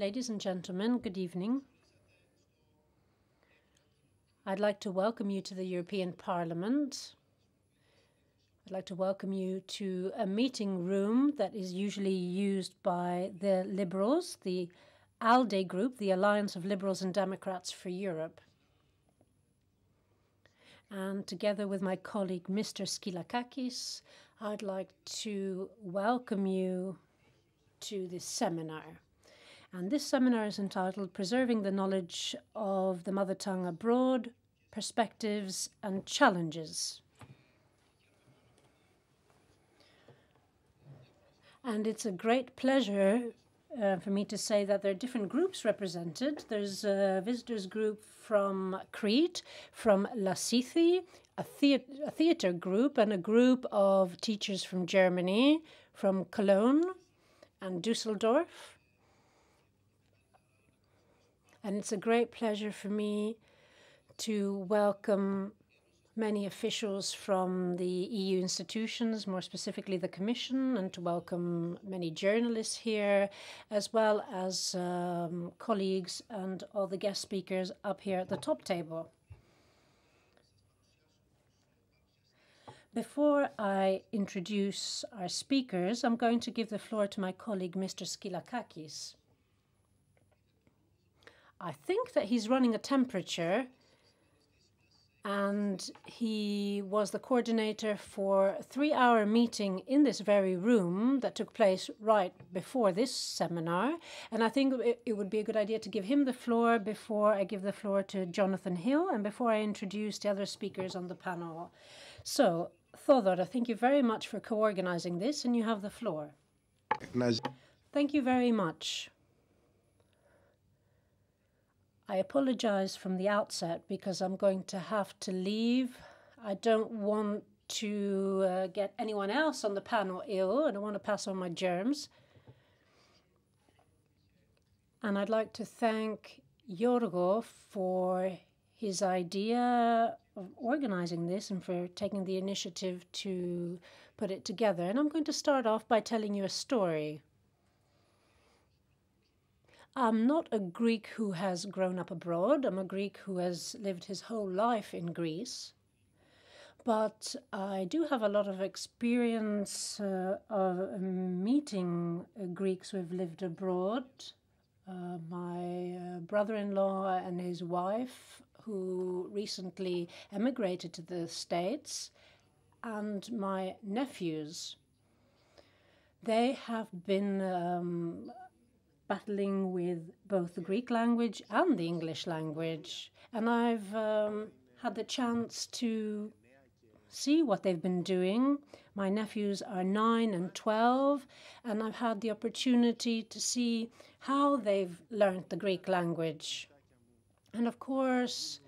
Ladies and gentlemen, good evening. I'd like to welcome you to the European Parliament. I'd like to welcome you to a meeting room that is usually used by the Liberals, the ALDE group, the Alliance of Liberals and Democrats for Europe. And together with my colleague, Mr. Skylakakis, I'd like to welcome you to this seminar. And this seminar is entitled Preserving the Knowledge of the Mother Tongue Abroad, Perspectives and Challenges. And it's a great pleasure for me to say that there are different groups represented. There's a visitors group from Crete, from Lasithi, a theater group, and a group of teachers from Germany, from Cologne and Düsseldorf. And it's a great pleasure for me to welcome many officials from the EU institutions, more specifically the Commission, and to welcome many journalists here, as well as colleagues and all the guest speakers up here at the top table. Before I introduce our speakers, I'm going to give the floor to my colleague, Mr. Skylakakis. I think that he's running a temperature, and he was the coordinator for a 3-hour meeting in this very room that took place right before this seminar. And I think it would be a good idea to give him the floor before I give the floor to Jonathan Hill and before I introduce the other speakers on the panel. So, Theodora, thank you very much for co-organizing this, and you have the floor. Thank you very much. I apologize from the outset because I'm going to have to leave. I don't want to get anyone else on the panel ill. I don't want to pass on my germs. And I'd like to thank Jorgo for his idea of organizing this and for taking the initiative to put it together. And I'm going to start off by telling you a story. I'm not a Greek who has grown up abroad. I'm a Greek who has lived his whole life in Greece. But I do have a lot of experience of meeting Greeks who have lived abroad. My brother-in-law and his wife, who recently emigrated to the States, and my nephews. They have been battling with both the Greek language and the English language. And I've had the chance to see what they've been doing. My nephews are 9 and 12, and I've had the opportunity to see how they've learnt the Greek language. And of course,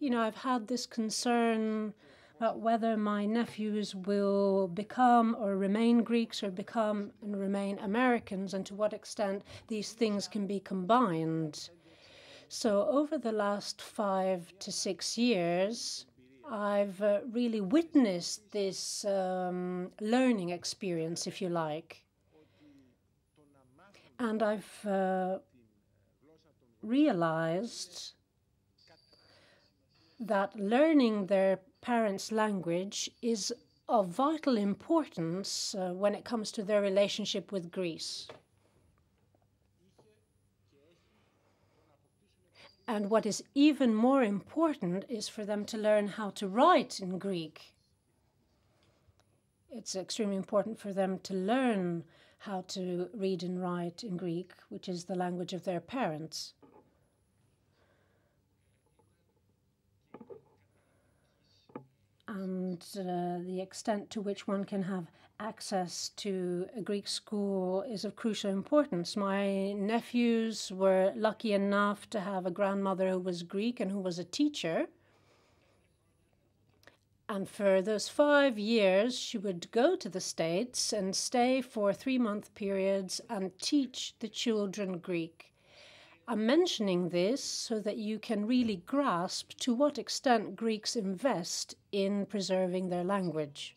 you know, I've had this concern about whether my nephews will become or remain Greeks or become and remain Americans, and to what extent these things can be combined. So over the last 5 to 6 years, I've really witnessed this learning experience, if you like. And I've realized that learning their parents' language is of vital importance when it comes to their relationship with Greece. And what is even more important is for them to learn how to write in Greek. It's extremely important for them to learn how to read and write in Greek, which is the language of their parents. And the extent to which one can have access to a Greek school is of crucial importance. My nephews were lucky enough to have a grandmother who was Greek and who was a teacher. And for those 5 years, she would go to the States and stay for 3-month periods and teach the children Greek. I'm mentioning this so that you can really grasp to what extent Greeks invest in preserving their language.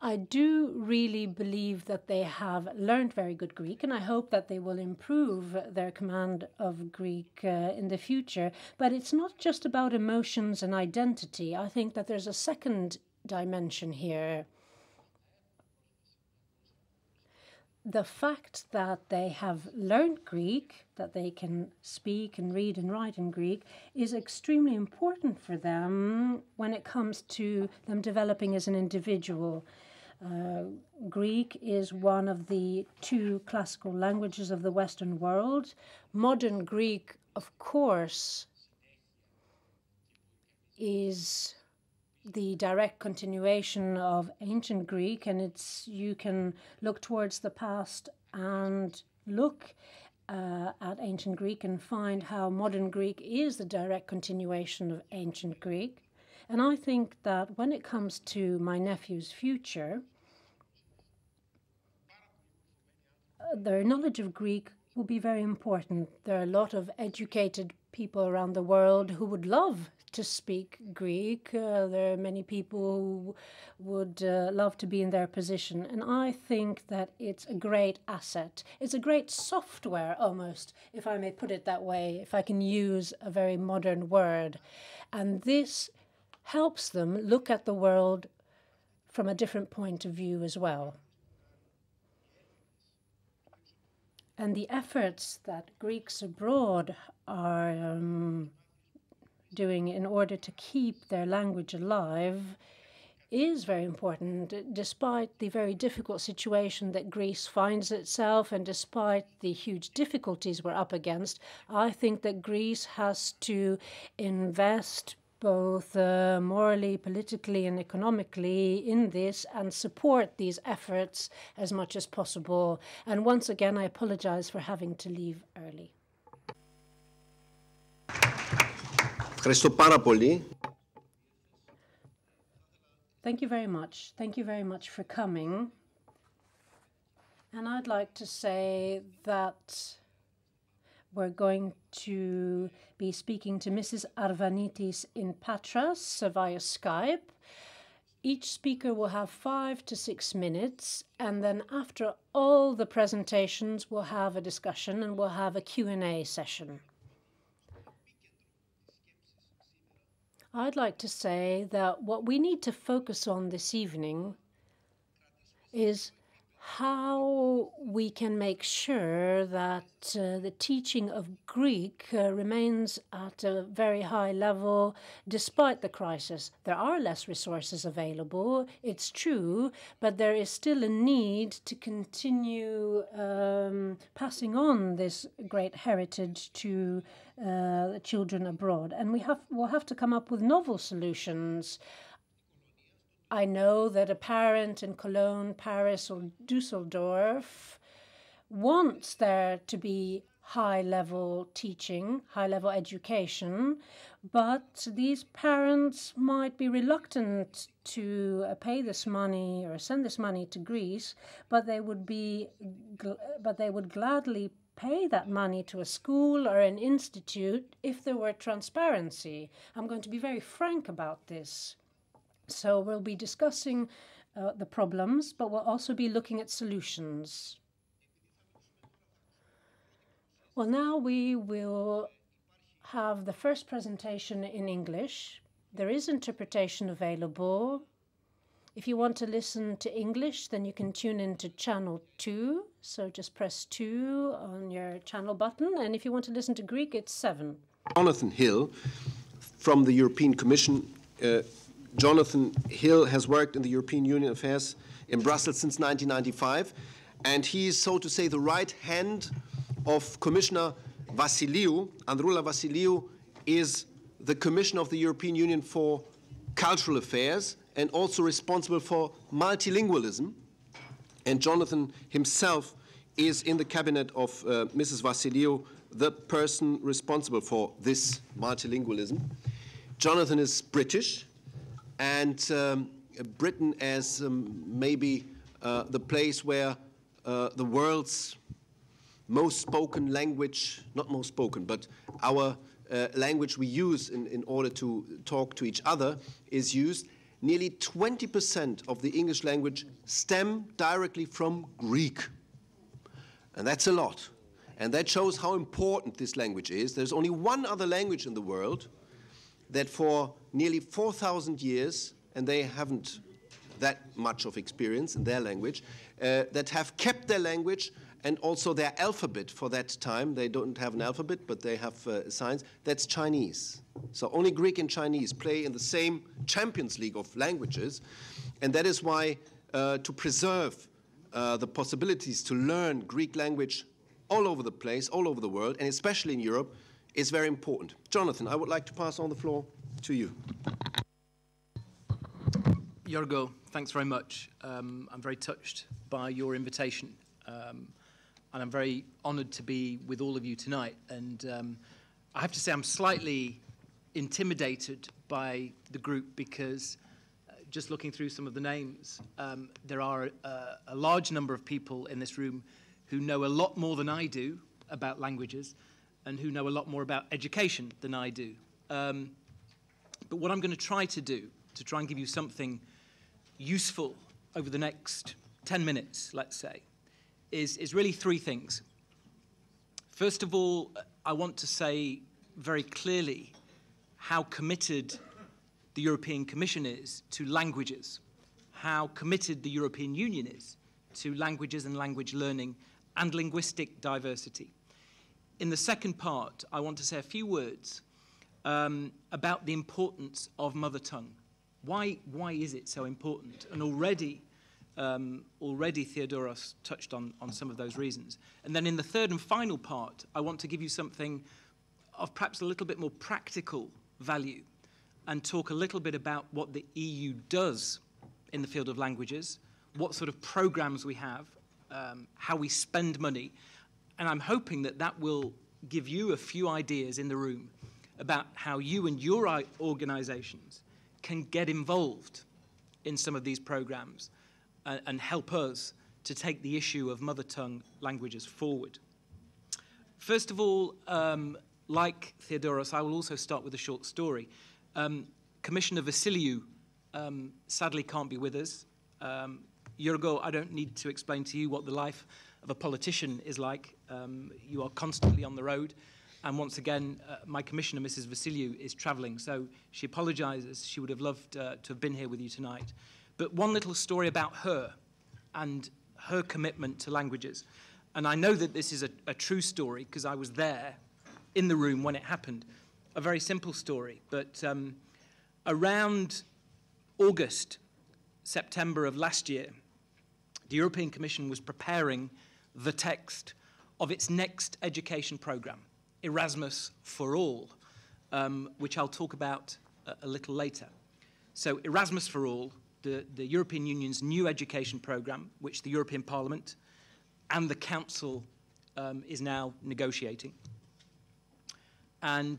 I do really believe that they have learned very good Greek, and I hope that they will improve their command of Greek in the future. But it's not just about emotions and identity. I think that there's a second dimension here. The fact that they have learned Greek, that they can speak and read and write in Greek, is extremely important for them when it comes to them developing as an individual. Greek is one of the two classical languages of the Western world. Modern Greek, of course, is the direct continuation of ancient Greek, and you can look towards the past and look at ancient Greek and find how modern Greek is the direct continuation of ancient Greek. And I think that when it comes to my nephew's future, their knowledge of Greek will be very important. There are a lot of educated people around the world who would love to speak Greek. There are many people who would love to be in their position. And I think that it's a great asset. It's a great software, almost, if I may put it that way, if I can use a very modern word. And this helps them look at the world from a different point of view as well. And the efforts that Greeks abroad are doing in order to keep their language alive is very important, despite the very difficult situation that Greece finds itself and despite the huge difficulties we're up against. I think that Greece has to invest both morally, politically, and economically in this and support these efforts as much as possible. And once again, I apologize for having to leave early. Thank you very much. Thank you very much for coming. And I'd like to say that we're going to be speaking to Mrs. Arvanitis in Patras via Skype. Each speaker will have 5 to 6 minutes, and then after all the presentations, we'll have a discussion and we'll have a Q&A session. I'd like to say that what we need to focus on this evening is how we can make sure that the teaching of Greek remains at a very high level despite the crisis. There are less resources available, it's true, but there is still a need to continue passing on this great heritage to the children abroad. And we'll have to come up with novel solutions. I know that a parent in Cologne, Paris, or Düsseldorf wants there to be high-level teaching, high-level education, but these parents might be reluctant to pay this money or send this money to Greece, but they would gladly pay that money to a school or an institute if there were transparency. I'm going to be very frank about this. So we'll be discussing the problems, but we'll also be looking at solutions. Well, now we will have the first presentation in English. There is interpretation available. If you want to listen to English, then you can tune into channel 2. So just press 2 on your channel button. And if you want to listen to Greek, it's 7. Jonathan Hill from the European Commission. Jonathan Hill has worked in the European Union Affairs in Brussels since 1995, and he is, so to say, the right hand of Commissioner Vassiliou. Androulla Vassiliou is the Commissioner of the European Union for Cultural Affairs and also responsible for multilingualism. And Jonathan himself is in the cabinet of Mrs. Vassiliou, the person responsible for this multilingualism. Jonathan is British. And Britain as maybe the place where the world's most spoken language, not most spoken, but our language we use in order to talk to each other is used. nearly 20% of the English language stem directly from Greek. And that's a lot. And that shows how important this language is. There's only one other language in the world that for nearly 4,000 years, and they haven't that much of experience in their language, that have kept their language and also their alphabet for that time. They don't have an alphabet, but they have signs. That's Chinese. So only Greek and Chinese play in the same Champions League of languages. And that is why to preserve the possibilities to learn Greek language all over the place, all over the world, and especially in Europe, is very important. Jonathan, I would like to pass on the floor to you. Jorgo, thanks very much. I'm very touched by your invitation. And I'm very honoured to be with all of you tonight. And I have to say I'm slightly intimidated by the group because just looking through some of the names, there are a large number of people in this room who know a lot more than I do about languages and who know a lot more about education than I do. But what I'm going to do, to try and give you something useful over the next 10 minutes, let's say, is really three things. First of all, I want to say very clearly how committed the European Commission is to languages, how committed the European Union is to languages and language learning and linguistic diversity. In the second part, I want to say a few words about the importance of mother tongue. Why is it so important? And already Theodoros touched on some of those reasons. And then in the third and final part, I want to give you something of perhaps a little bit more practical value and talk a little bit about what the EU does in the field of languages, what sort of programs we have, how we spend money. And I'm hoping that that will give you a few ideas in the room about how you and your organizations can get involved in some of these programs and help us to take the issue of mother tongue languages forward. First of all, like Theodoros, I will also start with a short story. Commissioner Vassiliou sadly can't be with us. Jorgo, I don't need to explain to you what the life of a politician is like. You are constantly on the road. And once again, my commissioner, Mrs. Vassiliou, is travelling, so she apologises. She would have loved to have been here with you tonight. But one little story about her and her commitment to languages. And I know that this is a true story because I was there in the room when it happened. A very simple story, but around August, September of last year, the European Commission was preparing the text of its next education programme, Erasmus for All, which I'll talk about a little later. So Erasmus for All, the European Union's new education programme, which the European Parliament and the Council is now negotiating. And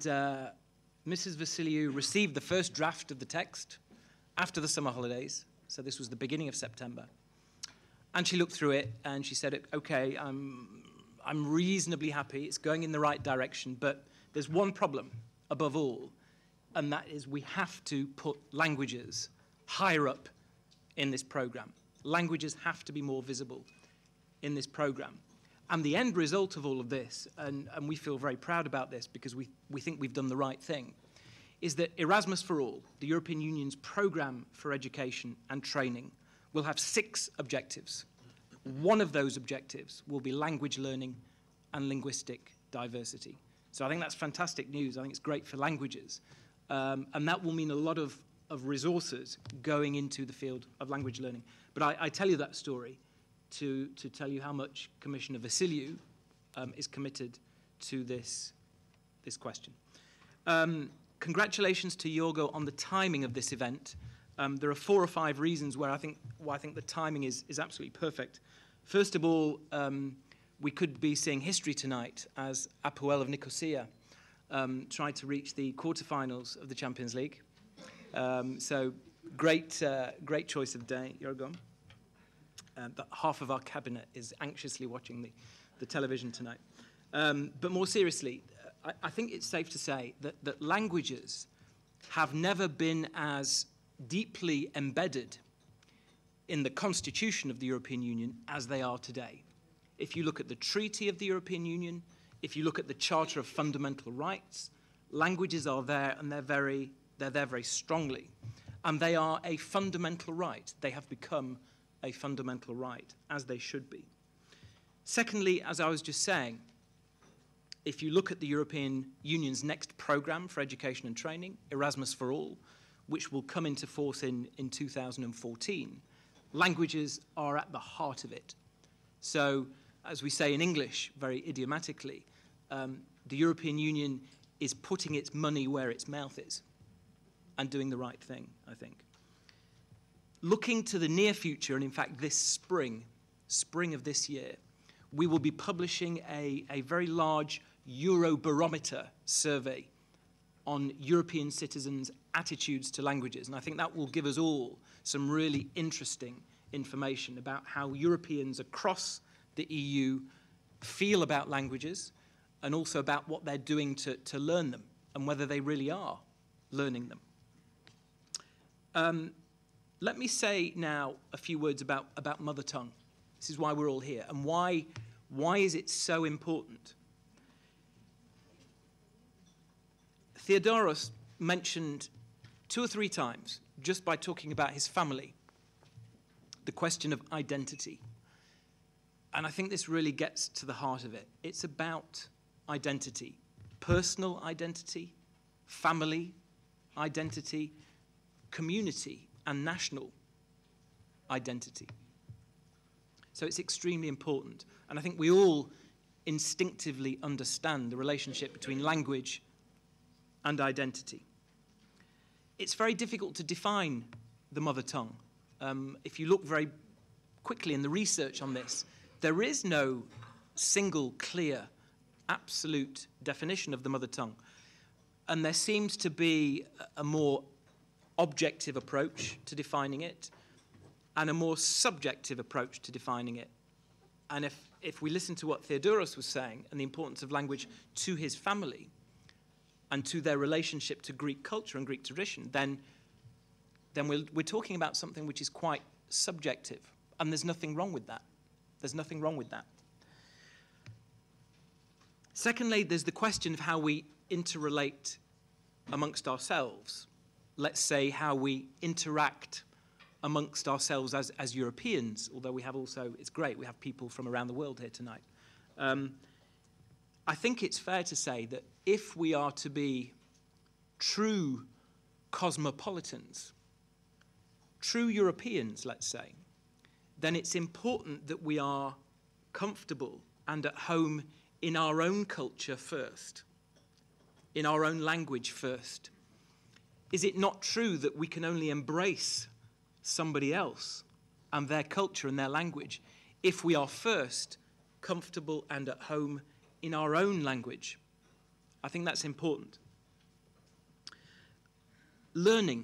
Mrs. Vassiliou received the first draft of the text after the summer holidays, so this was the beginning of September. And she looked through it and she said, okay, I'm reasonably happy, it's going in the right direction, but there's one problem above all, and that is we have to put languages higher up in this programme. Languages have to be more visible in this programme. And the end result of all of this, and we feel very proud about this because we think we've done the right thing, is that Erasmus for All, the European Union's programme for education and training, will have 6 objectives. One of those objectives will be language learning and linguistic diversity. So I think that's fantastic news. I think it's great for languages. And that will mean a lot of resources going into the field of language learning. But I tell you that story to tell you how much Commissioner Vassiliou is committed to this question. Congratulations to Jorgo on the timing of this event. There are 4 or 5 reasons why I think the timing is absolutely perfect. First of all, we could be seeing history tonight as Apoel of Nicosia tried to reach the quarterfinals of the Champions League. So great choice of day, Jorgo. Half of our cabinet is anxiously watching the television tonight. But more seriously, I think it's safe to say that languages have never been as deeply embedded in the constitution of the European Union as they are today. If you look at the Treaty of the European Union, if you look at the Charter of Fundamental Rights, languages are there, and they're there very strongly. And they are a fundamental right. They have become a fundamental right, as they should be. Secondly, as I was just saying, if you look at the European Union's next programme for education and training, Erasmus for All, which will come into force in 2014, languages are at the heart of it. So, as we say in English very idiomatically, the European Union is putting its money where its mouth is and doing the right thing, I think. Looking to the near future, and in fact this spring of this year, we will be publishing a very large Eurobarometer survey on European citizens' attitudes to languages. And I think that will give us all some really interesting information about how Europeans across the EU feel about languages and also about what they're doing to learn them and whether they really are learning them. Let me say now a few words about mother tongue. This is why we're all here, and why is it so important? Theodoros mentioned two or three times, just by talking about his family, the question of identity. And I think this really gets to the heart of it. It's about identity, personal identity, family identity, community, and national identity. So it's extremely important. And I think we all instinctively understand the relationship between language and identity. It's very difficult to define the mother tongue. If you look very quickly in the research on this, there is no single, clear, absolute definition of the mother tongue. And there seems to be a more objective approach to defining it, and a more subjective approach to defining it. And if we listen to what Theodoros was saying and the importance of language to his family and to their relationship to Greek culture and Greek tradition, then we're talking about something which is quite subjective. And there's nothing wrong with that. There's nothing wrong with that. Secondly, there's the question of how we interrelate amongst ourselves. Let's say how we interact amongst ourselves as Europeans, although we have also, it's great, we have people from around the world here tonight. I think it's fair to say that if we are to be true cosmopolitans, true Europeans, let's say, then it's important that we are comfortable and at home in our own culture first, in our own language first. Is it not true that we can only embrace somebody else and their culture and their language if we are first comfortable and at home in our own language? I think that's important. Learning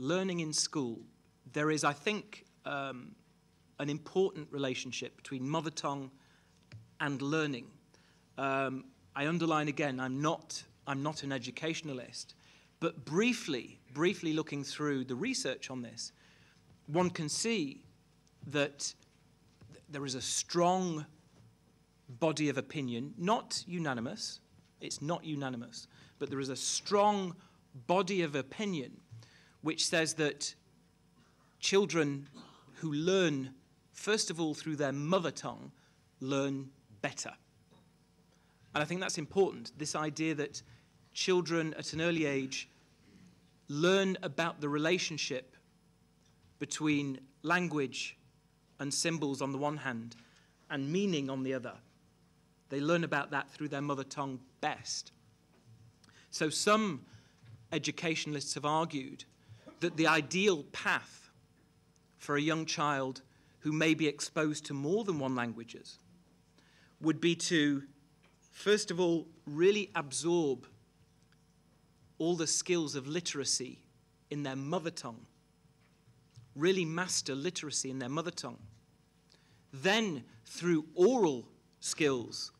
in school. There is, I think, an important relationship between mother tongue and learning. I underline again, I'm not an educationalist, but briefly looking through the research on this, one can see that there is a strong body of opinion, not unanimous, it's not unanimous, but there is a strong body of opinion which says that children who learn, first of all, through their mother tongue, learn better. And I think that's important, this idea that children at an early age learn about the relationship between language and symbols on the one hand and meaning on the other. They learn about that through their mother tongue best. So some educationalists have argued that the ideal path for a young child who may be exposed to more than one languages would be to, first of all, really absorb all the skills of literacy in their mother tongue, really master literacy in their mother tongue. Then, through oral skills,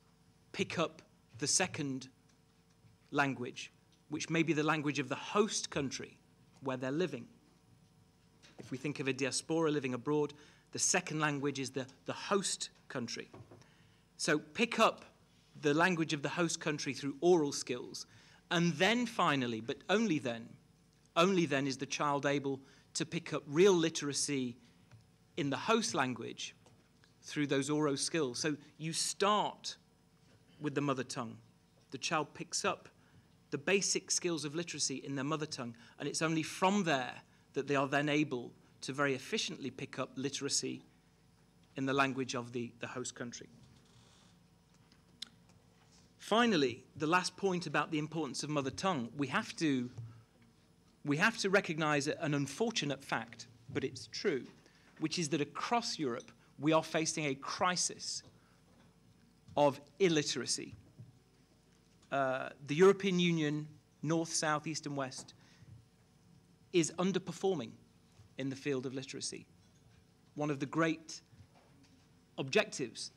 pick up the second language, which may be the language of the host country where they're living, If we think of a diaspora living abroad, the second language is the host country. So pick up the language of the host country through oral skills. And then finally, but only then is the child able to pick up real literacy in the host language through those oral skills. So you start with the mother tongue. The child picks up the basic skills of literacy in their mother tongue, and it's only from there that they are then able to very efficiently pick up literacy in the language of the host country. Finally, the last point about the importance of mother tongue. We have to recognize an unfortunate fact, but it's true, which is that across Europe, we are facing a crisis of illiteracy. The European Union, north, south, east, and west, is underperforming in the field of literacy. One of the great objectives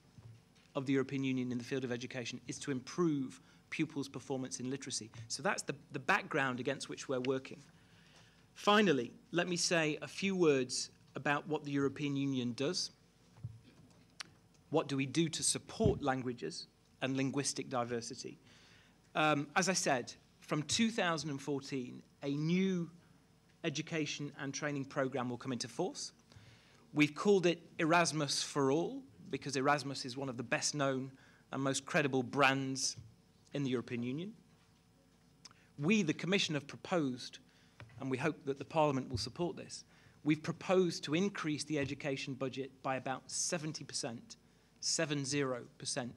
of the European Union in the field of education is to improve pupils' performance in literacy. So that's the background against which we're working. Finally, let me say a few words about what the European Union does. What do we do to support languages and linguistic diversity? As I said, from 2014, a new education and training program will come into force. We've called it Erasmus for All, because Erasmus is one of the best known and most credible brands in the European Union. We, the Commission, have proposed, and we hope that the Parliament will support this, we've proposed to increase the education budget by about 70%, 70%,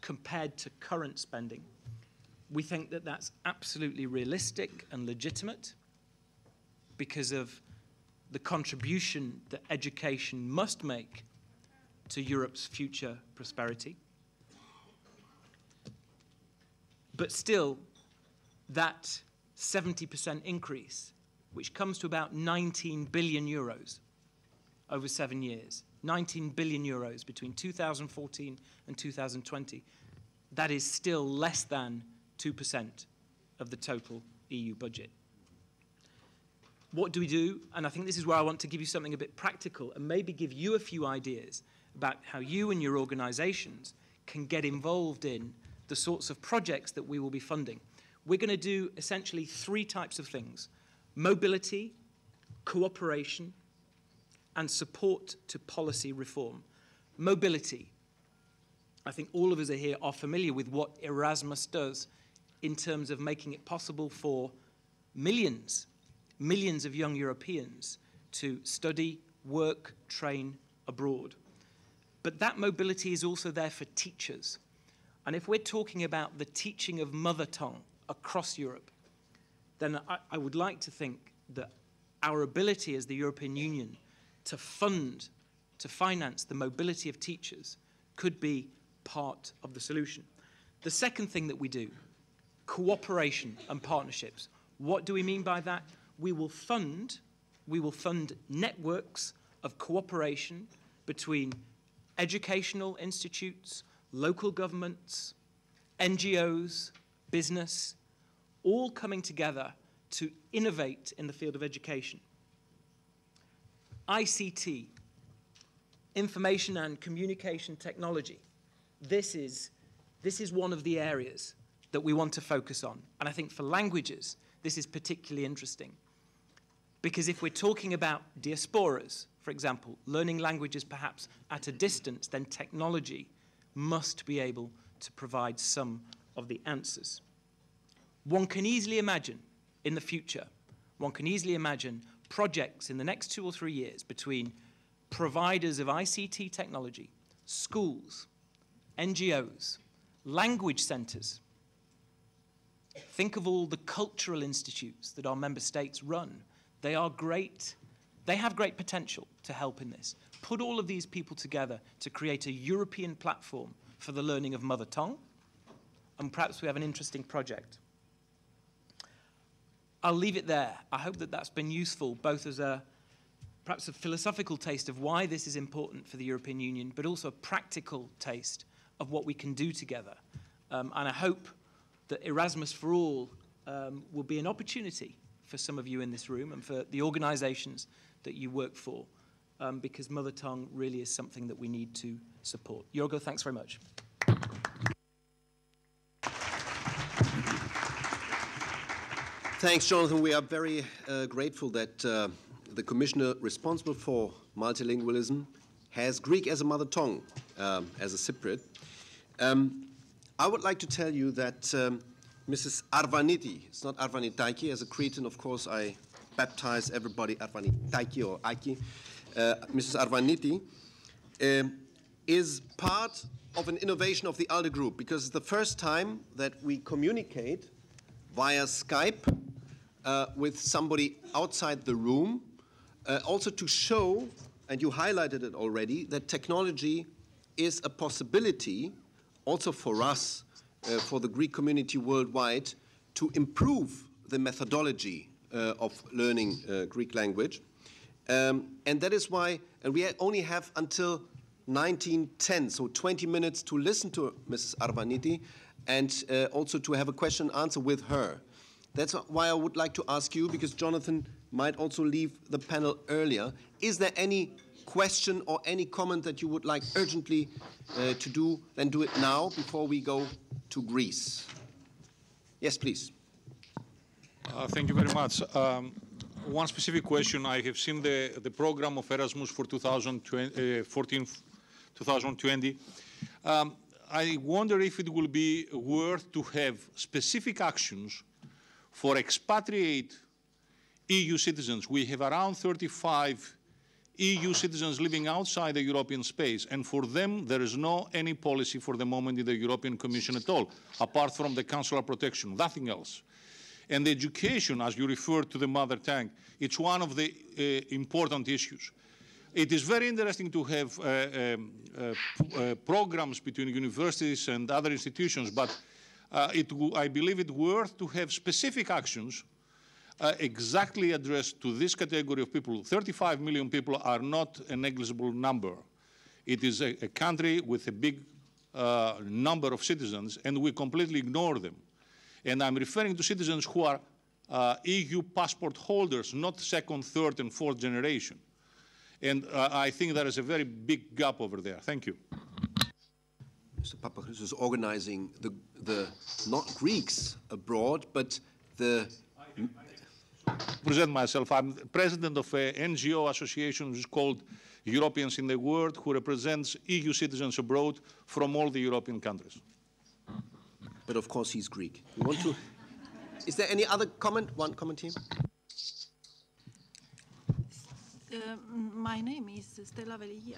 compared to current spending. We think that that's absolutely realistic and legitimate because of the contribution that education must make to Europe's future prosperity. But still, that 70% increase, which comes to about 19 billion euros over 7 years, 19 billion euros between 2014 and 2020, that is still less than 2% of the total EU budget. What do we do? And I think this is where I want to give you something a bit practical and maybe give you a few ideas about how you and your organizations can get involved in the sorts of projects that we will be funding. We're going to do essentially three types of things: mobility, cooperation, and support to policy reform. Mobility. I think all of us here are familiar with what Erasmus does in terms of making it possible for millions of young Europeans to study, work, train abroad. But that mobility is also there for teachers. And if we're talking about the teaching of mother tongue across Europe, then I would like to think that our ability as the European Union to fund, to finance the mobility of teachers could be part of the solution. The second thing that we do, cooperation and partnerships. What do we mean by that? We will fund networks of cooperation between educational institutes, local governments, NGOs, business, all coming together to innovate in the field of education. ICT, information and communication technology. This is one of the areas that we want to focus on. And I think for languages, this is particularly interesting. Because if we're talking about diasporas, for example, learning languages perhaps at a distance, then technology must be able to provide some of the answers. One can easily imagine in the future, one can easily imagine projects in the next 2 or 3 years between providers of ICT technology, schools, NGOs, language centres. Think of all the cultural institutes that our member states run. They are great. They have great potential to help in this. Put all of these people together to create a European platform for the learning of mother tongue, and perhaps we have an interesting project. I'll leave it there. I hope that that's been useful, both as perhaps a philosophical taste of why this is important for the European Union, but also a practical taste of what we can do together. And I hope that Erasmus for All will be an opportunity for some of you in this room and for the organisations that you work for, because mother tongue really is something that we need to support. Jorgo, thanks very much. Thanks, Jonathan. We are very grateful that the commissioner responsible for multilingualism has Greek as a mother tongue, as a Cypriot. I would like to tell you that Mrs. Arvaniti, it's not Arvanitaki, as a Cretan, of course, I baptize everybody Arvanitaki or Aki. Mrs. Arvaniti is part of an innovation of the ALDE group, because it's the first time that we communicate via Skype with somebody outside the room, also to show, and you highlighted it already, that technology is a possibility also for us, for the Greek community worldwide, to improve the methodology of learning Greek language. And that is why, and we only have until 19:10, so 20 minutes to listen to Mrs. Arvaniti and also to have a question and answer with her. That's why I would like to ask you, because Jonathan might also leave the panel earlier, is there any question or any comment that you would like urgently to do? Then do it now before we go to Greece. Yes, please. Thank you very much. One specific question. I have seen the program of Erasmus for 2014-2020. I wonder if it will be worth to have specific actions for expatriate EU citizens. We have around 35 EU citizens living outside the European space, and for them there is no any policy for the moment in the European Commission at all, apart from the consular protection, nothing else. And the education, as you referred to the mother tongue, it's one of the important issues. It is very interesting to have programs between universities and other institutions, but I believe it's worth to have specific actions exactly addressed to this category of people. 35 million people are not a negligible number. It is a country with a big number of citizens, and we completely ignore them. And I'm referring to citizens who are EU passport holders, not second, third, and fourth generation. And I think there is a very big gap over there. Thank you. Mr. Papachris is organizing the not Greeks abroad, but the... present myself. I'm president of an NGO association which is called Europeans in the World, who represents EU citizens abroad from all the European countries. But of course he's Greek. We want to... Is there any other comment? One comment here. My name is Stella Velighi.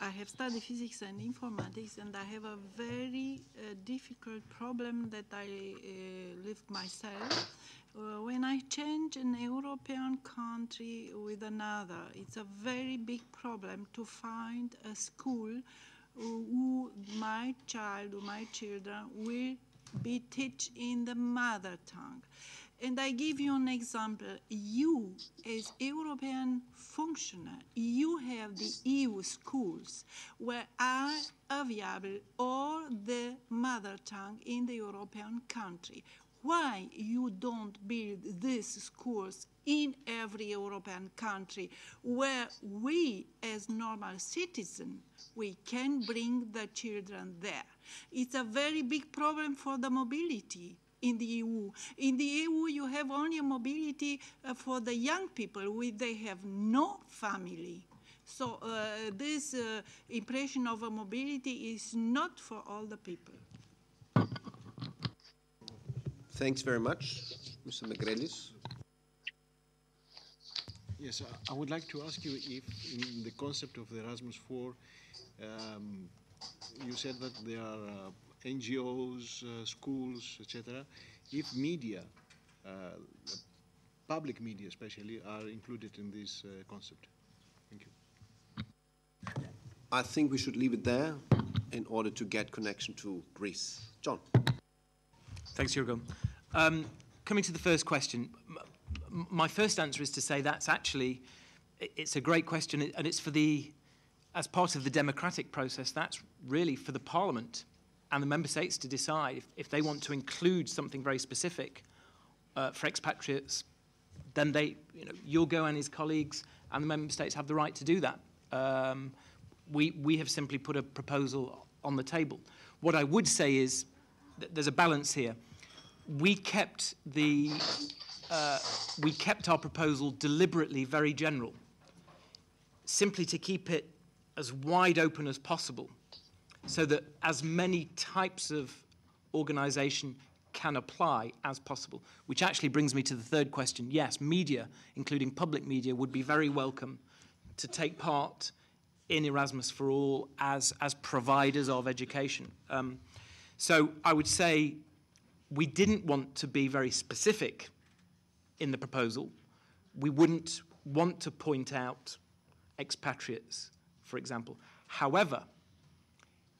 I have studied physics and informatics, and I have a very difficult problem that I lived myself. When I change an European country with another, it's a very big problem to find a school who my child or my children will be taught in the mother tongue. And I give you an example. You, as European functionary, you have the EU schools where are available all the mother tongue in the European country. Why you don't build these schools in every European country where we, as normal citizens, we can bring the children there? It's a very big problem for the mobility in the EU. In the EU, you have only a mobility for the young people where they have no family. So this impression of a mobility is not for all the people. Thanks very much. Mr. Megrelis. Yes, I would like to ask you if, in the concept of the Erasmus IV, you said that there are NGOs, schools, etc. If media, public media especially, are included in this concept. Thank you. I think we should leave it there in order to get connection to Greece. John. Thanks, Jorgo. Coming to the first question, my first answer is to say that's actually, it's a great question, and it's for the, as part of the democratic process, that's really for the Parliament and the Member States to decide if they want to include something very specific for expatriates, then they, Jorgo and his colleagues and the member states have the right to do that. We have simply put a proposal on the table. What I would say is that there's a balance here. We kept the our proposal deliberately very general, simply to keep it as wide open as possible, so that as many types of organisation can apply as possible, which actually brings me to the third question. Yes, media, including public media, would be very welcome to take part in Erasmus for All as providers of education. So I would say we didn't want to be very specific in the proposal. We wouldn't want to point out expatriates, for example. However,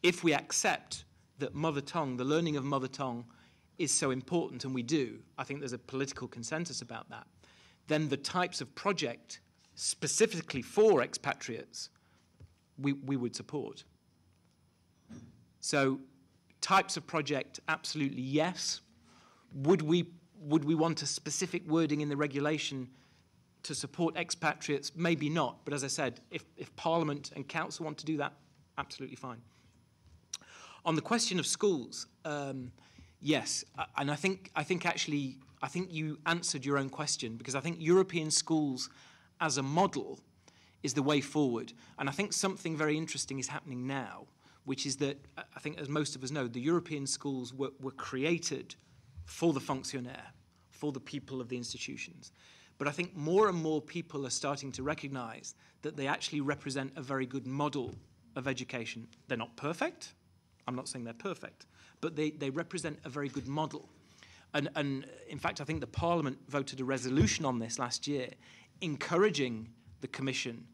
if we accept that mother tongue, the learning of mother tongue, is so important, and we do, I think there's a political consensus about that, then the types of project specifically for expatriates we would support. So types of project, absolutely yes. Would we want a specific wording in the regulation to support expatriates? Maybe not, but as I said, if Parliament and Council want to do that, absolutely fine. On the question of schools, yes, and I think you answered your own question, because I think European schools as a model is the way forward. And I think something very interesting is happening now, which is that, I think as most of us know, the European schools were created for the fonctionnaire, for the people of the institutions. But I think more and more people are starting to recognize that they actually represent a very good model of education. They're not perfect. I'm not saying they're perfect. But they represent a very good model. And in fact, I think the Parliament voted a resolution on this last year, encouraging the Commission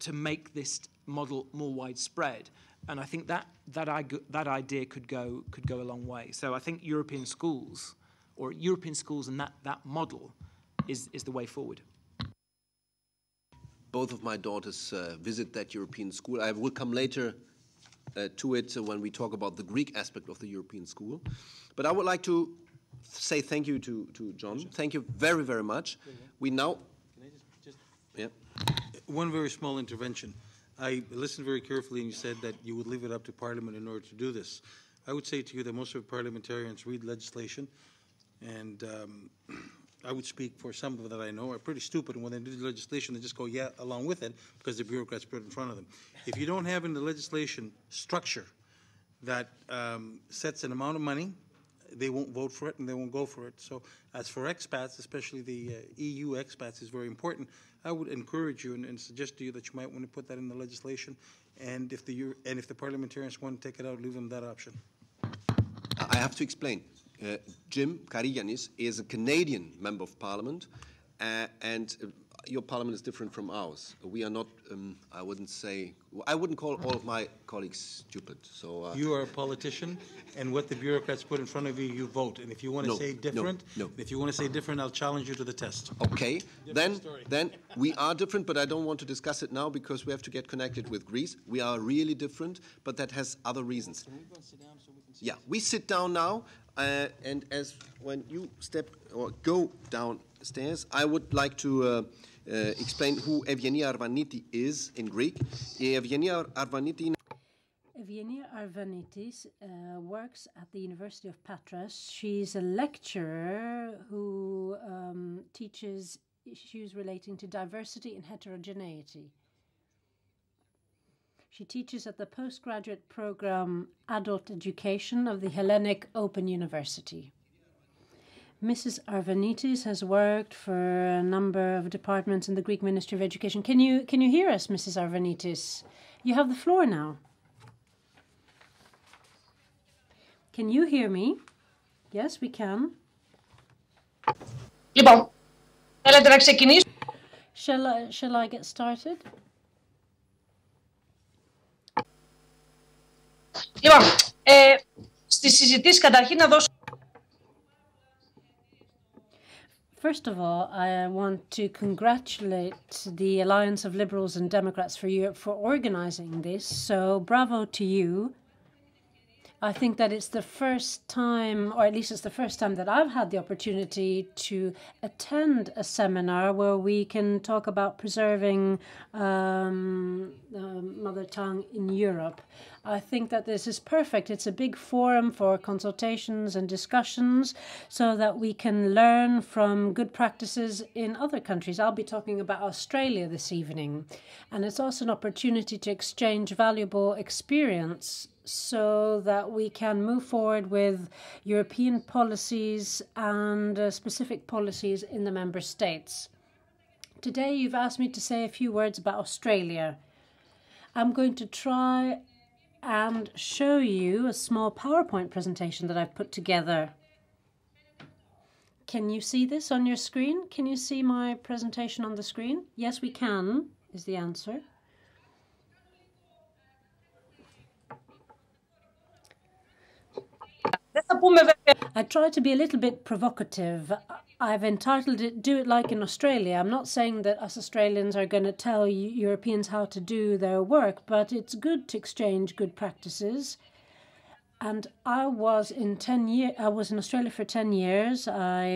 to make this model more widespread. And I think that idea could go a long way. So I think European schools, or European schools and that model is the way forward. Both of my daughters visit that European school. I will come later to it when we talk about the Greek aspect of the European school. But I would like to say thank you to John. Sure. Thank you very, very much. Yeah. We now... Can I just... Yeah. One very small intervention. I listened very carefully and you said that you would leave it up to Parliament in order to do this. I would say to you that most of parliamentarians read legislation, and I would speak for some of them that I know are pretty stupid, and when they do the legislation, they just go, yeah, along with it, because the bureaucrats put it in front of them. If you don't have in the legislation structure that sets an amount of money, they won't vote for it and they won't go for it. So as for expats, especially the EU expats, is very important. I would encourage you and suggest to you that you might want to put that in the legislation, and if the parliamentarians want to take it out, leave them that option. I have to explain. Jim Karygiannis is a Canadian member of parliament, and your parliament is different from ours. We are not, I wouldn't call all of my colleagues stupid. So you are a politician, and what the bureaucrats put in front of you, you vote. And if you want to say different, if you want to say different, I'll challenge you to the test. Okay, then we are different, but I don't want to discuss it now because we have to get connected with Greece. We are really different, but that has other reasons. Can we go and sit down so we can see? Yeah, we sit down now. And as when you step or go downstairs, I would like to explain who Evgenia Arvaniti is in Greek. Evgenia Arvanitis works at the University of Patras. She's a lecturer who teaches issues relating to diversity and heterogeneity. She teaches at the postgraduate program Adult Education of the Hellenic Open University. Mrs. Arvanitis has worked for a number of departments in the Greek Ministry of Education. Can you hear us, Mrs. Arvanitis? You have the floor now. Can you hear me? Yes, we can. Shall I get started? Λοιπόν, στις συζητήσεις καταρχήν να δώσω... First of all, I want to congratulate the Alliance of Liberals and Democrats for Europe for organizing this. So, bravo to you. I think that it's the first time, or at least it's the first time that I've had the opportunity to attend a seminar where we can talk about preserving mother tongue in Europe. I think that this is perfect. It's a big forum for consultations and discussions so that we can learn from good practices in other countries. I'll be talking about Australia this evening. And it's also an opportunity to exchange valuable experience so that we can move forward with European policies and specific policies in the member states. Today you've asked me to say a few words about Australia. I'm going to try and show you a small PowerPoint presentation that I've put together. Can you see this on your screen? Can you see my presentation on the screen? Yes, we can, is the answer. I try to be a little bit provocative. I've entitled it, "Do It Like in Australia." I'm not saying that us Australians are going to tell Europeans how to do their work, but it's good to exchange good practices. And I was in Australia for 10 years. I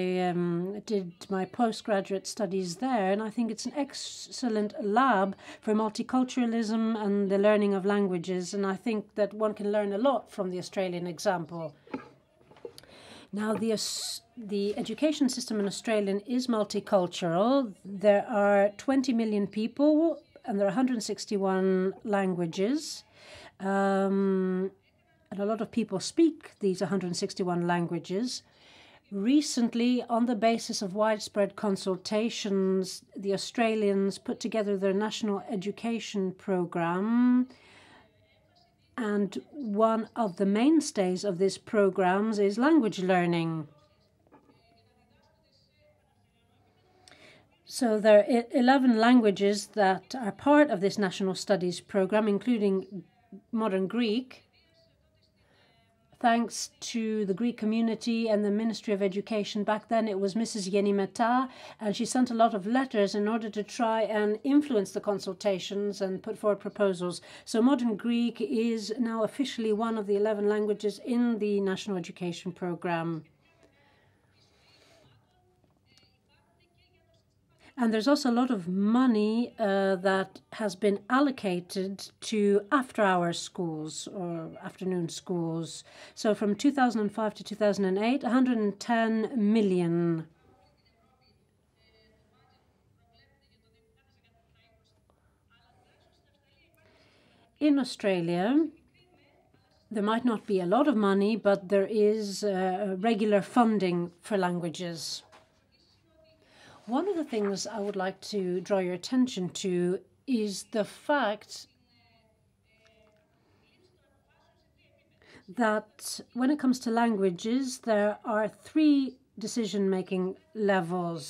did my postgraduate studies there, and I think it's an excellent lab for multiculturalism and the learning of languages. And I think that one can learn a lot from the Australian example. Now, the education system in Australia is multicultural. There are 20 million people, and there are 161 languages. And a lot of people speak these 161 languages. Recently, on the basis of widespread consultations, the Australians put together their national education program. And one of the mainstays of this program is language learning. So there are 11 languages that are part of this national studies program, including modern Greek, thanks to the Greek community and the Ministry of Education. Back then it was Mrs. Yenimata, and she sent a lot of letters in order to try and influence the consultations and put forward proposals. So modern Greek is now officially one of the 11 languages in the National Education Programme. And there's also a lot of money that has been allocated to after-hours schools or afternoon schools. So from 2005 to 2008, 110 million. In Australia, there might not be a lot of money, but there is regular funding for languages. One of the things I would like to draw your attention to is the fact that when it comes to languages, there are three decision-making levels.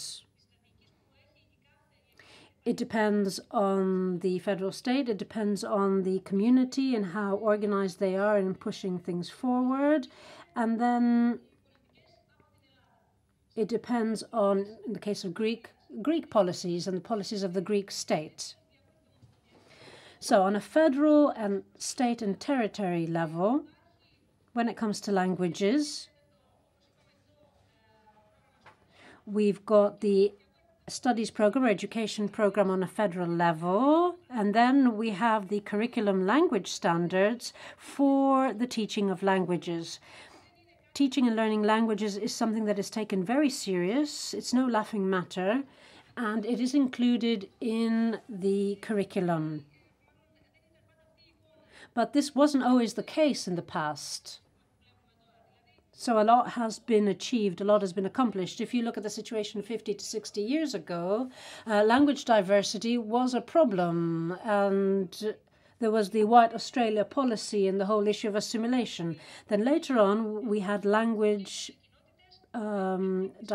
It depends on the federal state, it depends on the community and how organized they are in pushing things forward, and then it depends on, in the case of Greek policies and the policies of the Greek state. So on a federal and state and territory level, when it comes to languages, we've got the studies program or education program on a federal level, and then we have the curriculum language standards for the teaching of languages. Teaching and learning languages is something that is taken very serious. It's no laughing matter, and it is included in the curriculum. But this wasn't always the case in the past. So a lot has been achieved, a lot has been accomplished. If you look at the situation 50 to 60 years ago, language diversity was a problem, and there was the White Australia policy and the whole issue of assimilation. Then later on, we had language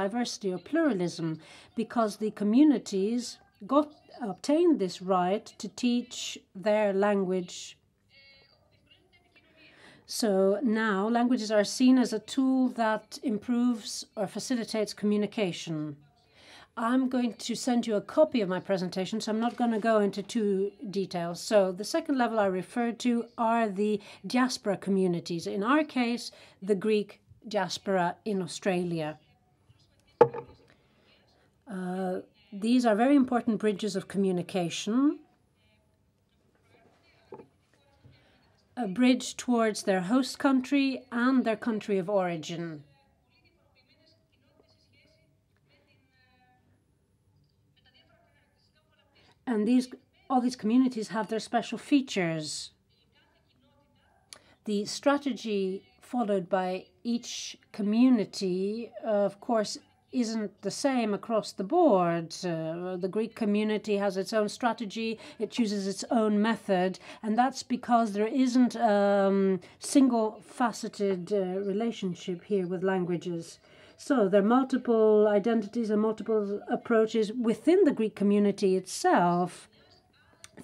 diversity or pluralism, because the communities obtained this right to teach their language. So now languages are seen as a tool that improves or facilitates communication. I'm going to send you a copy of my presentation, so I'm not going to go into too details. So the second level I referred to are the diaspora communities. In our case, the Greek diaspora in Australia. These are very important bridges of communication, a bridge towards their host country and their country of origin. And all these communities have their special features. The strategy followed by each community, of course, isn't the same across the board. The Greek community has its own strategy, it chooses its own method, and that's because there isn't a single-faceted relationship here with languages. So there are multiple identities and multiple approaches within the Greek community itself.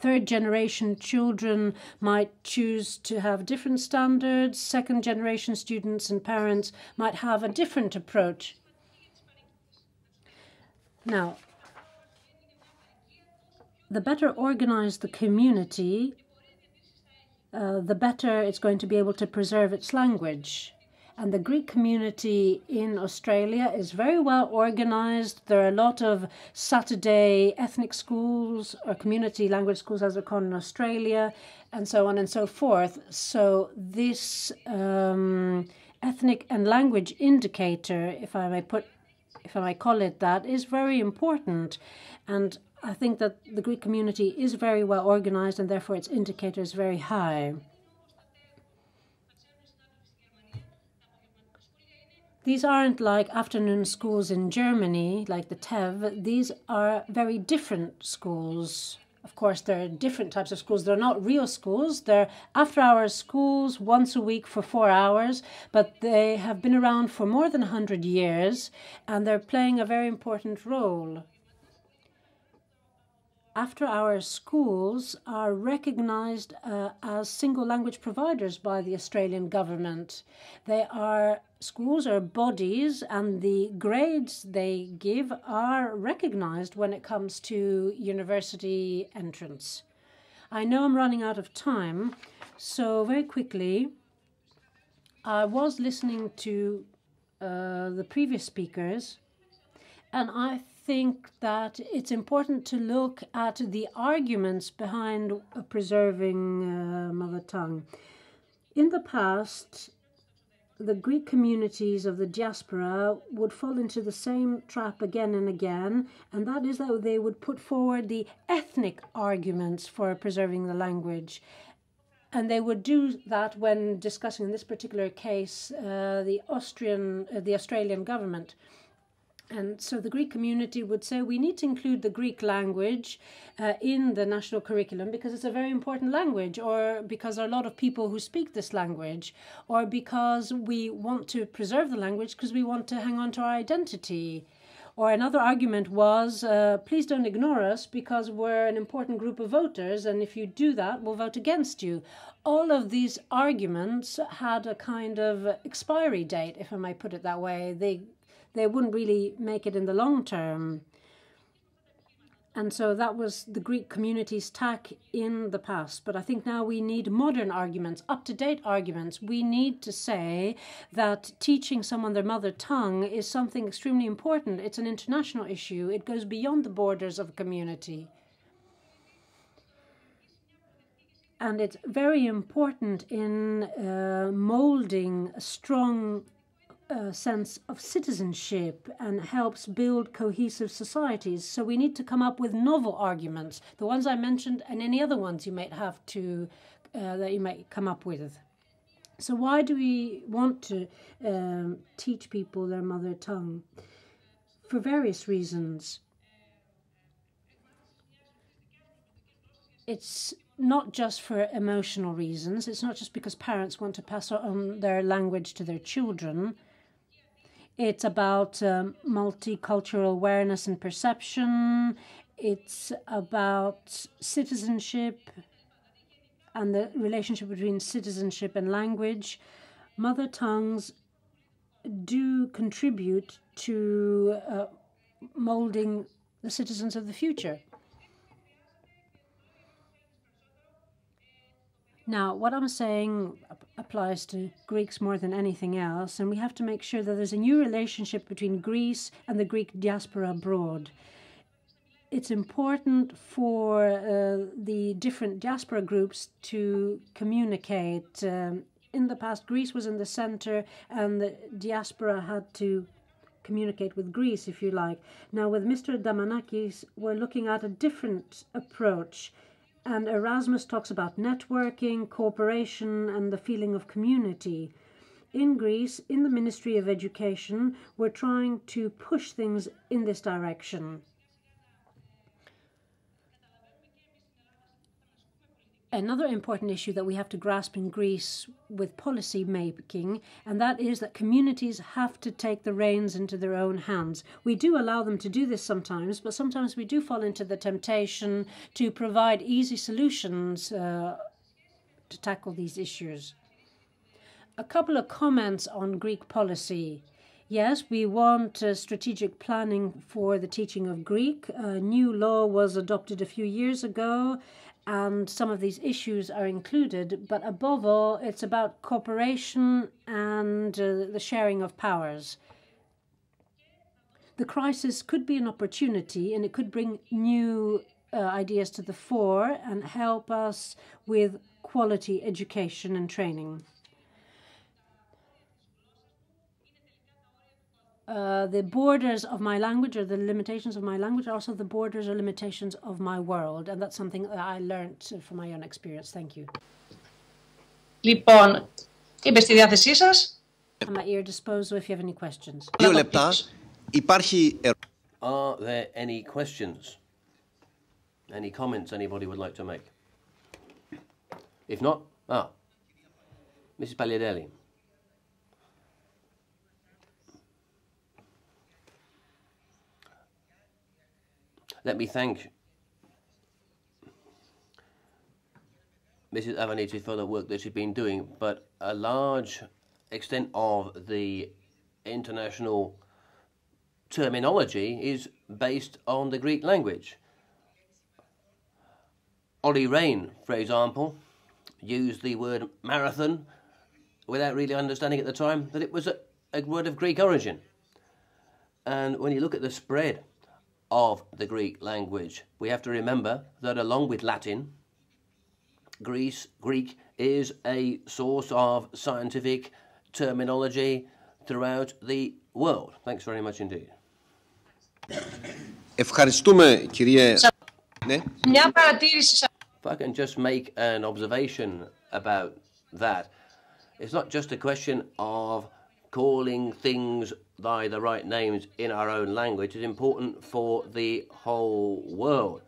Third-generation children might choose to have different standards. Second-generation students and parents might have a different approach. Now, the better organized the community, the better it's going to be able to preserve its language. And the Greek community in Australia is very well organized. There are a lot of Saturday ethnic schools or community language schools, as they're called in Australia, and so on and so forth. So this ethnic and language indicator, if I may call it that, is very important. And I think that the Greek community is very well organized, and therefore its indicator is very high. These aren't like afternoon schools in Germany, like the TEV. These are very different schools. Of course, there are different types of schools. They're not real schools. They're after-hours schools once a week for 4 hours, but they have been around for more than 100 years, and they're playing a very important role. After-hours schools are recognized as single language providers by the Australian government. They are schools or bodies, and the grades they give are recognized when it comes to university entrance. I know I'm running out of time, so very quickly, I was listening to the previous speakers, and I think that it's important to look at the arguments behind preserving mother tongue. In the past, the Greek communities of the diaspora would fall into the same trap again and again, and that is that they would put forward the ethnic arguments for preserving the language. And they would do that when discussing, in this particular case, the Australian government. And so the Greek community would say, we need to include the Greek language in the national curriculum because it's a very important language, or because there are a lot of people who speak this language, or because we want to preserve the language because we want to hang on to our identity. Or another argument was, please don't ignore us because we're an important group of voters, and if you do that, we'll vote against you. All of these arguments had a kind of expiry date, if I may put it that way. They wouldn't really make it in the long term. And so that was the Greek community's tack in the past. But I think now we need modern arguments, up-to-date arguments. We need to say that teaching someone their mother tongue is something extremely important. It's an international issue. It goes beyond the borders of a community. And it's very important in molding a strong sense of citizenship and helps build cohesive societies. So we need to come up with novel arguments, the ones I mentioned and any other ones you might have to, that you might come up with. So why do we want to teach people their mother tongue? For various reasons. It's not just for emotional reasons. It's not just because parents want to pass on their language to their children. It's about multicultural awareness and perception. It's about citizenship and the relationship between citizenship and language. Mother tongues do contribute to molding the citizens of the future. Now, what I'm saying applies to Greeks more than anything else, and we have to make sure that there's a new relationship between Greece and the Greek diaspora abroad. It's important for the different diaspora groups to communicate. In the past, Greece was in the center, and the diaspora had to communicate with Greece, if you like. Now, with Mr. Damanakis, we're looking at a different approach. And Erasmus talks about networking, cooperation, and the feeling of community. In Greece, in the Ministry of Education, we're trying to push things in this direction. Another important issue that we have to grasp in Greece with policy making, and that is that communities have to take the reins into their own hands. We do allow them to do this sometimes, but sometimes we do fall into the temptation to provide easy solutions to tackle these issues. A couple of comments on Greek policy. Yes, we want strategic planning for the teaching of Greek. A new law was adopted a few years ago, and some of these issues are included, but above all, it's about cooperation and the sharing of powers. The crisis could be an opportunity, and it could bring new ideas to the fore and help us with quality education and training. The borders of my language, or the limitations of my language, are also the borders or limitations of my world. And that's something that I learned from my own experience. Thank you. Λοιπόν, είμαι στη διάθεσή σας. I'm at your disposal if you have any questions. 2 λεπτά. Υπάρχει. Are there any questions? Any comments anybody would like to make? If not, Mrs. Pagliardelli. Let me thank Mrs. Arvaniti for the work that she's been doing, but a large extent of the international terminology is based on the Greek language. Ollie Rain, for example, used the word marathon without really understanding at the time that it was a word of Greek origin. And when you look at the spread of the Greek language, we have to remember that along with Latin, Greek is a source of scientific terminology throughout the world. Thanks very much indeed. If I can just make an observation about that. It's not just a question of calling things by the right names in our own language is important for the whole world.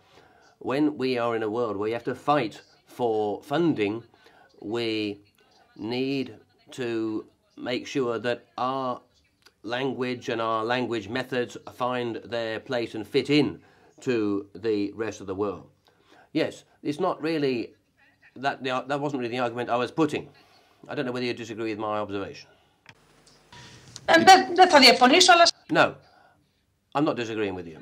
When we are in a world where you have to fight for funding, we need to make sure that our language and our language methods find their place and fit in to the rest of the world. Yes, it's not really that, that wasn't really the argument I was putting. I don't know whether you disagree with my observation. No, I'm not disagreeing with you.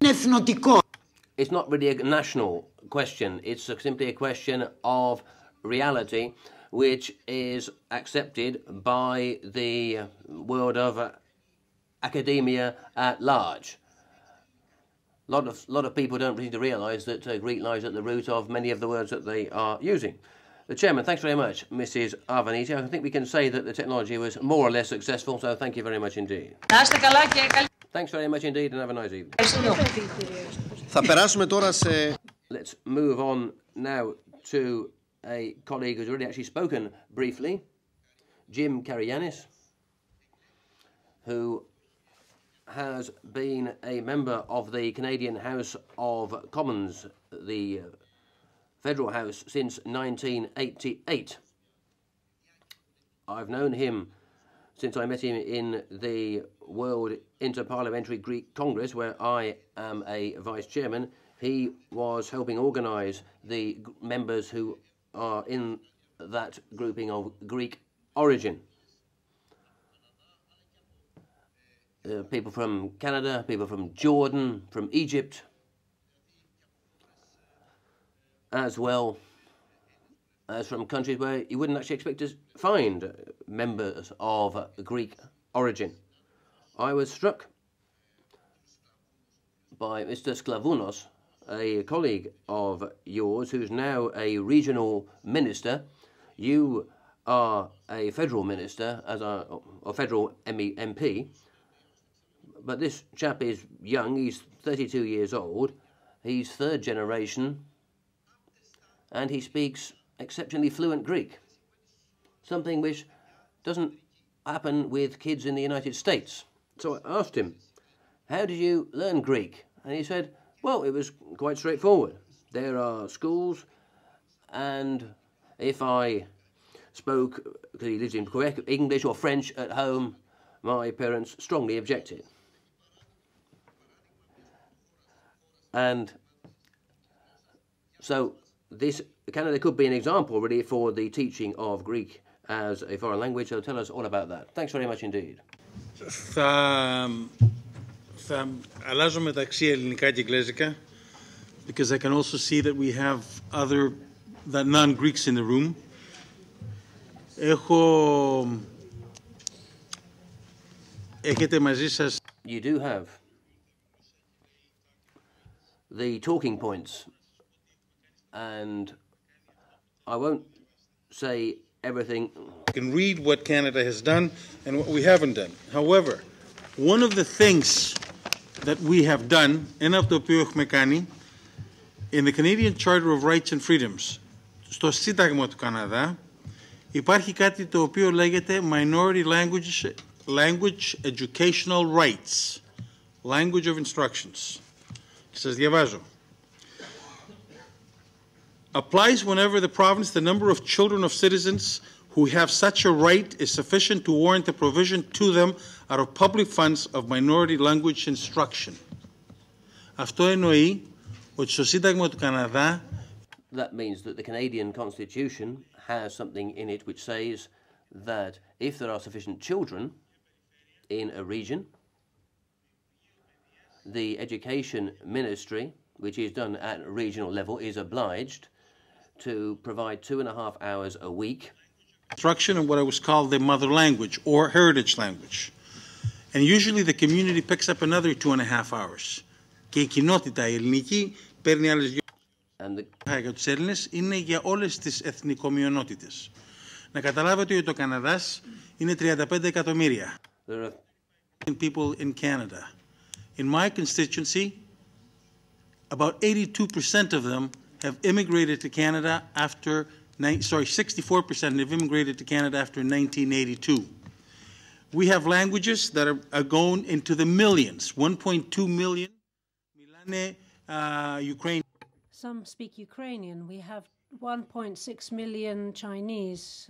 It's not really a national question. It's simply a question of reality, which is accepted by the world of academia at large. A lot of people don't seem to realise that Greek lies at the root of many of the words that they are using. The Chairman, thanks very much, Mrs. Arvaniti. I think we can say that the technology was more or less successful, so thank you very much indeed. Thanks very much indeed, and have a nice evening. Let's move on now to a colleague who's already actually spoken briefly, Jim Karygiannis, who has been a member of the Canadian House of Commons, the Federal House, since 1988. I've known him since I met him in the World Interparliamentary Greek Congress, where I am a vice chairman. He was helping organise the members who are in that grouping of Greek origin. people from Canada, people from Jordan, from Egypt, as well as from countries where you wouldn't actually expect to find members of Greek origin. I was struck by Mr. Sklavounos, a colleague of yours who's now a regional minister. You are a federal minister, as a federal MP, but this chap is young, he's 32 years old, he's third generation, and he speaks exceptionally fluent Greek, something which doesn't happen with kids in the United States. So I asked him, how did you learn Greek? And he said, well, it was quite straightforward. There are schools, and if I spoke, because he lives in Quebec, English or French at home, my parents strongly objected. And so this Canada could be an example, really, for the teaching of Greek as a foreign language. So tell us all about that. Thanks very much indeed. Θα αλλάζω μεταξύ ελληνικά και εγγλέζικα, because I can also see that we have other non-Greeks in the room. Έχετε μαζί σας. You do have the talking points, and I won't say everything. You can read what Canada has done and what we haven't done. However, one of the things that we have done, ένα από το οποίο έχουμε κάνει, in the Canadian Charter of Rights and Freedoms, στο Σύνταγμα του Καναδά, υπάρχει κάτι το οποίο λέγεται Minority Language Educational Rights, Language of Instructions. Σας διαβάζω. Applies whenever the province, the number of children of citizens who have such a right is sufficient to warrant the provision to them out of public funds of minority language instruction. Αυτό εννοεί ότι στο Σύνταγμα του Καναδά. That means that the Canadian Constitution has something in it which says that if there are sufficient children in a region, the Education Ministry, which is done at regional level, is obliged to provide 2.5 hours a week. Instruction in what I was called the mother language or heritage language. And usually the community picks up another 2.5 hours. Και η κοινότητα η ελληνική παίρνει άλλες 2. Για τους Έλληνες είναι για όλες τις εθνικομειονότητες. Να καταλάβετε ότι το Καναδάς είναι 35 εκατομμύρια. People in Canada. In my constituency, about 82% of them have immigrated to Canada after, 64% have immigrated to Canada after 1982. We have languages that are going into the millions, 1.2 million. Milane, Ukraine. Some speak Ukrainian. We have 1.6 million Chinese,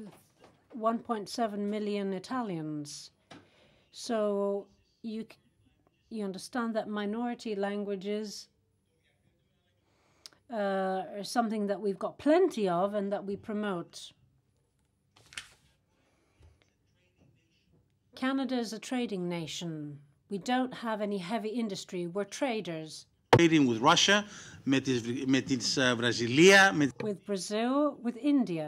1.7 million Italians. So you understand that minority languages are something that we've got plenty of and that we promote. Canada is a trading nation. We don't have any heavy industry. We're traders. Trading with Russia, with Brazil, with India.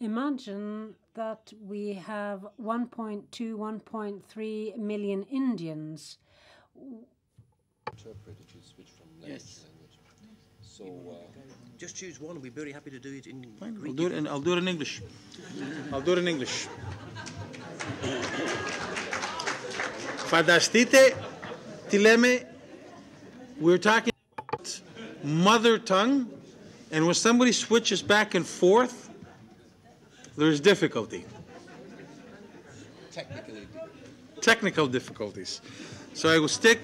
Imagine that we have 1.2, 1.3 million Indians. Interpret it, you switch from language. Yes. So, just choose one. We're very happy to do it in Greek. I'll do it in English. I'll do it in English. Φανταστείτε τι λέμε. We're talking about mother tongue, and when somebody switches back and forth, there's difficulty. Technical difficulties. So I will stick.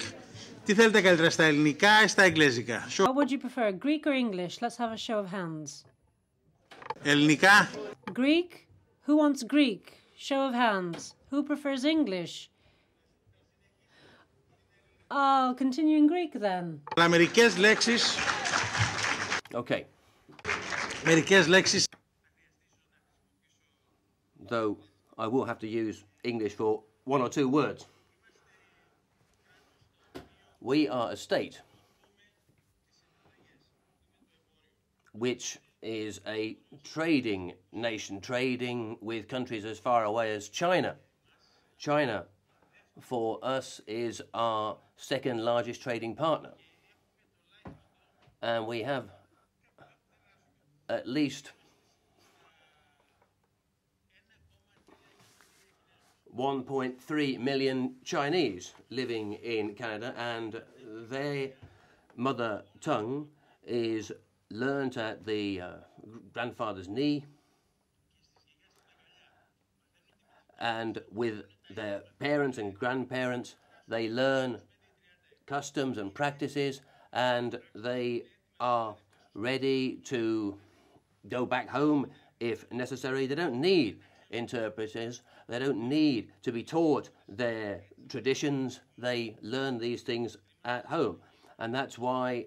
Τι θέλετε καλύτερα, στα ελληνικά ή στα εγγλέζικα? Sure. What would you prefer, Greek or English? Let's have a show of hands. Ελληνικά. Greek? Who wants Greek? Show of hands. Who prefers English? I'll continue in Greek then. Μερικές λέξεις. Okay. Μερικές λέξεις. Though I will have to use English for one or two words. We are a state which is a trading nation, trading with countries as far away as China. China, for us, is our second largest trading partner. And we have at least 1.3 million Chinese living in Canada, and their mother tongue is learnt at the grandfather's knee, and with their parents and grandparents they learn customs and practices, and they are ready to go back home if necessary. They don't need interpreters, they don't need to be taught their traditions, they learn these things at home, and that's why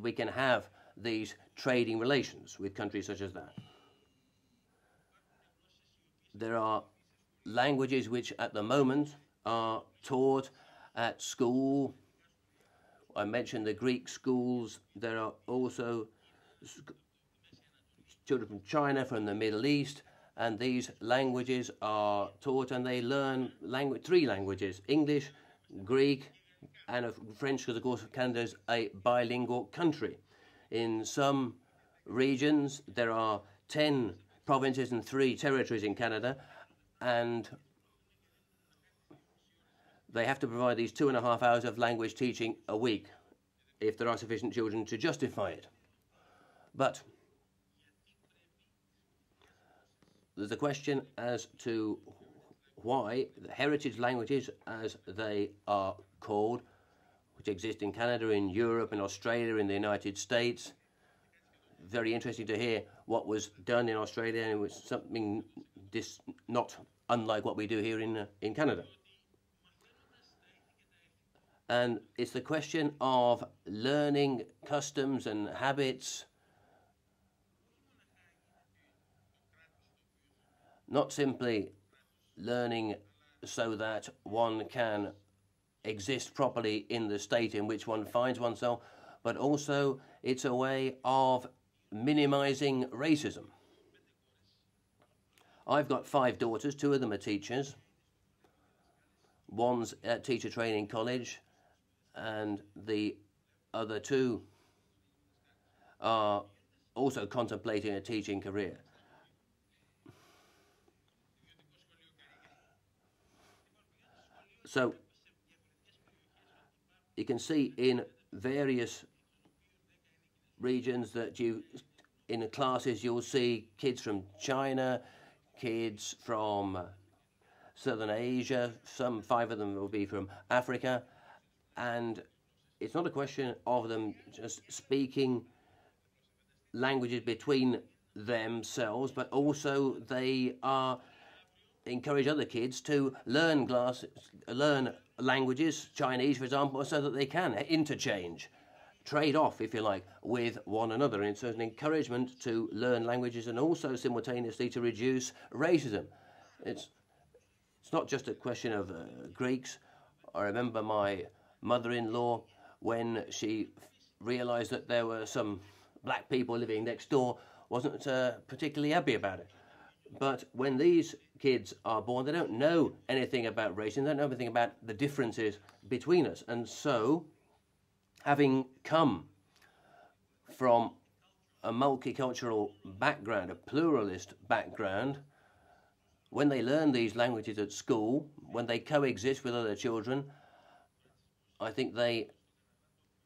we can have these trading relations with countries such as that. There are languages which at the moment are taught at school. I mentioned the Greek schools. There are also children from China, from the Middle East, and these languages are taught, and they learn three languages: English, Greek, and French, because of course Canada is a bilingual country. In some regions, there are 10 provinces and 3 territories in Canada, and they have to provide these 2.5 hours of language teaching a week if there are sufficient children to justify it. But there's a question as to why the heritage languages, as they are called, which exist in Canada, in Europe, in Australia, in the United States. Very interesting to hear what was done in Australia, and it was something not unlike what we do here in Canada. And it's the question of learning customs and habits, not simply learning so that one can exist properly in the state in which one finds oneself, but also it's a way of minimizing racism. I've got 5 daughters, 2 of them are teachers. One's at teacher training college, and the other 2 are also contemplating a teaching career. So you can see in various regions that in the classes you'll see kids from China, kids from Southern Asia, some 5 of them will be from Africa, and it's not a question of them just speaking languages between themselves, but also they are encourage other kids to learn languages, Chinese for example, so that they can interchange, trade off if you like, with one another. And it's an encouragement to learn languages and also simultaneously to reduce racism. It's not just a question of Greeks. I remember my mother-in-law, when she realised that there were some black people living next door, wasn't particularly happy about it. But when these kids are born, they don't know anything about racism, they don't know anything about the differences between us. And so, having come from a multicultural background, a pluralist background, when they learn these languages at school, when they coexist with other children, I think they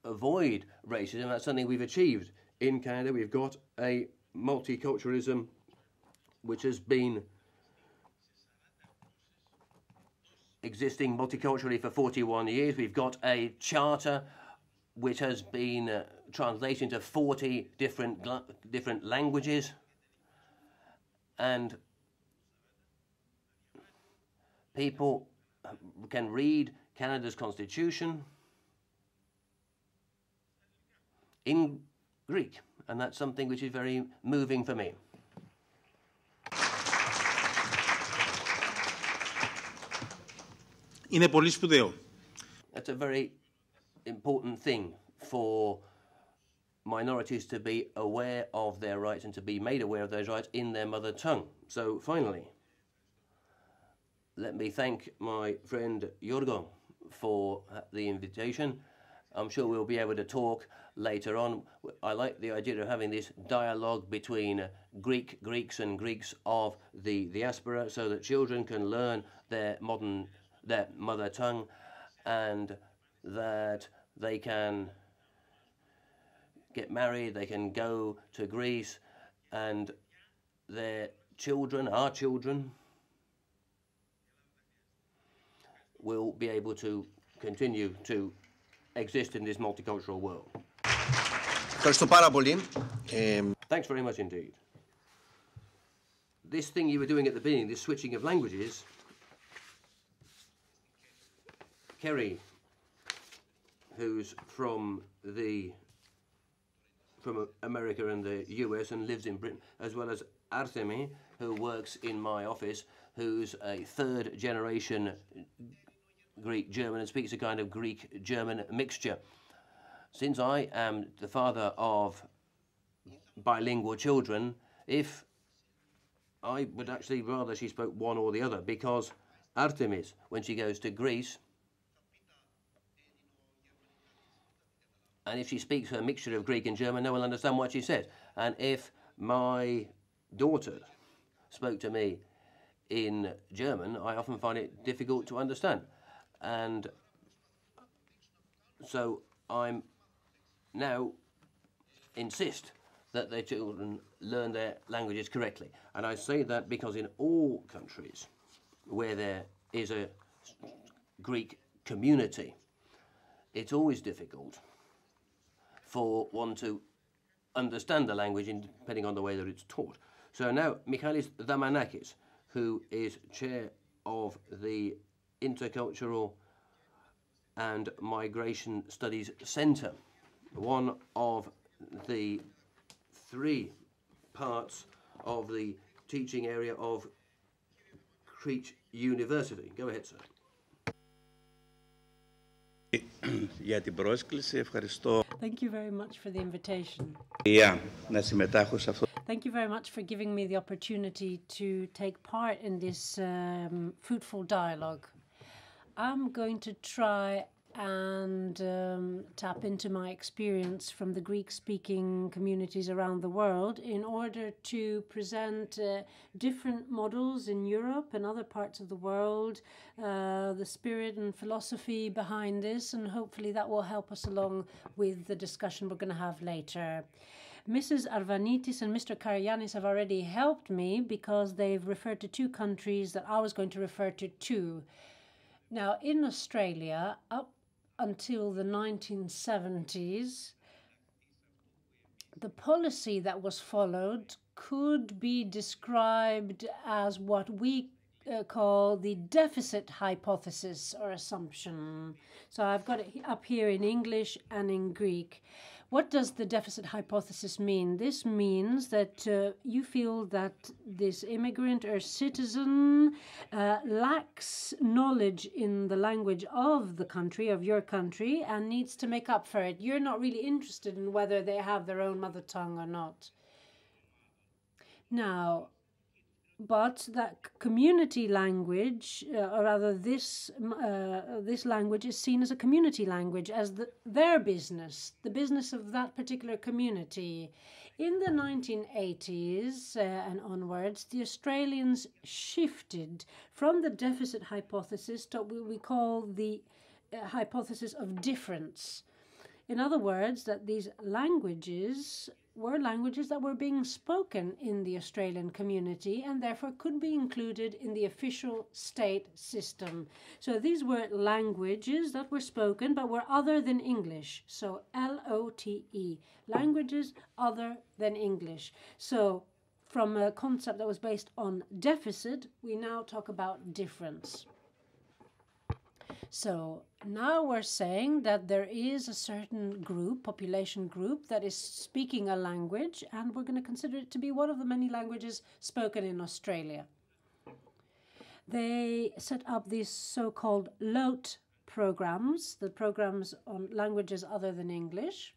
avoid racism. That's something we've achieved in Canada. We've got a multiculturalism which has been existing multiculturally for 41 years. We've got a charter which has been translated into 40 different languages, and people can read Canada's constitution in Greek, and that's something which is very moving for me. That's a very important thing for minorities to be aware of their rights and to be made aware of those rights in their mother tongue. So finally, let me thank my friend Jorgo for the invitation. I'm sure we'll be able to talk later on. I like the idea of having this dialogue between Greeks and Greeks of the diaspora, so that children can learn their mother tongue, and that they can get married, they can go to Greece, and their children, our children, will be able to continue to exist in this multicultural world. Thanks very much indeed. This thing you were doing at the beginning, this switching of languages, Kerry, who's from America and the US and lives in Britain, as well as Artemi, who works in my office, who's a third generation Greek-German and speaks a kind of Greek-German mixture. Since I am the father of bilingual children, if I would actually rather she spoke one or the other, because Artemis, when she goes to Greece, and if she speaks her mixture of Greek and German, no one will understand what she says. And if my daughter spoke to me in German, I often find it difficult to understand. And so I'm now insist that their children learn their languages correctly. And I say that because in all countries where there is a Greek community, it's always difficult for one to understand the language depending on the way that it's taught. So now Michaelis Damanakis, who is chair of the Intercultural and Migration Studies Centre, one of the three parts of the teaching area of Crete University. Go ahead, sir. Thank you very much for the invitation. Thank you very much for giving me the opportunity to take part in this fruitful dialogue. I'm going to try and tap into my experience from the Greek-speaking communities around the world in order to present different models in Europe and other parts of the world, the spirit and philosophy behind this, and hopefully that will help us along with the discussion we're going to have later. Mrs. Arvanitis and Mr. Karygiannis have already helped me because they've referred to two countries that I was going to refer to too. Now, in Australia, up until the 1970s, the policy that was followed could be described as what we call the deficit hypothesis or assumption. So I've got it up here in English and in Greek. What does the deficit hypothesis mean? This means that you feel that this immigrant or citizen lacks knowledge in the language of the country, of your country, and needs to make up for it. You're not really interested in whether they have their own mother tongue or not. Now, but that community language, or rather this language is seen as a community language, as their business, the business of that particular community. In the 1980s and onwards, the Australians shifted from the deficit hypothesis to what we call the hypothesis of difference. In other words, that these languages were languages that were being spoken in the Australian community and therefore could be included in the official state system. So these were languages that were spoken but were other than English. So LOTE, languages other than English. So from a concept that was based on deficit, we now talk about difference. So now we're saying that there is a certain group, population group, that is speaking a language, and we're going to consider it to be one of the many languages spoken in Australia. They set up these so-called LOTE programs, the programs on languages other than English.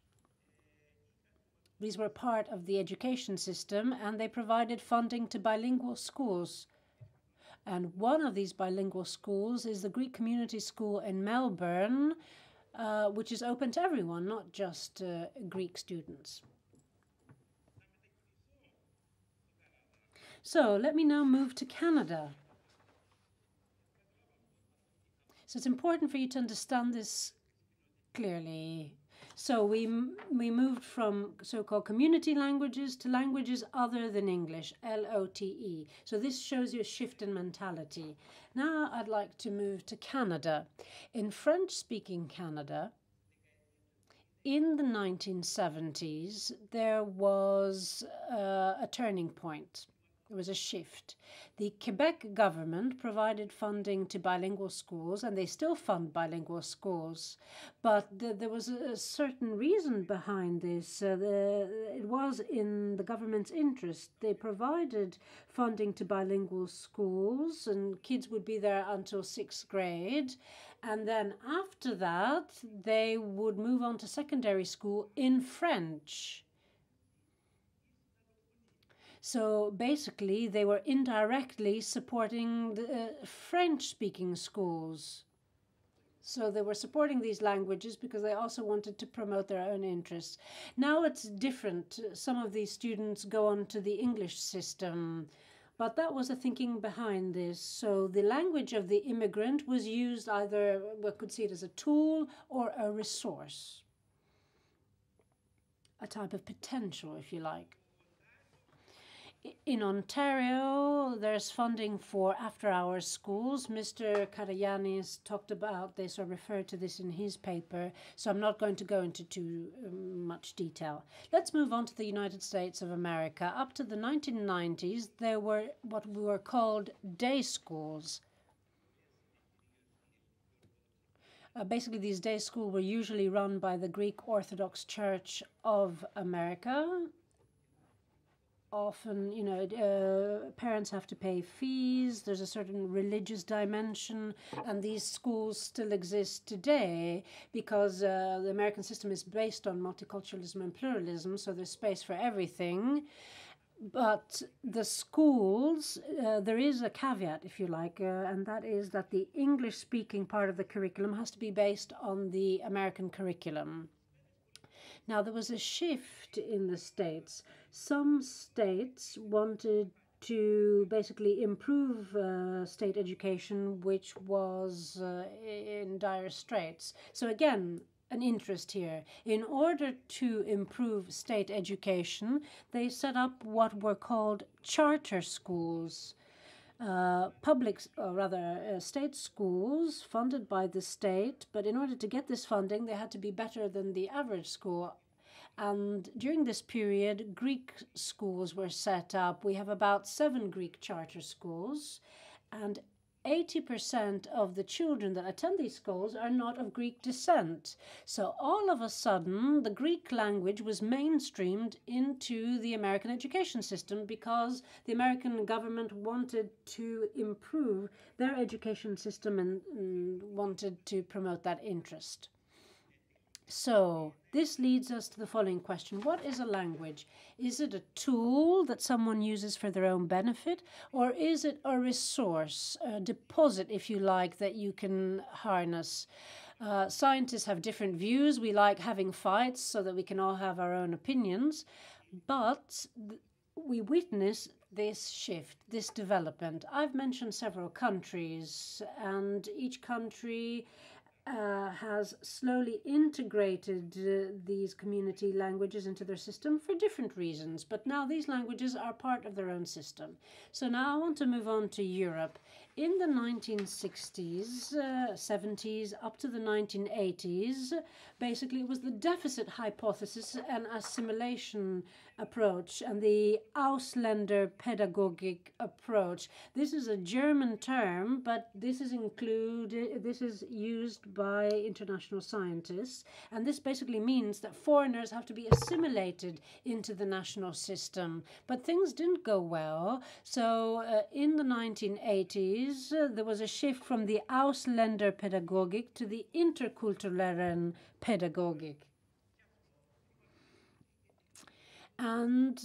These were part of the education system, and they provided funding to bilingual schools. And one of these bilingual schools is the Greek Community School in Melbourne, which is open to everyone, not just Greek students. So let me now move to Canada. So it's important for you to understand this clearly. So we moved from so-called community languages to languages other than English, LOTE. So this shows you a shift in mentality. Now I'd like to move to Canada. In French-speaking Canada, in the 1970s, there was a turning point. There was a shift. The Quebec government provided funding to bilingual schools, and they still fund bilingual schools. But there was a certain reason behind this. It was in the government's interest. They provided funding to bilingual schools, and kids would be there until sixth grade. And then after that, they would move on to secondary school in French. So basically, they were indirectly supporting the French-speaking schools. So they were supporting these languages because they also wanted to promote their own interests. Now it's different. Some of these students go on to the English system. But that was the thinking behind this. So the language of the immigrant was used either, we could see it as a tool or a resource, a type of potential, if you like. In Ontario, there's funding for after-hours schools. Mr. Karygiannis talked about this or referred to this in his paper, so I'm not going to go into too much detail. Let's move on to the United States of America. Up to the 1990s, there were what were called day schools. Basically, these day schools were usually run by the Greek Orthodox Church of America. Often, you know, parents have to pay fees, there's a certain religious dimension, and these schools still exist today because the American system is based on multiculturalism and pluralism, so there's space for everything. But the schools, there is a caveat, if you like, and that is that the English-speaking part of the curriculum has to be based on the American curriculum. Now, there was a shift in the states. Some states wanted to basically improve state education, which was in dire straits. So again, an interest here. In order to improve state education, they set up what were called charter schools. State schools funded by the state, but in order to get this funding, they had to be better than the average school. And during this period, Greek schools were set up. We have about 7 Greek charter schools, and 80% of the children that attend these schools are not of Greek descent. So all of a sudden, the Greek language was mainstreamed into the American education system because the American government wanted to improve their education system and wanted to promote that interest. So this leads us to the following question. What is a language? Is it a tool that someone uses for their own benefit, or is it a resource, a deposit, if you like, that you can harness? Scientists have different views. We like having fights so that we can all have our own opinions, but we witness this shift, this development. I've mentioned several countries, and each country has slowly integrated these community languages into their system for different reasons, but now these languages are part of their own system. So now I want to move on to Europe. In the 1960s, 70s, up to the 1980s, basically it was the deficit hypothesis and assimilation approach and the Ausländer pedagogic approach. This is a German term, but this is included, this is used by international scientists, and this basically means that foreigners have to be assimilated into the national system. But things didn't go well, so in the 1980s, 1980s, there was a shift from the Ausländer pedagogic to the interkulturellen pedagogic. And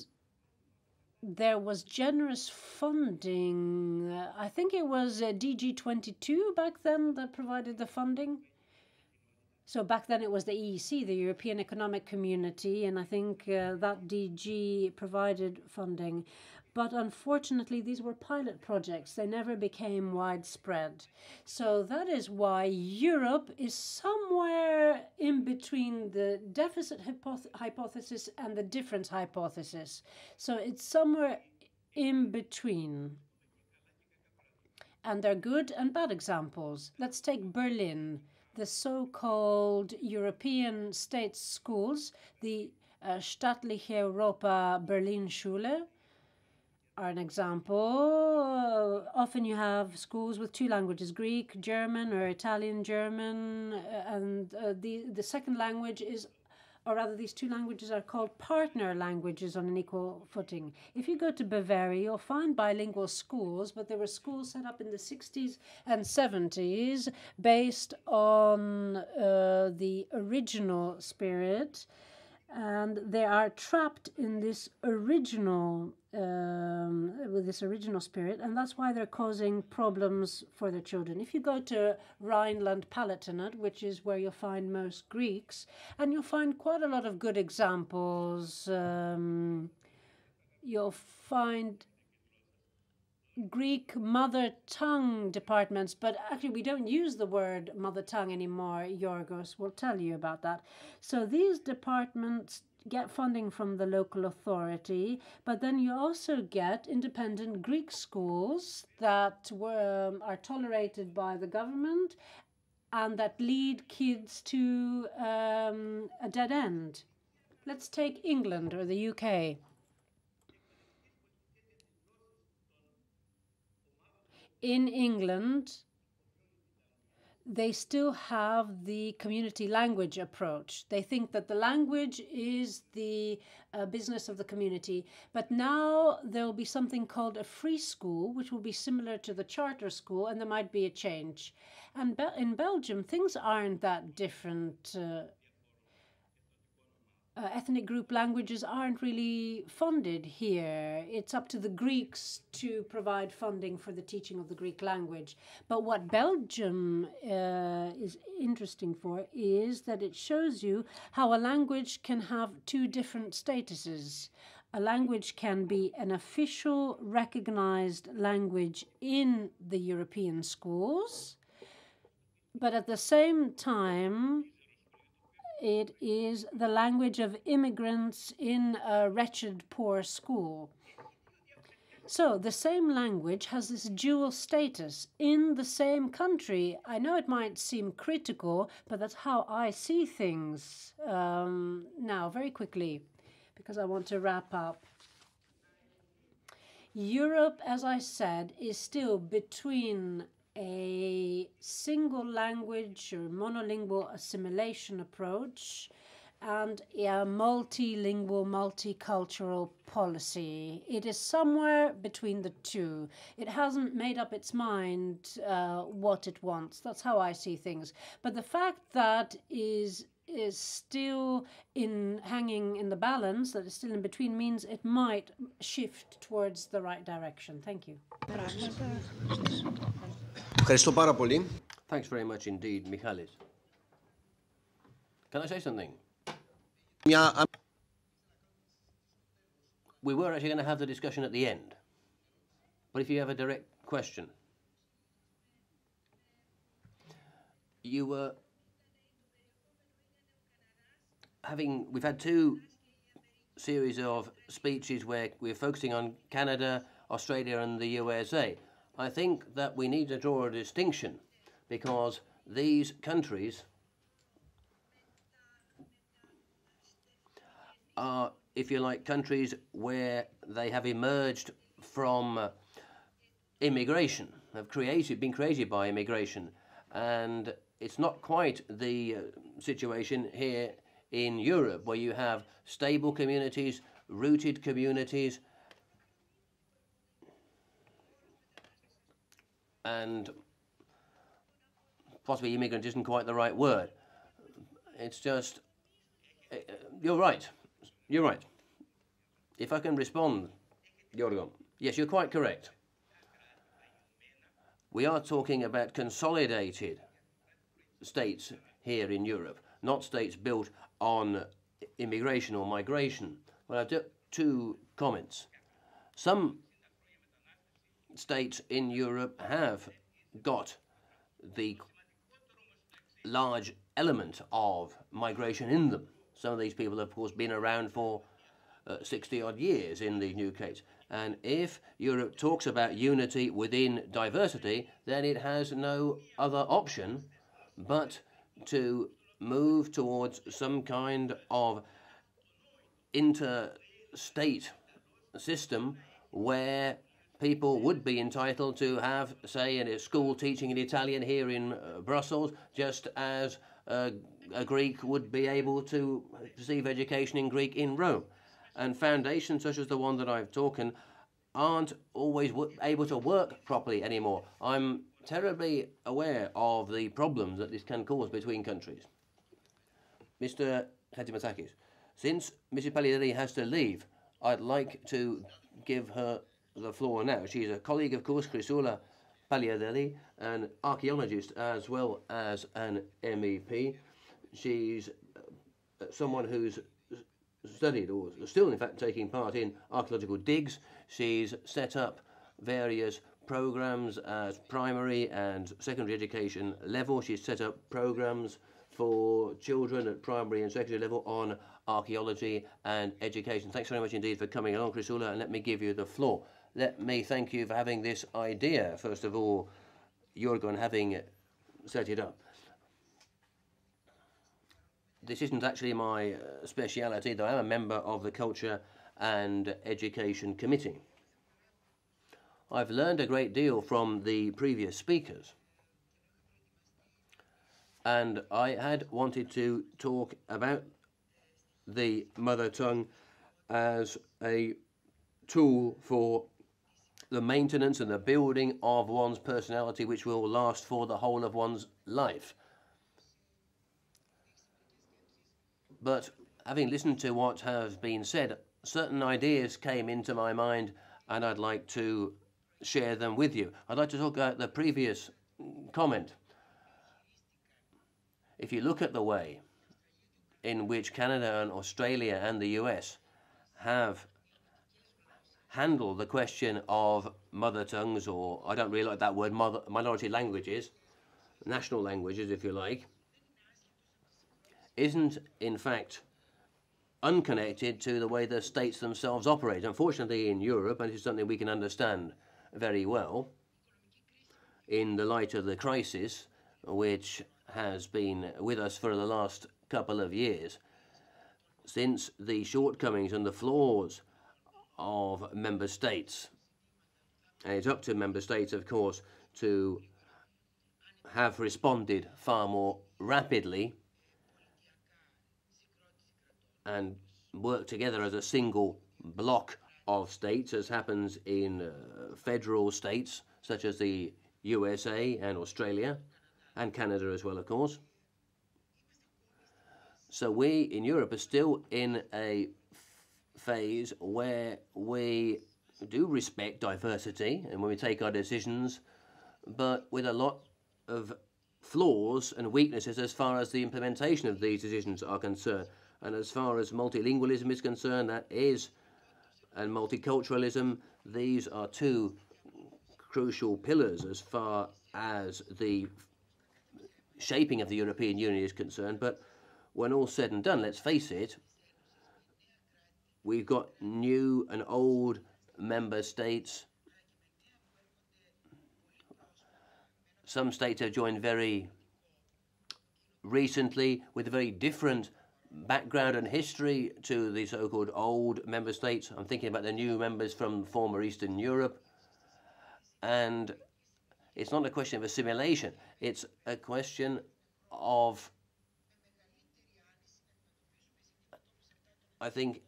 there was generous funding. I think it was DG22 back then that provided the funding. So back then it was the EEC, the European Economic Community, and I think that DG provided funding. But unfortunately, these were pilot projects. They never became widespread. So that is why Europe is somewhere in between the deficit hypothesis and the difference hypothesis. So it's somewhere in between. And there are good and bad examples. Let's take Berlin, the so-called European state schools, the Staatliche Europa Berlin Schule, are an example. Often you have schools with two languages, Greek, German, or Italian, German, and the second language is, or rather these two languages are called partner languages on an equal footing. If you go to Bavaria, you'll find bilingual schools, but there were schools set up in the 60s and 70s based on the original spirit, and they are trapped in this original with this original spirit, and that's why they're causing problems for their children. If you go to Rhineland-Palatinate, which is where you'll find most Greeks, and you'll find quite a lot of good examples. You'll find Greek mother tongue departments, but actually we don't use the word mother tongue anymore. Jorgos will tell you about that. So these departments get funding from the local authority, but then you also get independent Greek schools that are tolerated by the government and that lead kids to a dead end. Let's take England or the UK. In England, they still have the community language approach. They think that the language is the business of the community. But now there will be something called a free school, which will be similar to the charter school, and there might be a change. And in Belgium, things aren't that different. Ethnic group languages aren't really funded here. It's up to the Greeks to provide funding for the teaching of the Greek language. But what Belgium is interesting for is that it shows you how a language can have two different statuses. A language can be an official recognized language in the European schools, but at the same time, it is the language of immigrants in a wretched, poor school. So the same language has this dual status in the same country. I know it might seem critical, but that's how I see things now, very quickly, because I want to wrap up. Europe, as I said, is still between a single language or monolingual assimilation approach and a multilingual, multicultural policy. It is somewhere between the two. It hasn't made up its mind what it wants. That's how I see things. But the fact that is still hanging in the balance, that is still in between, means it might shift towards the right direction. Thank you. Thanks very much indeed, Michaelis. Can I say something? Yeah. We were actually going to have the discussion at the end. But if you have a direct question. You were we've had two series of speeches where we're focusing on Canada, Australia and the USA. I think that we need to draw a distinction because these countries are, if you like, countries where they have emerged from immigration, have been created by immigration. And it's not quite the situation here in Europe, where you have stable communities, rooted communities, and possibly immigrant isn't quite the right word. It's just, you're right, you're right. If I can respond, Jorgo, yes, you're quite correct. We are talking about consolidated states here in Europe, not states built on immigration or migration. Well, I've got two comments. Some states in Europe have got the large element of migration in them. Some of these people have, of course, been around for 60-odd years in the new case. And if Europe talks about unity within diversity, then it has no other option but to move towards some kind of interstate system where people would be entitled to have, say, a school teaching in Italian here in Brussels, just as a Greek would be able to receive education in Greek in Rome. And foundations such as the one that I've taken aren't always able to work properly anymore. I'm terribly aware of the problems that this can cause between countries. Mr. Chatzimarkakis, since Mrs. Pagliardelli has to leave, I'd like to give her the floor now. She's a colleague, of course, Chrysoula Paliadeli, an archaeologist as well as an MEP. She's someone who's studied, or still in fact taking part in, archaeological digs. She's set up various programs at primary and secondary education level. She's set up programs for children at primary and secondary level on archaeology and education. Thanks very much indeed for coming along, Chrysoula, and let me give you the floor. Let me thank you for having this idea, first of all, Jorgo, and having set it up. This isn't actually my speciality, though I am a member of the Culture and Education Committee. I've learned a great deal from the previous speakers, and I had wanted to talk about the mother tongue as a tool for the maintenance and the building of one's personality, which will last for the whole of one's life. But having listened to what has been said, certain ideas came into my mind, and I'd like to share them with you. I'd like to talk about the previous comment. If you look at the way in which Canada and Australia and the US have handled the question of mother tongues, or I don't really like that word, minority languages, national languages if you like, isn't in fact unconnected to the way the states themselves operate. Unfortunately in Europe, and it's something we can understand very well in the light of the crisis which has been with us for the last couple of years, since the shortcomings and the flaws of member states, and it's up to member states, of course, to have responded far more rapidly and work together as a single block of states, as happens in federal states such as the USA and Australia and Canada as well, of course. So we in Europe are still in a phase where we do respect diversity and when we take our decisions, but with a lot of flaws and weaknesses as far as the implementation of these decisions are concerned. And as far as multilingualism is concerned, that is, and multiculturalism, these are two crucial pillars as far as the shaping of the European Union is concerned. But when all's said and done, let's face it, we've got new and old member states. Some states have joined very recently with a very different background and history to the so-called old member states. I'm thinking about the new members from former Eastern Europe. And it's not a question of assimilation. It's a question of, I think,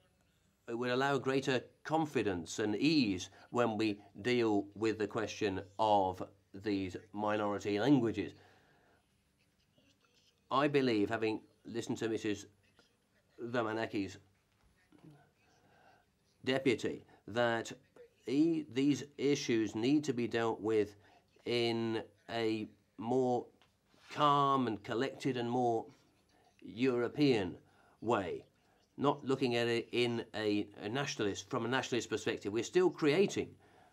it would allow greater confidence and ease when we deal with the question of these minority languages. I believe, having listened to Mrs. Damanaki's deputy, that these issues need to be dealt with in a more calm and collected and more European way, not looking at it in a nationalist, from a nationalist perspective. We're still creating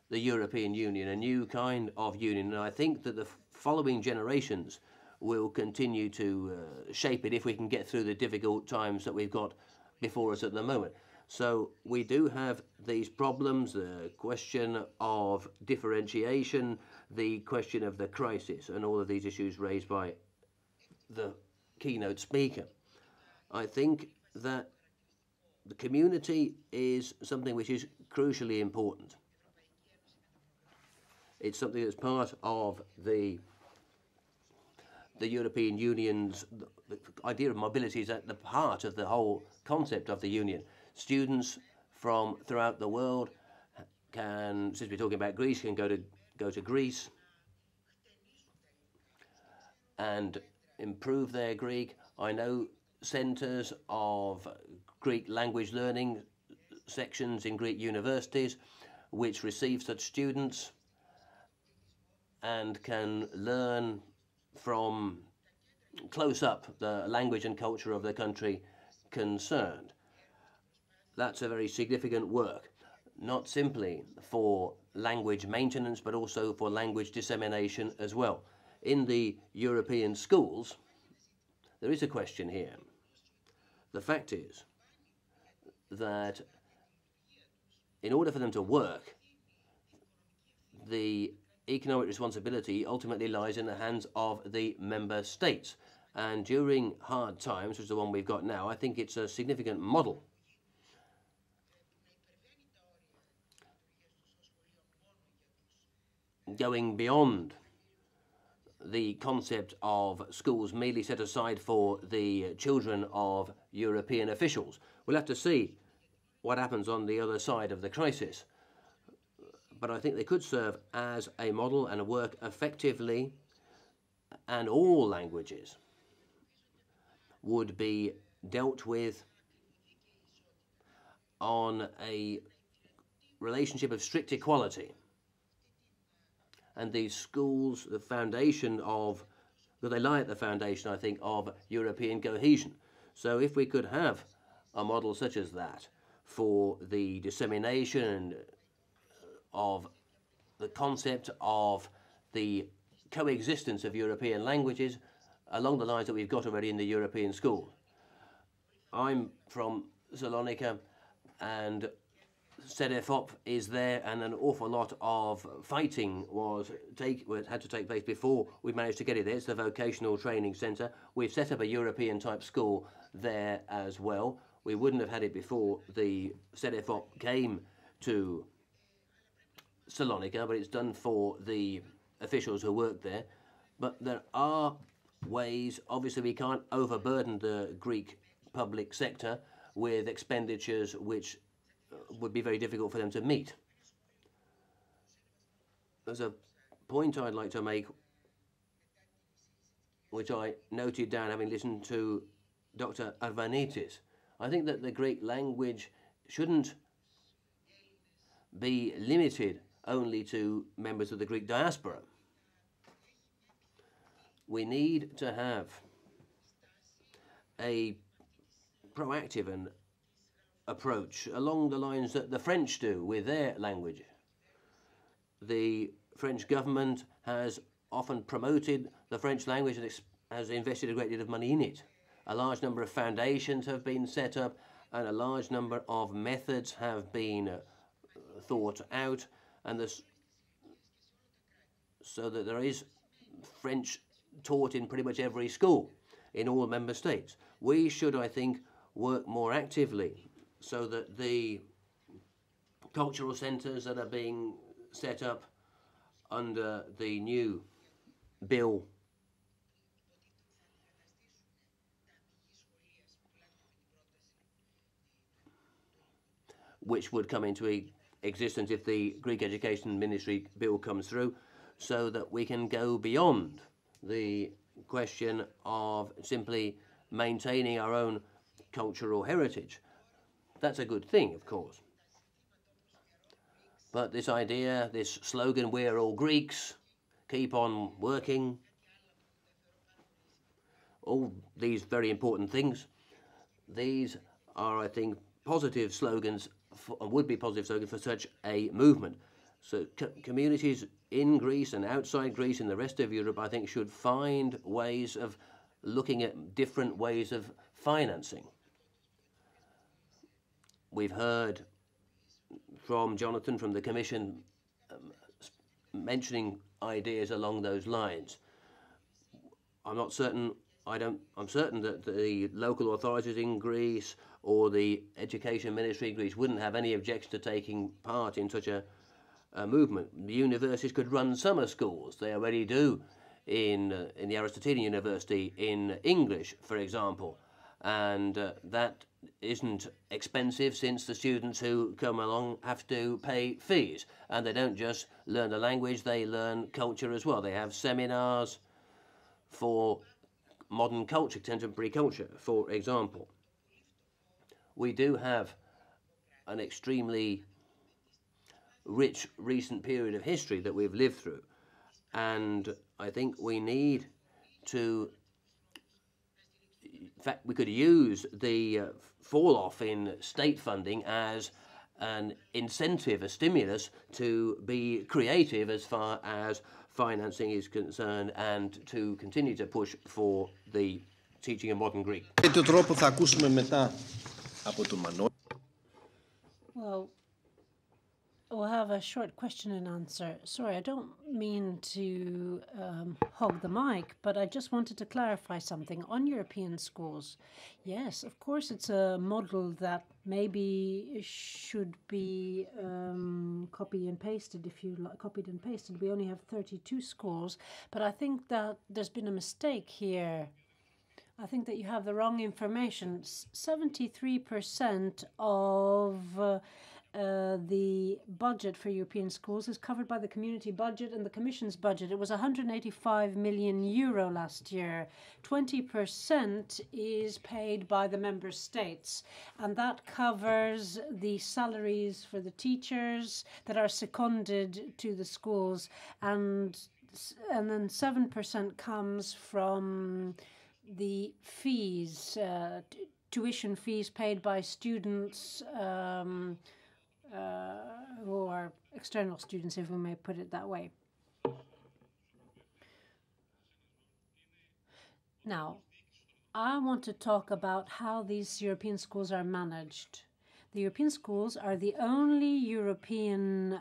the European Union, a new kind of union, and I think that the following generations will continue to shape it if we can get through the difficult times that we've got before us at the moment. So we do have these problems, the question of differentiation, the question of the crisis, and all of these issues raised by the keynote speaker. I think that the community is something which is crucially important. It's something that's part of the European Union's, the idea of mobility is at the heart of the whole concept of the Union. Students from throughout the world can, since we're talking about Greece, can go to Greece and improve their Greek. I know centres of Greek language learning sections in Greek universities which receive such students and can learn from close up the language and culture of the country concerned. That's a very significant work, not simply for language maintenance, but also for language dissemination as well. In the European schools, there is a question here. The fact is that in order for them to work, the economic responsibility ultimately lies in the hands of the member states. And during hard times, which is the one we've got now, I think it's a significant model going beyond the concept of schools merely set aside for the children of European officials. We'll have to see what happens on the other side of the crisis. But I think they could serve as a model and work effectively, and all languages would be dealt with on a relationship of strict equality. And these schools, the foundation of, well, they lie at the foundation, I think, of European cohesion. So if we could have a model such as that for the dissemination of the concept of the coexistence of European languages along the lines that we've got already in the European school. I'm from Salonika, and Cedefop is there, and an awful lot of fighting had to take place before we managed to get it there. It's the vocational training centre. We've set up a European type school there as well. We wouldn't have had it before the Cedefop came to Salonika, but it's done for the officials who work there. But there are ways, obviously we can't overburden the Greek public sector with expenditures which would be very difficult for them to meet. There's a point I'd like to make, which I noted down having listened to Dr. Arvanitis. I think that the Greek language shouldn't be limited only to members of the Greek diaspora. We need to have a proactive and approach along the lines that the French do with their language. The French government has often promoted the French language and has invested a great deal of money in it. A large number of foundations have been set up, and a large number of methods have been thought out, and so that there is French taught in pretty much every school in all member states. We should, I think, work more actively so that the cultural centres that are being set up under the new bill which would come into existence if the Greek Education Ministry bill comes through, so that we can go beyond the question of simply maintaining our own cultural heritage. That's a good thing, of course. But this idea, this slogan, we're all Greeks, keep on working, all these very important things, these are, I think, positive slogans, would be positive slogans for such a movement. So communities in Greece and outside Greece and the rest of Europe, I think, should find ways of looking at different ways of financing. We've heard from Jonathan from the Commission mentioning ideas along those lines. I'm certain that the local authorities in Greece or the Education Ministry in Greece wouldn't have any objection to taking part in such a movement. The universities could run summer schools. They already do in the Aristotelian University in English, for example, and that isn't expensive since the students who come along have to pay fees, and they don't just learn the language, they learn culture as well. They have seminars for modern culture, contemporary culture, for example. We do have an extremely rich recent period of history that we've lived through, and I think we need to, in fact, we could use the fall-off in state funding as an incentive, a stimulus, to be creative as far as financing is concerned and to continue to push for the teaching of modern Greek. Well, we'll have a short question and answer. Sorry, I don't mean to hog the mic, but I just wanted to clarify something on European schools. Yes, of course, it's a model that maybe should be copied and pasted. If you like, copied and pasted, we only have 32 schools, but I think that there's been a mistake here. I think that you have the wrong information. 73% of the budget for European schools is covered by the community budget and the Commission's budget. It was 185 million euro last year. 20% is paid by the member states, and that covers the salaries for the teachers that are seconded to the schools, and then 7% comes from the fees, tuition fees paid by students, who are external students, if we may put it that way. Now, I want to talk about how these European schools are managed. The European schools are the only European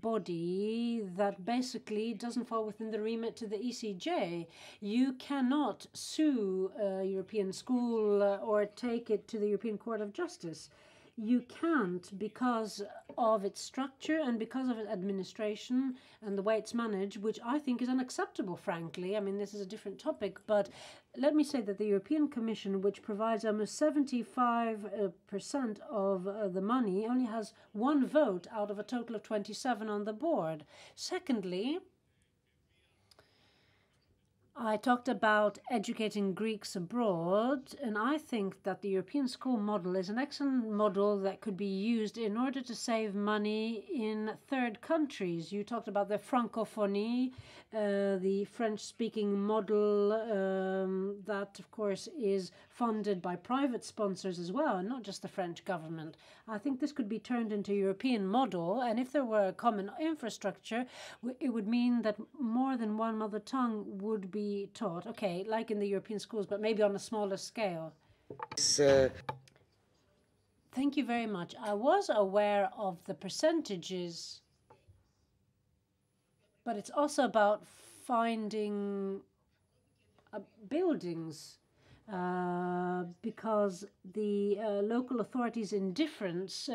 body that basically doesn't fall within the remit to the ECJ. You cannot sue a European school or take it to the European Court of Justice. You can't, because of its structure and because of its administration and the way it's managed, which I think is unacceptable, frankly. I mean, this is a different topic, but let me say that the European Commission, which provides almost 75% of the money, only has one vote out of a total of 27 on the board. Secondly, I talked about educating Greeks abroad, and I think that the European school model is an excellent model that could be used in order to save money in third countries. You talked about the francophonie, the French-speaking model that, of course, is funded by private sponsors as well, and not just the French government. I think this could be turned into a European model, and if there were a common infrastructure, it would mean that more than one mother tongue would be taught, okay, like in the European schools, but maybe on a smaller scale. Thank you very much. I was aware of the percentages, but it's also about finding buildings, because the local authorities' indifference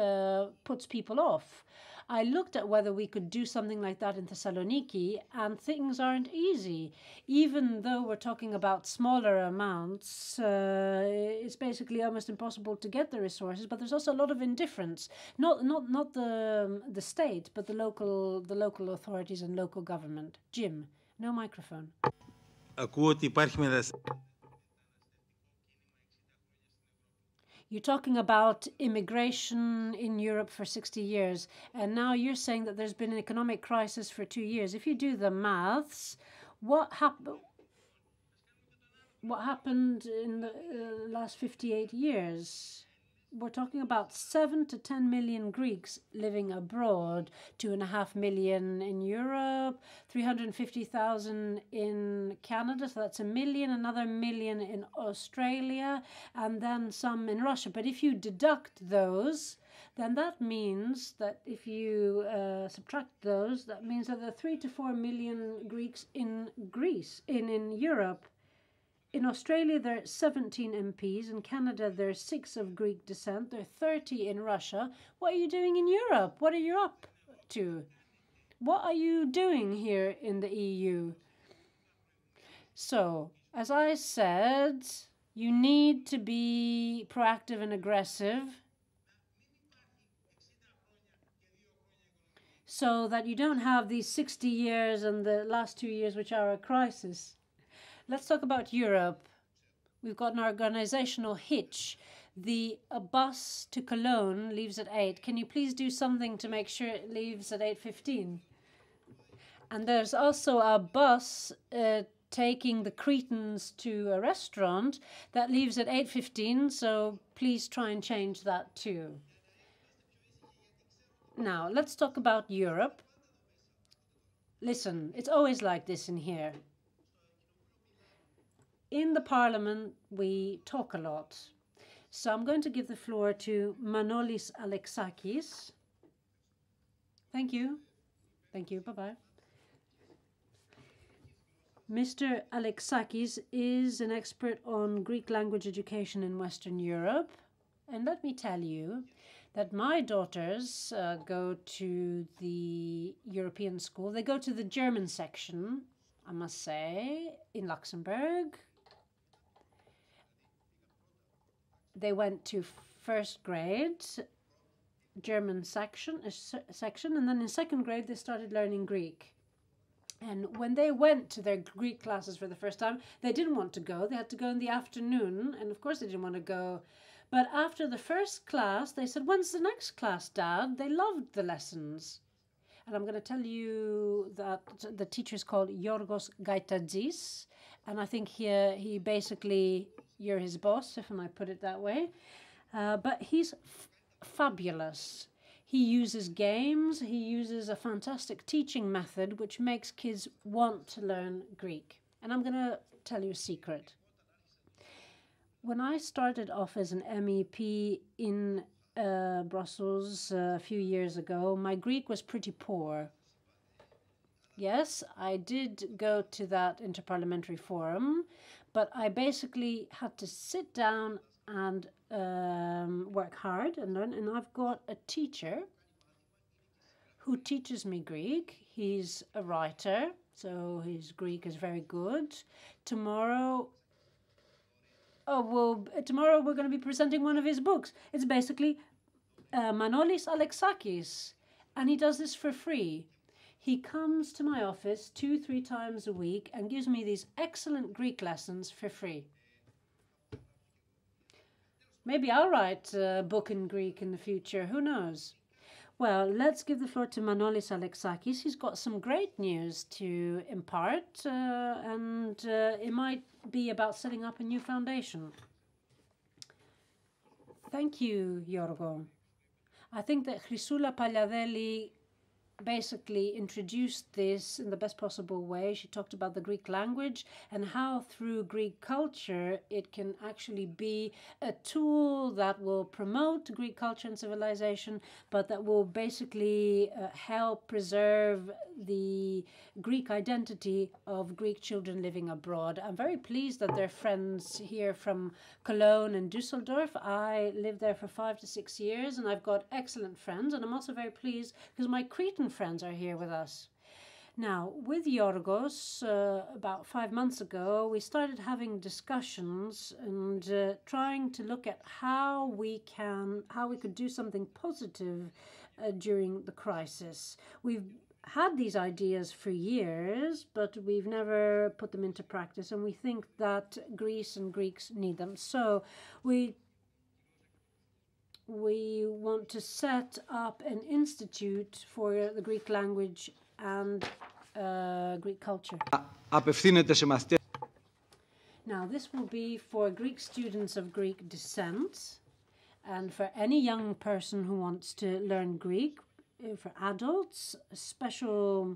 puts people off. I looked at whether we could do something like that in Thessaloniki, and things aren't easy. Even though we're talking about smaller amounts, it's basically almost impossible to get the resources. But there's also a lot of indifference, not the state, but the local authorities and local government. Jim, no microphone. You're talking about immigration in Europe for 60 years, and now you're saying that there's been an economic crisis for 2 years. If you do the maths, what happened in the last 58 years? We're talking about 7 to 10 million Greeks living abroad, 2.5 million in Europe, 350,000 in Canada, so that's 1 million, another 1 million in Australia, and then some in Russia. But if you deduct those, then that means that if you subtract those, that means that there are 3 to 4 million Greeks in Greece, in Europe. In Australia, there are 17 MPs. In Canada, there are 6 of Greek descent. There are 30 in Russia. What are you doing in Europe? What are you up to? What are you doing here in the EU? So, as I said, you need to be proactive and aggressive so that you don't have these 60 years and the last 2 years, which are a crisis. Let's talk about Europe. We've got an organizational hitch. A bus to Cologne leaves at 8. Can you please do something to make sure it leaves at 8:15? And there's also a bus taking the Cretans to a restaurant that leaves at 8:15, so please try and change that too. Now, let's talk about Europe. Listen, it's always like this in here. In the Parliament, we talk a lot. So I'm going to give the floor to Manolis Alexakis. Thank you. Thank you. Bye-bye. Mr. Alexakis is an expert on Greek language education in Western Europe. And let me tell you that my daughters go to the European school. They go to the German section, I must say, in Luxembourg. They went to first grade, German section, and then in second grade they started learning Greek. And when they went to their Greek classes for the first time, they didn't want to go. They had to go in the afternoon, and of course they didn't want to go. But after the first class, they said, "When's the next class, Dad?" They loved the lessons. And I'm going to tell you that the teacher is called Yorgos Gaitadzis, and I think here he basically... You're his boss, if I might put it that way. But he's fabulous. He uses games. He uses a fantastic teaching method which makes kids want to learn Greek. And I'm going to tell you a secret. When I started off as an MEP in Brussels a few years ago, my Greek was pretty poor. Yes, I did go to that interparliamentary forum, but I basically had to sit down and work hard and learn. And I've got a teacher who teaches me Greek. He's a writer, so his Greek is very good. Tomorrow we're going to be presenting one of his books. It's basically Manolis Alexakis, and he does this for free. He comes to my office 2-3 times a week and gives me these excellent Greek lessons for free. Maybe I'll write a book in Greek in the future, who knows? Well, let's give the floor to Manolis Alexakis. He's got some great news to impart, and it might be about setting up a new foundation. Thank you, Jorgo. I think that Chrysoula Paliadeli basically introduced this in the best possible way. She talked about the Greek language and how through Greek culture it can actually be a tool that will promote Greek culture and civilization, but that will basically help preserve the Greek identity of Greek children living abroad. I'm very pleased that there are friends here from Cologne and Düsseldorf. I lived there for 5 to 6 years and I've got excellent friends, and I'm also very pleased because my Cretan friends are here with us. Now, with Jorgos, about 5 months ago, we started having discussions and trying to look at how we could do something positive during the crisis. We've had these ideas for years, but we've never put them into practice, and we think that Greece and Greeks need them. So we want to set up an institute for the Greek language and Greek culture. Now, this will be for Greek students of Greek descent and for any young person who wants to learn Greek, for adults, special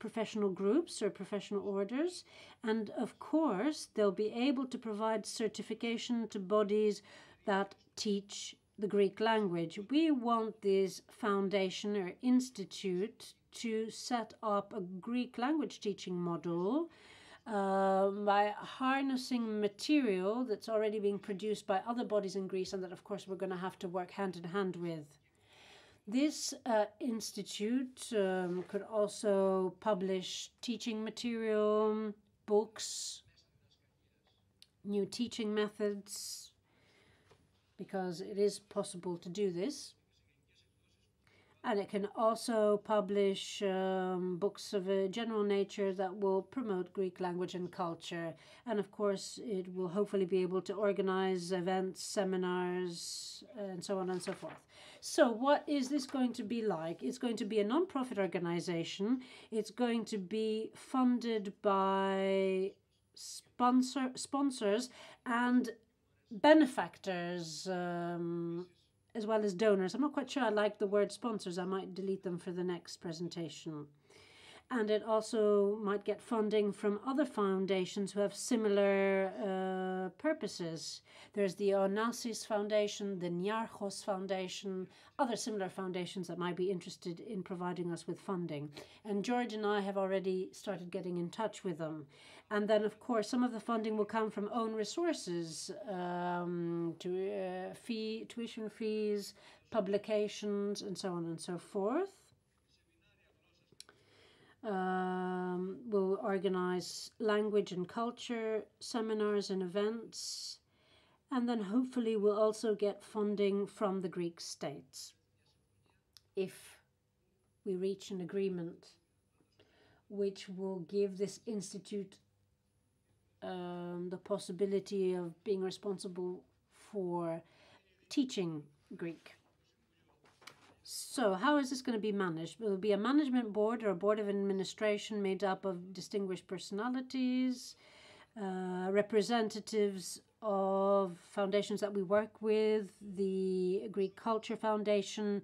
professional groups or professional orders, and of course they'll be able to provide certification to bodies that teach the Greek language. We want this foundation or institute to set up a Greek language teaching model by harnessing material that's already being produced by other bodies in Greece and that, of course, we're going to have to work hand in hand with. This institute could also publish teaching material, books, new teaching methods, because it is possible to do this. And it can also publish books of a general nature that will promote Greek language and culture. And of course, it will hopefully be able to organize events, seminars, and so on and so forth. So what is this going to be like? It's going to be a non-profit organization. It's going to be funded by sponsors and benefactors, as well as donors. I'm not quite sure I like the word sponsors. I might delete them for the next presentation. And it also might get funding from other foundations who have similar purposes. There's the Onassis Foundation, the Niarchos Foundation, other similar foundations that might be interested in providing us with funding. And George and I have already started getting in touch with them. And then, of course, some of the funding will come from own resources, tuition fees, publications, and so on and so forth. We'll organize language and culture seminars and events, and then hopefully we'll also get funding from the Greek states if we reach an agreement which will give this institute the possibility of being responsible for teaching Greek. So how is this going to be managed? It will be a management board or a board of administration made up of distinguished personalities, representatives of foundations that we work with, the Greek Culture Foundation,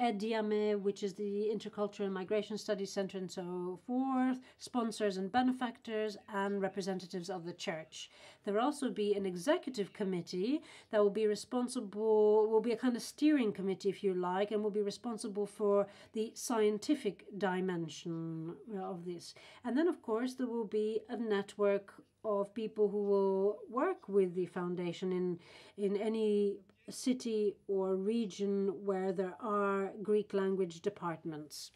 EDIAME, which is the Intercultural and Migration Studies Center, and so forth, sponsors and benefactors, and representatives of the church. There will also be an executive committee that will be responsible, will be a kind of steering committee, if you like, and will be responsible for the scientific dimension of this. And then, of course, there will be a network of people who will work with the foundation in any city or region where there are Greek language departments.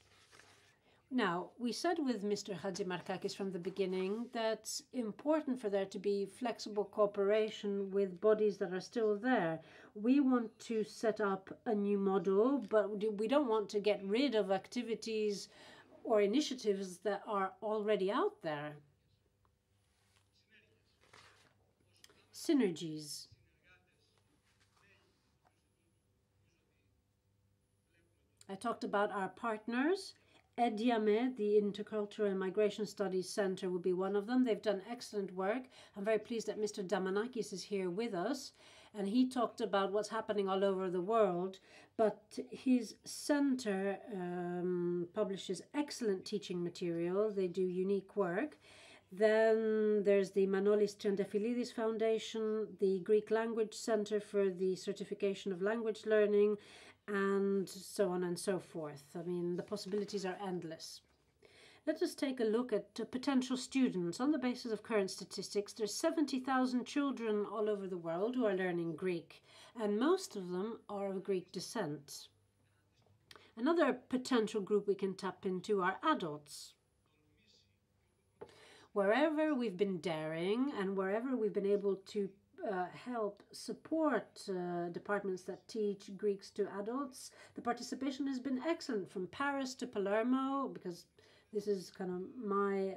Now, we said with Mr. Chatzimarkakis from the beginning that it's important for there to be flexible cooperation with bodies that are still there. We want to set up a new model, but we don't want to get rid of activities or initiatives that are already out there. Synergies. I talked about our partners, EDIAME, the Intercultural and Migration Studies Center, would be one of them. They've done excellent work. I'm very pleased that Mr. Damanakis is here with us, and he talked about what's happening all over the world. But his center publishes excellent teaching material. They do unique work. Then there's the Manolis Triantafylidis Foundation, the Greek Language Center for the Certification of Language Learning, and so on and so forth. I mean, the possibilities are endless. Let us take a look at potential students. On the basis of current statistics, there's 70,000 children all over the world who are learning Greek, and most of them are of Greek descent. Another potential group we can tap into are adults. Wherever we've been daring and wherever we've been able to help support departments that teach Greeks to adults, the participation has been excellent, from Paris to Palermo, because this is kind of my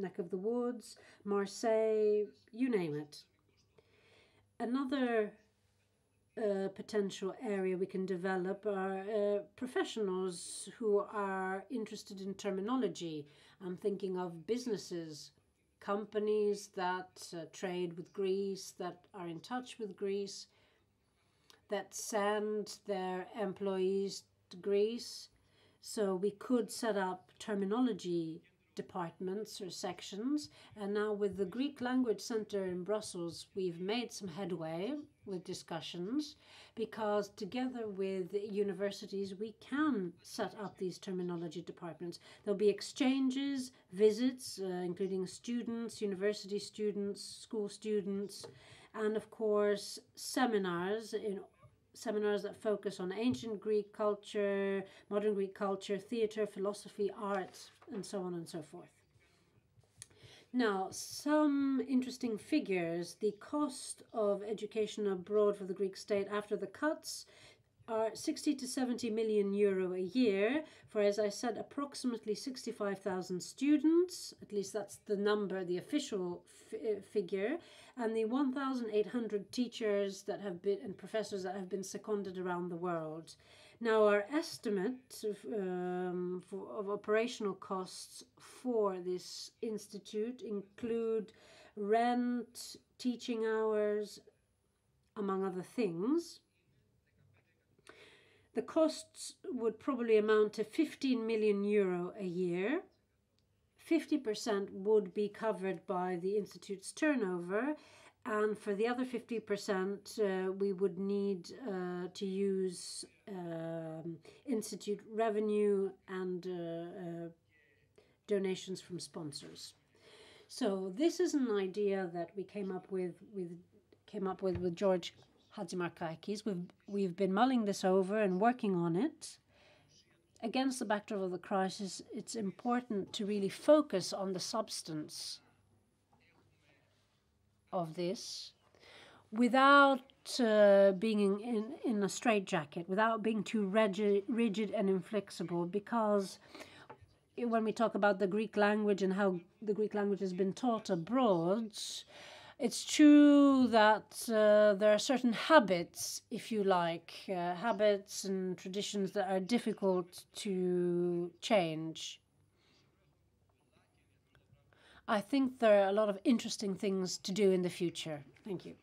neck of the woods, Marseille, you name it. Another potential area we can develop are professionals who are interested in terminology. I'm thinking of businesses, companies that trade with Greece, that are in touch with Greece, that send their employees to Greece. So we could set up terminology departments or sections. And now with the Greek Language Center in Brussels, we've made some headway with discussions, because together with universities we can set up these terminology departments. There'll be exchanges, visits, including students, university students, school students, and of course seminars, seminars that focus on ancient Greek culture, modern Greek culture, theater, philosophy, art, and so on and so forth. Now, some interesting figures. The cost of education abroad for the Greek state after the cuts are 60 to 70 million euro a year for, as I said, approximately 65,000 students. At least that's the number, the official figure. And the 1,800 teachers that have been, and professors that have been seconded around the world. Now, our estimate of operational costs for this institute include rent, teaching hours, among other things. The costs would probably amount to 15 million euro a year. 50% would be covered by the institute's turnover, and for the other 50%, we would need to use institute revenue and donations from sponsors. So this is an idea that we came up with George Chatzimarkakis. We've been mulling this over and working on it. Against the backdrop of the crisis, it's important to really focus on the substance of this without being in a straitjacket, without being too rigid and inflexible, because when we talk about the Greek language and how the Greek language has been taught abroad, it's true that there are certain habits, if you like, habits and traditions that are difficult to change. I think there are a lot of interesting things to do in the future. Thank you.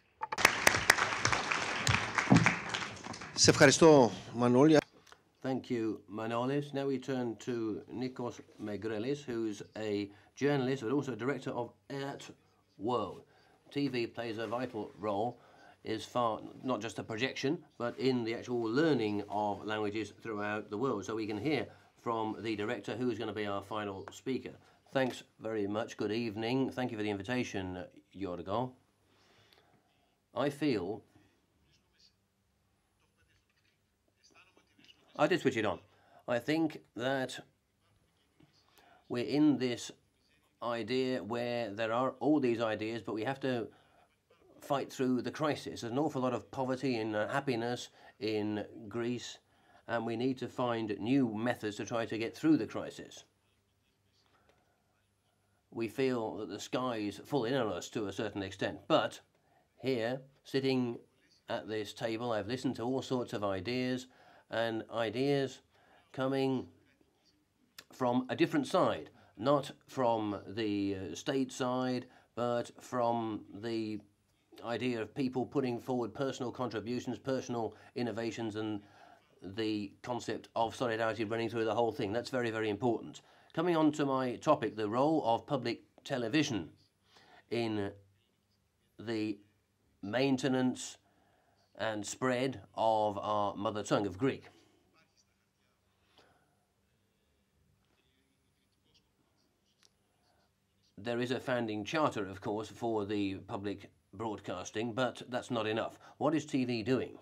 Thank you, Manolis. Now we turn to Nikos Megrelis, who's a journalist but also director of Art World. TV plays a vital role as far, not just the projection, but in the actual learning of languages throughout the world. So we can hear from the director, who's going to be our final speaker. Thanks very much. Good evening. Thank you for the invitation, Jorgo. I did switch it on. I think that we're in this idea where there are all these ideas, but we have to fight through the crisis. There's an awful lot of poverty and unhappiness in Greece, and we need to find new methods to try to get through the crisis. We feel that the sky is falling on us to a certain extent. But here, sitting at this table, I've listened to all sorts of ideas, and ideas coming from a different side, not from the state side, but from the idea of people putting forward personal contributions, personal innovations, and the concept of solidarity running through the whole thing. That's very, very important. Coming on to my topic, the role of public television in the maintenance and spread of our mother tongue, of Greek. There is a founding charter, of course, for the public broadcasting, but that's not enough. What is TV doing?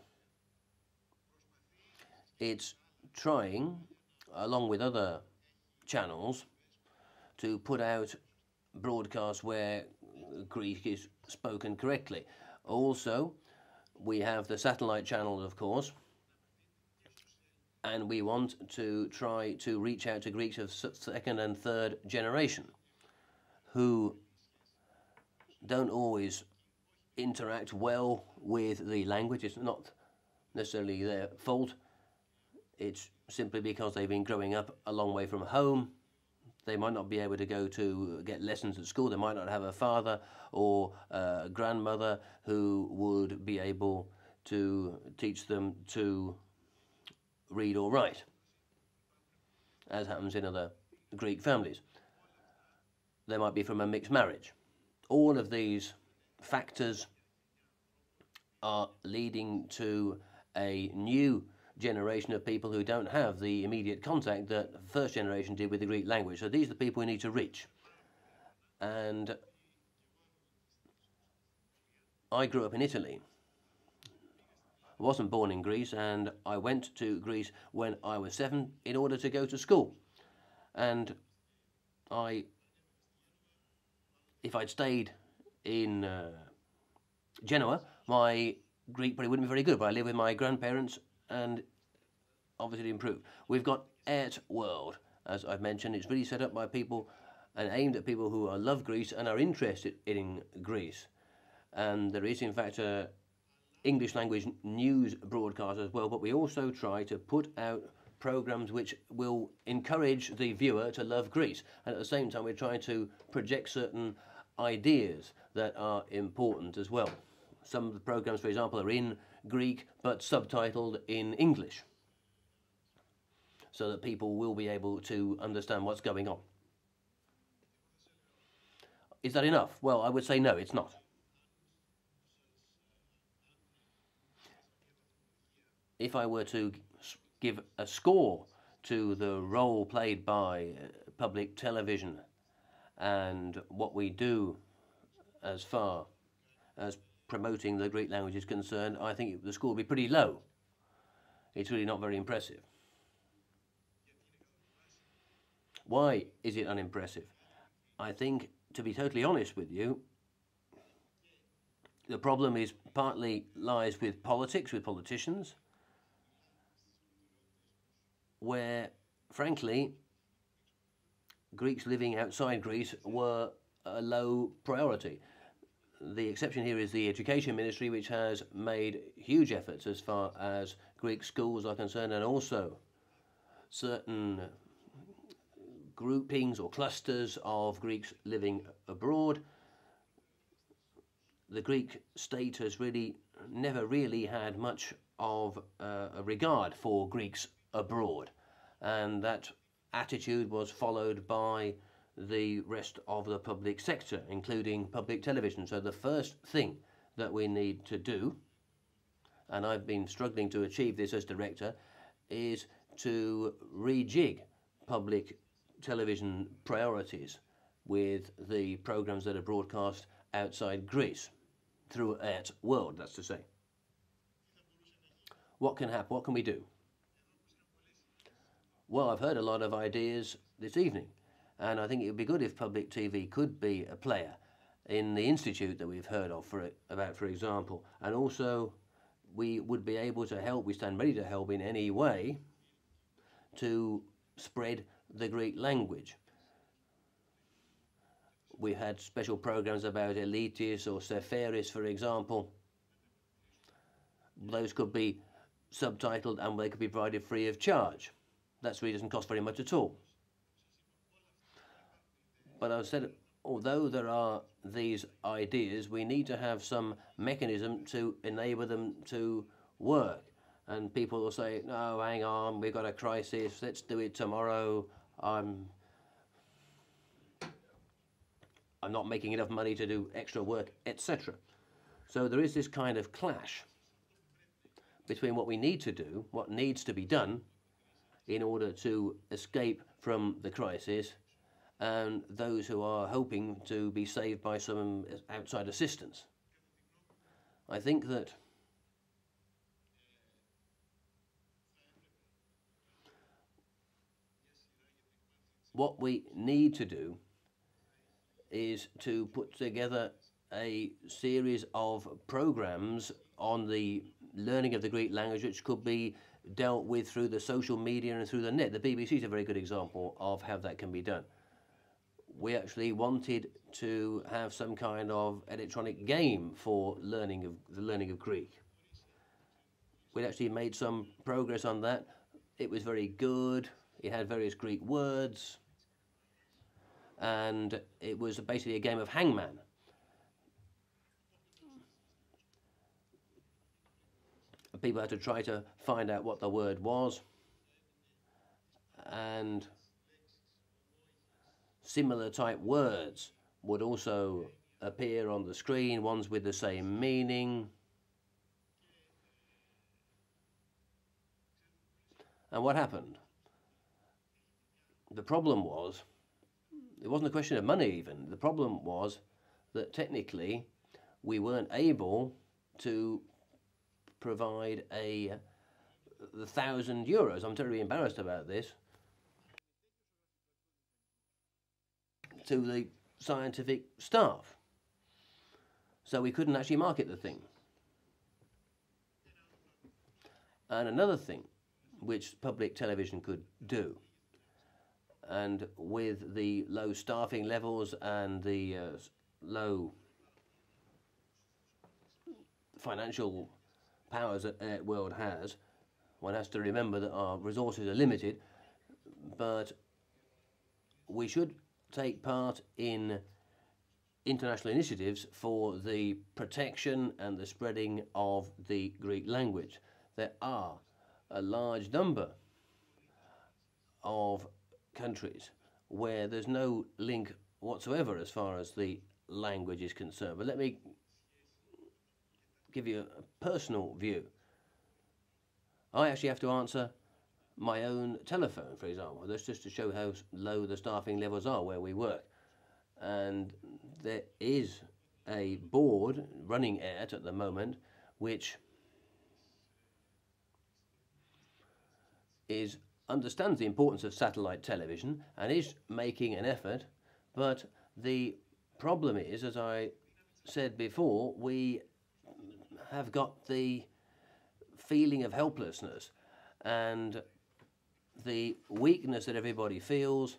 It's trying, along with other channels, to put out broadcasts where Greek is spoken correctly. Also, we have the satellite channels, of course, and we want to try to reach out to Greeks of second and third generation, who don't always interact well with the language. It's not necessarily their fault. It's simply because they've been growing up a long way from home. They might not be able to go to get lessons at school. They might not have a father or a grandmother who would be able to teach them to read or write, as happens in other Greek families. They might be from a mixed marriage. All of these factors are leading to a new generation of people who don't have the immediate contact that the first generation did with the Greek language. So these are the people we need to reach. And I grew up in Italy. I wasn't born in Greece, and I went to Greece when I was 7 in order to go to school. And if I'd stayed in Genoa, my Greek probably wouldn't be very good, but I live with my grandparents and obviously improved. We've got Art World, as I've mentioned. It's really set up by people and aimed at people who love Greece and are interested in Greece. And there is, in fact, an English language news broadcast as well, but we also try to put out programs which will encourage the viewer to love Greece. And at the same time, we're trying to project certain ideas that are important as well. Some of the programs, for example, are in Greek but subtitled in English, so that people will be able to understand what's going on. Is that enough? Well, I would say no, it's not. If I were to give a score to the role played by public television and what we do as far as promoting the Greek language is concerned, I think the score will be pretty low. It's really not very impressive. Why is it unimpressive? I think, to be totally honest with you, the problem is partly lies with politics, with politicians, where, frankly, Greeks living outside Greece were a low priority. The exception here is the Education Ministry, which has made huge efforts as far as Greek schools are concerned, and also certain groupings or clusters of Greeks living abroad. The Greek state has really never really had much of a regard for Greeks abroad, and that attitude was followed by the rest of the public sector, including public television. So the first thing that we need to do, and I've been struggling to achieve this as director, is to rejig public television priorities with the programmes that are broadcast outside Greece, through Art World, that's to say. What can happen? What can we do? Well, I've heard a lot of ideas this evening, and I think it would be good if public TV could be a player in the institute that we've heard of for example. And also, we would be able to help, we stand ready to help in any way to spread the Greek language. We had special programs about Elitis or Seferis, for example. Those could be subtitled and they could be provided free of charge. That really doesn't cost very much at all. But I said, although there are these ideas, we need to have some mechanism to enable them to work. And people will say, no, hang on, we've got a crisis, let's do it tomorrow. I'm not making enough money to do extra work, etc. So there is this kind of clash between what we need to do, what needs to be done in order to escape from the crisis, and those who are hoping to be saved by some outside assistance. I think that what we need to do is to put together a series of programs on the learning of the Greek language, which could be dealt with through the social media and through the net. The BBC is a very good example of how that can be done. We actually wanted to have some kind of electronic game for the learning of Greek. We'd actually made some progress on that. It was very good. It had various Greek words, and it was basically a game of hangman. People had to try to find out what the word was, and similar type words would also appear on the screen, ones with the same meaning. And what happened? The problem was, it wasn't a question of money even, the problem was that technically we weren't able to provide the 1,000 euros. I'm terribly embarrassed about this, to the scientific staff. So we couldn't actually market the thing. And another thing which public television could do, and with the low staffing levels and the low financial powers that Art World has, one has to remember that our resources are limited, but we should take part in international initiatives for the protection and the spreading of the Greek language. There are a large number of countries where there's no link whatsoever as far as the language is concerned. But let me give you a personal view. I actually have to answer my own telephone, for example. That's just to show how low the staffing levels are where we work. And there is a board running at the moment which understands the importance of satellite television and is making an effort, but the problem is, as I said before, we have got the feeling of helplessness and the weakness that everybody feels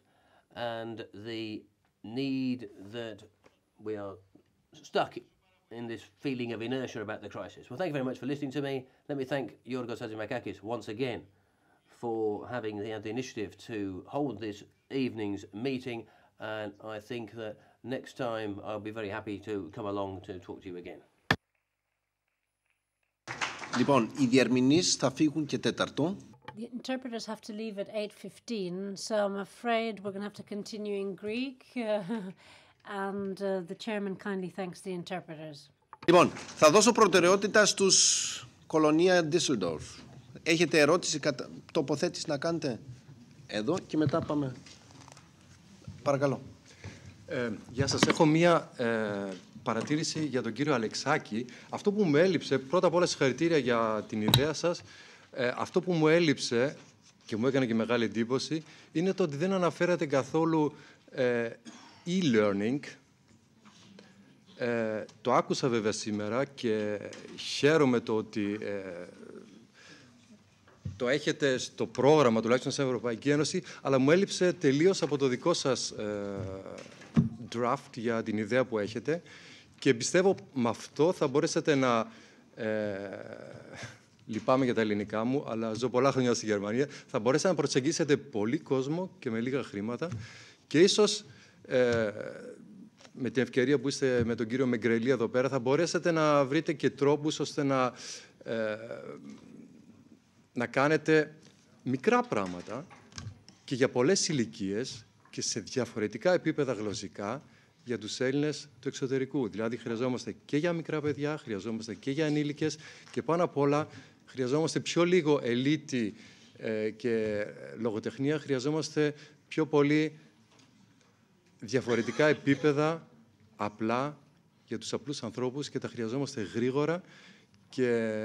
and the need that we are stuck in this feeling of inertia about the crisis. Well, thank you very much for listening to me. Let me thank Jorgo Chatzimarkakis once again for having the initiative to hold this evening's meeting, and I think that next time I'll be very happy to come along to talk to you again. The interpreters have to leave at 8:15, so I'm afraid we're going to have to continue in Greek, and the chairman kindly thanks the interpreters. Θα δώσω προτεραιότητα στους Κολονία Düsseldorf. Έχετε ερώτηση, τοποθέτηση να κάνετε εδώ και μετά πάμε. Παρακαλώ. Γεια σας. Έχω μία παρατήρηση για τον κύριο Αλεξάκη. Αυτό που μου έλειψε, πρώτα απ' όλα συγχαρητήρια για την ιδέα σας. Αυτό που μου έλειψε και μου έκανε και μεγάλη εντύπωση είναι το ότι δεν αναφέρατε καθόλου e-learning. Το άκουσα βέβαια σήμερα και χαίρομαι το ότι το έχετε στο πρόγραμμα, τουλάχιστον στην Ευρωπαϊκή Ένωση, αλλά μου έλειψε τελείως από το δικό σας draft για την ιδέα που έχετε και πιστεύω με αυτό θα μπορέσετε να... λυπάμαι για τα ελληνικά μου, αλλά ζω πολλά χρόνια στη Γερμανία. Θα μπορέσετε να προσεγγίσετε πολύ κόσμο και με λίγα χρήματα και ίσως με την ευκαιρία που είστε με τον κύριο Μεγκρελή εδώ πέρα, θα μπορέσετε να βρείτε και τρόπους ώστε να, να κάνετε μικρά πράγματα και για πολλές ηλικίες και σε διαφορετικά επίπεδα γλωσσικά για τους Έλληνες του εξωτερικού. Δηλαδή χρειαζόμαστε και για μικρά παιδιά, χρειαζόμαστε και για ανήλικες και πάνω απ' όλα χρειαζόμαστε πιο λίγο ελίτη και λογοτεχνία, χρειαζόμαστε πιο πολύ διαφορετικά επίπεδα απλά για τους απλούς ανθρώπους και τα χρειαζόμαστε γρήγορα. Και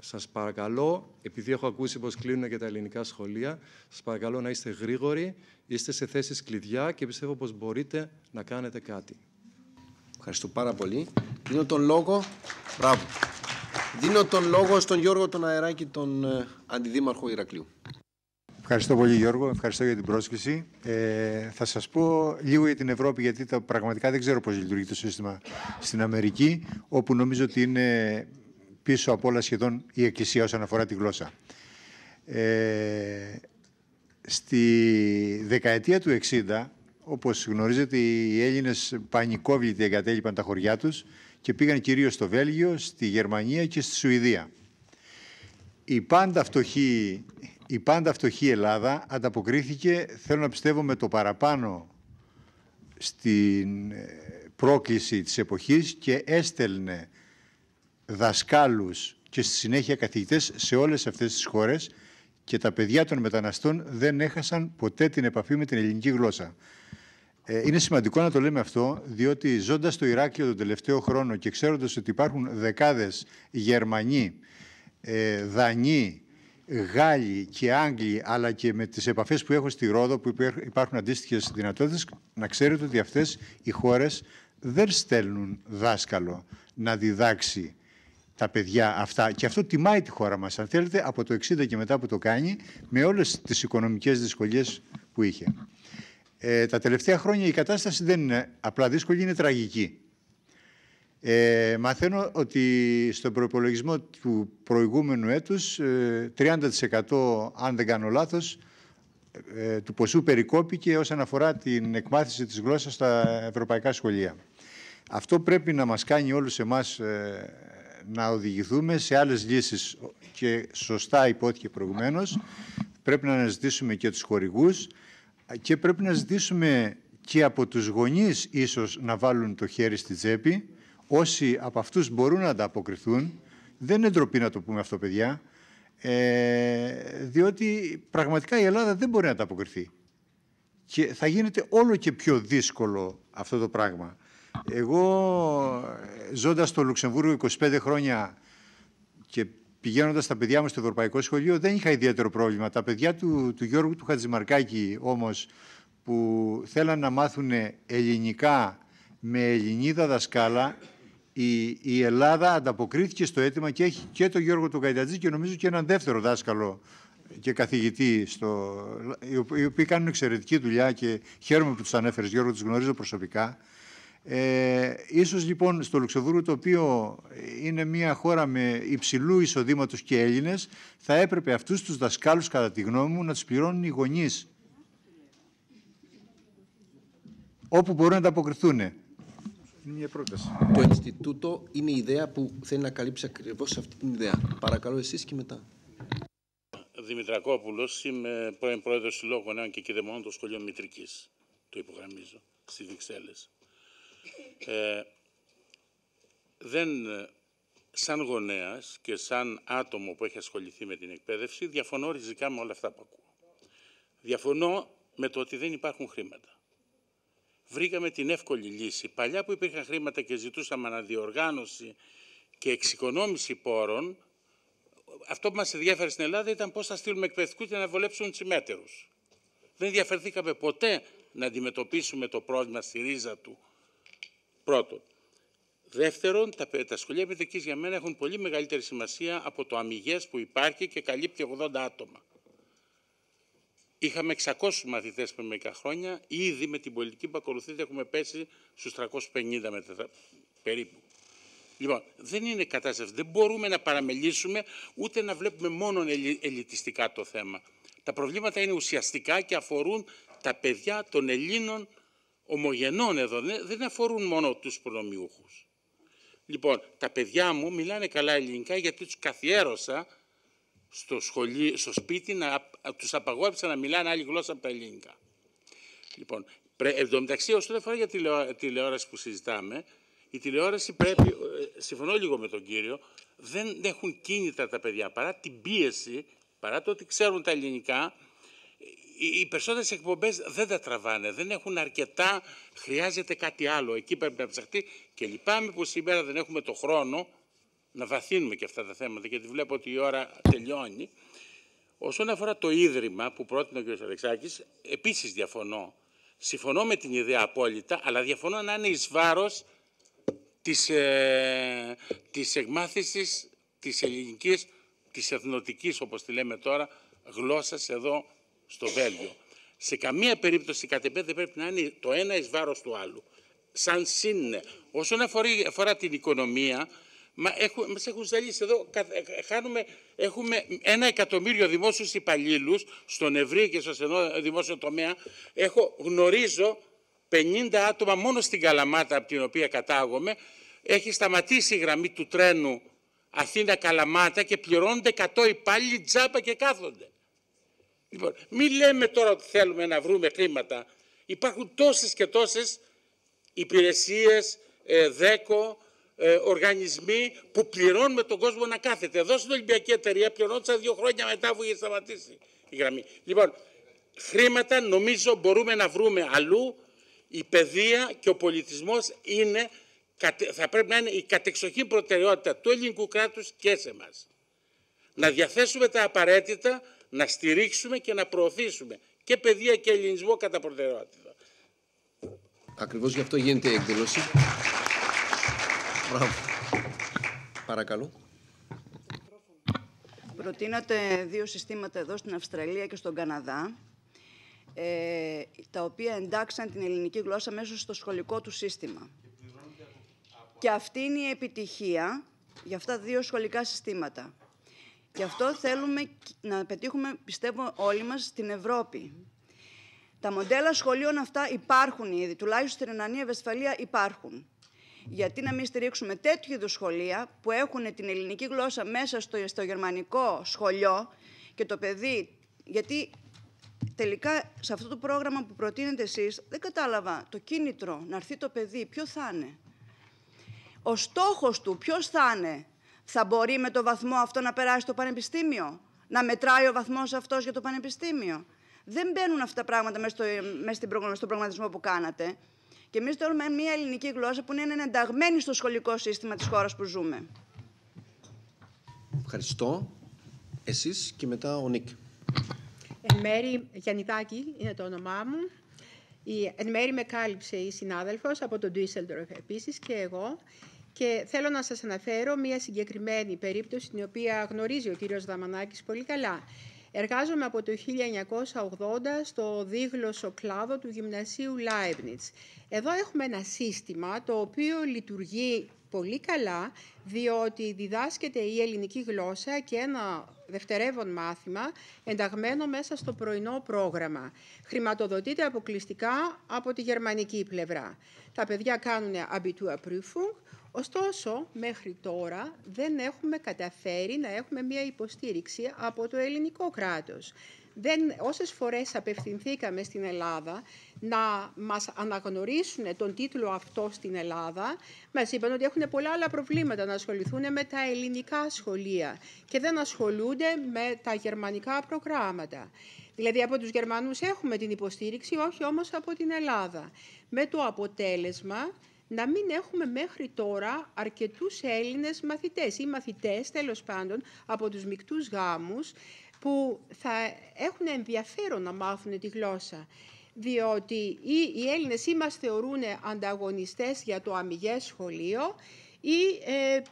σας παρακαλώ, επειδή έχω ακούσει πως κλείνουν και τα ελληνικά σχολεία, σας παρακαλώ να είστε γρήγοροι, είστε σε θέσεις κλειδιά και πιστεύω πως μπορείτε να κάνετε κάτι. Ευχαριστώ πάρα πολύ. Δίνω τον λόγο. Μπράβο. Δίνω τον λόγο στον Γιώργο τον Αεράκη, τον Αντιδήμαρχο Ηρακλείου. Ευχαριστώ πολύ, Γιώργο. Ευχαριστώ για την πρόσκληση. Θα σας πω λίγο για την Ευρώπη, γιατί πραγματικά δεν ξέρω πώς λειτουργεί το σύστημα στην Αμερική, όπου νομίζω ότι είναι πίσω από όλα σχεδόν η Εκκλησία όσον αφορά τη γλώσσα. Στη δεκαετία του 60, όπως γνωρίζετε, οι Έλληνες πανικόβλητοι εγκατέλειπαν τα χωριά τους και πήγαν κυρίως στο Βέλγιο, στη Γερμανία και στη Σουηδία. Η πάντα φτωχή Ελλάδα ανταποκρίθηκε, θέλω να πιστεύω, με το παραπάνω στην πρόκληση της εποχής και έστελνε δασκάλους και στη συνέχεια καθηγητές σε όλες αυτές τις χώρες και τα παιδιά των μεταναστών δεν έχασαν ποτέ την επαφή με την ελληνική γλώσσα. Είναι σημαντικό να το λέμε αυτό, διότι ζώντας στο Ηράκλειο τον τελευταίο χρόνο και ξέροντας ότι υπάρχουν δεκάδες Γερμανοί, Δανείοι, Γάλλοι και Άγγλοι, αλλά και με τις επαφές που έχω στη Ρόδο που υπάρχουν αντίστοιχες δυνατότητες, να ξέρετε ότι αυτές οι χώρες δεν στέλνουν δάσκαλο να διδάξει τα παιδιά αυτά. Και αυτό τιμάει τη χώρα μας, αν θέλετε, από το 60 και μετά που το κάνει, με όλες τις οικονομικές δυσκολίες που είχε. Τα τελευταία χρόνια η κατάσταση δεν είναι απλά δύσκολη, είναι τραγική. Μαθαίνω ότι στον προϋπολογισμό του προηγούμενου έτους, 30%, αν δεν κάνω λάθος, του ποσού περικόπηκε όσον αφορά την εκμάθηση της γλώσσας στα ευρωπαϊκά σχολεία. Αυτό πρέπει να μας κάνει όλους εμάς να οδηγηθούμε σε άλλες λύσεις και σωστά υπόθηκε προηγουμένως. Πρέπει να αναζητήσουμε και τους χορηγούς και πρέπει να ζητήσουμε και από τους γονείς ίσως να βάλουν το χέρι στη τσέπη. Όσοι από αυτούς μπορούν να ανταποκριθούν, δεν είναι ντροπή να το πούμε αυτό, παιδιά, διότι πραγματικά η Ελλάδα δεν μπορεί να ανταποκριθεί. Και θα γίνεται όλο και πιο δύσκολο αυτό το πράγμα. Εγώ, ζώντας στο Λουξεμβούργο 25 χρόνια και πηγαίνοντας τα παιδιά μου στο Ευρωπαϊκό Σχολείο, δεν είχα ιδιαίτερο πρόβλημα. Τα παιδιά του Γιώργου του Χατζημαρκάκη, όμως, που θέλαν να μάθουν ελληνικά με ελληνίδα δασκάλα, η Ελλάδα ανταποκρίθηκε στο αίτημα και έχει και τον Γιώργο τον Καϊτατζή και νομίζω και έναν δεύτερο δάσκαλο και καθηγητή, οι οποίοι κάνουν εξαιρετική δουλειά και χαίρομαι που τους ανέφερες, Γιώργο, τους γνωρίζω προσωπικά. Ίσως λοιπόν στο Λουξεμβούργο, το οποίο είναι μια χώρα με υψηλού εισοδήματος και Έλληνες, θα έπρεπε αυτούς τους δασκάλους, κατά τη γνώμη μου, να τους πληρώνουν οι γονείς όπου μπορούν να ανταποκριθούν. Είναι μια πρόταση. Το Ινστιτούτο είναι η ιδέα που θέλει να καλύψει ακριβώς αυτή την ιδέα. Παρακαλώ εσείς και μετά. Δημητρακόπουλος, είμαι πρώην πρόεδρος Συλλόγου Νέων και Κηδεμόνων των Σχολείων Μητρικής. Το υπογραμμίζω, στις Βρυξέλλες. Σαν γονέας και σαν άτομο που έχει ασχοληθεί με την εκπαίδευση, διαφωνώ ριζικά με όλα αυτά που ακούω. Διαφωνώ με το ότι δεν υπάρχουν χρήματα. Βρήκαμε την εύκολη λύση. Παλιά που υπήρχαν χρήματα και ζητούσαμε αναδιοργάνωση και εξοικονόμηση πόρων, αυτό που μας ενδιαφέρει στην Ελλάδα ήταν πώς θα στείλουμε εκπαιδευτικούς για να βολέψουν τους ημέτερους. Δεν διαφερθήκαμε ποτέ να αντιμετωπίσουμε το πρόβλημα στη ρίζα του. Πρώτον. Δεύτερον, τα σχολεία παιδικής για μένα έχουν πολύ μεγαλύτερη σημασία από το αμυγές που υπάρχει και καλύπτει 80 άτομα. Είχαμε 600 μαθητές πριν μερικά χρόνια. Ήδη με την πολιτική που ακολουθείται έχουμε πέσει στους 350 περίπου. Λοιπόν, δεν είναι κατάσταση. Δεν μπορούμε να παραμελήσουμε ούτε να βλέπουμε μόνο ελιτιστικά το θέμα. Τα προβλήματα είναι ουσιαστικά και αφορούν τα παιδιά των Ελλήνων ομογενών εδώ, δεν αφορούν μόνο τους προνομιούχους. Λοιπόν, τα παιδιά μου μιλάνε καλά ελληνικά γιατί τους καθιέρωσα στο σχολείο, στο σπίτι, τους απαγόρεψα να μιλάνε άλλη γλώσσα από τα ελληνικά. Λοιπόν, εν τω μεταξύ, όσον αφορά για τηλεόραση που συζητάμε, η τηλεόραση πρέπει, συμφωνώ λίγο με τον κύριο, δεν έχουν κίνητα τα παιδιά, παρά την πίεση, παρά το ότι ξέρουν τα ελληνικά, οι περισσότερες εκπομπές δεν τα τραβάνε, δεν έχουν αρκετά, χρειάζεται κάτι άλλο, εκεί πρέπει να ψαχτεί και λυπάμαι που σήμερα δεν έχουμε το χρόνο να βαθύνουμε και αυτά τα θέματα, γιατί βλέπω ότι η ώρα τελειώνει. Όσον αφορά το ίδρυμα που πρότεινε ο κ. Αλεξάκης, επίσης διαφωνώ. Συμφωνώ με την ιδέα απόλυτα, αλλά διαφωνώ να είναι εις βάρος της εκμάθησης της ελληνικής, της εθνοτικής, όπως τη λέμε τώρα, γλώσσας εδώ στο Βέλγιο. Σε καμία περίπτωση κατ' επέ δεν πρέπει να είναι το ένα εις βάρος του άλλου. Σαν σύννε. Όσον αφορά την οικονομία, μας έχουν ζαλίσει εδώ, έχουμε 1 εκατομμύριο δημόσιους υπαλλήλους στον ευρύ και στο στενό δημόσιο τομέα. Γνωρίζω 50 άτομα μόνο στην Καλαμάτα από την οποία κατάγομαι. Έχει σταματήσει η γραμμή του τρένου Αθήνα-Καλαμάτα και πληρώνονται 100 υπάλληλοι τζάπα και κάθονται. Λοιπόν, μην λέμε τώρα ότι θέλουμε να βρούμε χρήματα. Υπάρχουν τόσες και τόσες υπηρεσίες, δέκο, οργανισμοί που πληρώνουμε τον κόσμο να κάθεται. Εδώ στην Ολυμπιακή Εταιρεία πληρώνονταν 2 χρόνια μετά που είχε σταματήσει η γραμμή. Λοιπόν, χρήματα νομίζω μπορούμε να βρούμε αλλού. Η παιδεία και ο πολιτισμός θα πρέπει να είναι η κατεξοχήν προτεραιότητα του ελληνικού κράτους και σε εμάς. Να διαθέσουμε τα απαραίτητα, να στηρίξουμε και να προωθήσουμε και παιδεία και ελληνισμό κατά προτεραιότητα. Ακριβώς γι' αυτό γίνεται η εκδήλωση. Μπράβο. Παρακαλώ. Προτείνατε 2 συστήματα εδώ στην Αυστραλία και στον Καναδά, τα οποία εντάξαν την ελληνική γλώσσα μέσα στο σχολικό του σύστημα. Και αυτή είναι η επιτυχία για αυτά 2 σχολικά συστήματα. Γι' αυτό θέλουμε να πετύχουμε, πιστεύω όλοι μας, στην Ευρώπη. Τα μοντέλα σχολείων αυτά υπάρχουν ήδη, τουλάχιστον στην Ρενανία-Βεσφαλία υπάρχουν. Γιατί να μην στηρίξουμε τέτοιου είδους σχολεία που έχουν την ελληνική γλώσσα μέσα στο γερμανικό σχολείο και το παιδί, γιατί τελικά σε αυτό το πρόγραμμα που προτείνετε εσείς δεν κατάλαβα το κίνητρο να έρθει το παιδί, ποιο θα είναι. Ο στόχος του ποιος θα είναι, θα μπορεί με το βαθμό αυτό να περάσει το πανεπιστήμιο, να μετράει ο βαθμός αυτός για το πανεπιστήμιο. Δεν μπαίνουν αυτά τα πράγματα μέσα στον προγραμματισμό που κάνατε. Και εμείς θέλουμε μια ελληνική γλώσσα που είναι ενταγμένη στο σχολικό σύστημα της χώρας που ζούμε. Ευχαριστώ. Εσείς και μετά ο Νίκ. Μέρη Γιαννιδάκη είναι το όνομά μου. Εν μέρη με κάλυψε η συνάδελφος από τον Düsseldorf επίσης και εγώ. Και θέλω να σας αναφέρω μια συγκεκριμένη περίπτωση την οποία γνωρίζει ο κύριος Δαμανάκης πολύ καλά. Εργάζομαι από το 1980 στο δίγλωσσο κλάδο του Γυμνασίου Leibniz. Εδώ έχουμε ένα σύστημα το οποίο λειτουργεί πολύ καλά, διότι διδάσκεται η ελληνική γλώσσα και ένα δευτερεύον μάθημα ενταγμένο μέσα στο πρωινό πρόγραμμα. Χρηματοδοτείται αποκλειστικά από τη γερμανική πλευρά. Τα παιδιά κάνουν Abiturprüfung. Ωστόσο, μέχρι τώρα δεν έχουμε καταφέρει να έχουμε μια υποστήριξη από το ελληνικό κράτος. Όσες φορές απευθυνθήκαμε στην Ελλάδα να μας αναγνωρίσουν τον τίτλο αυτό στην Ελλάδα, μας είπαν ότι έχουν πολλά άλλα προβλήματα να ασχοληθούν με τα ελληνικά σχολεία και δεν ασχολούνται με τα γερμανικά προγράμματα. Δηλαδή από τους Γερμανούς έχουμε την υποστήριξη, όχι όμως από την Ελλάδα. Με το αποτέλεσμα να μην έχουμε μέχρι τώρα αρκετούς Έλληνες μαθητές ή μαθητές, τέλος πάντων, από τους μικτούς γάμους που θα έχουν ενδιαφέρον να μάθουν τη γλώσσα. Διότι ή οι Έλληνες ή μας θεωρούν ανταγωνιστές για το αμιγές σχολείο ή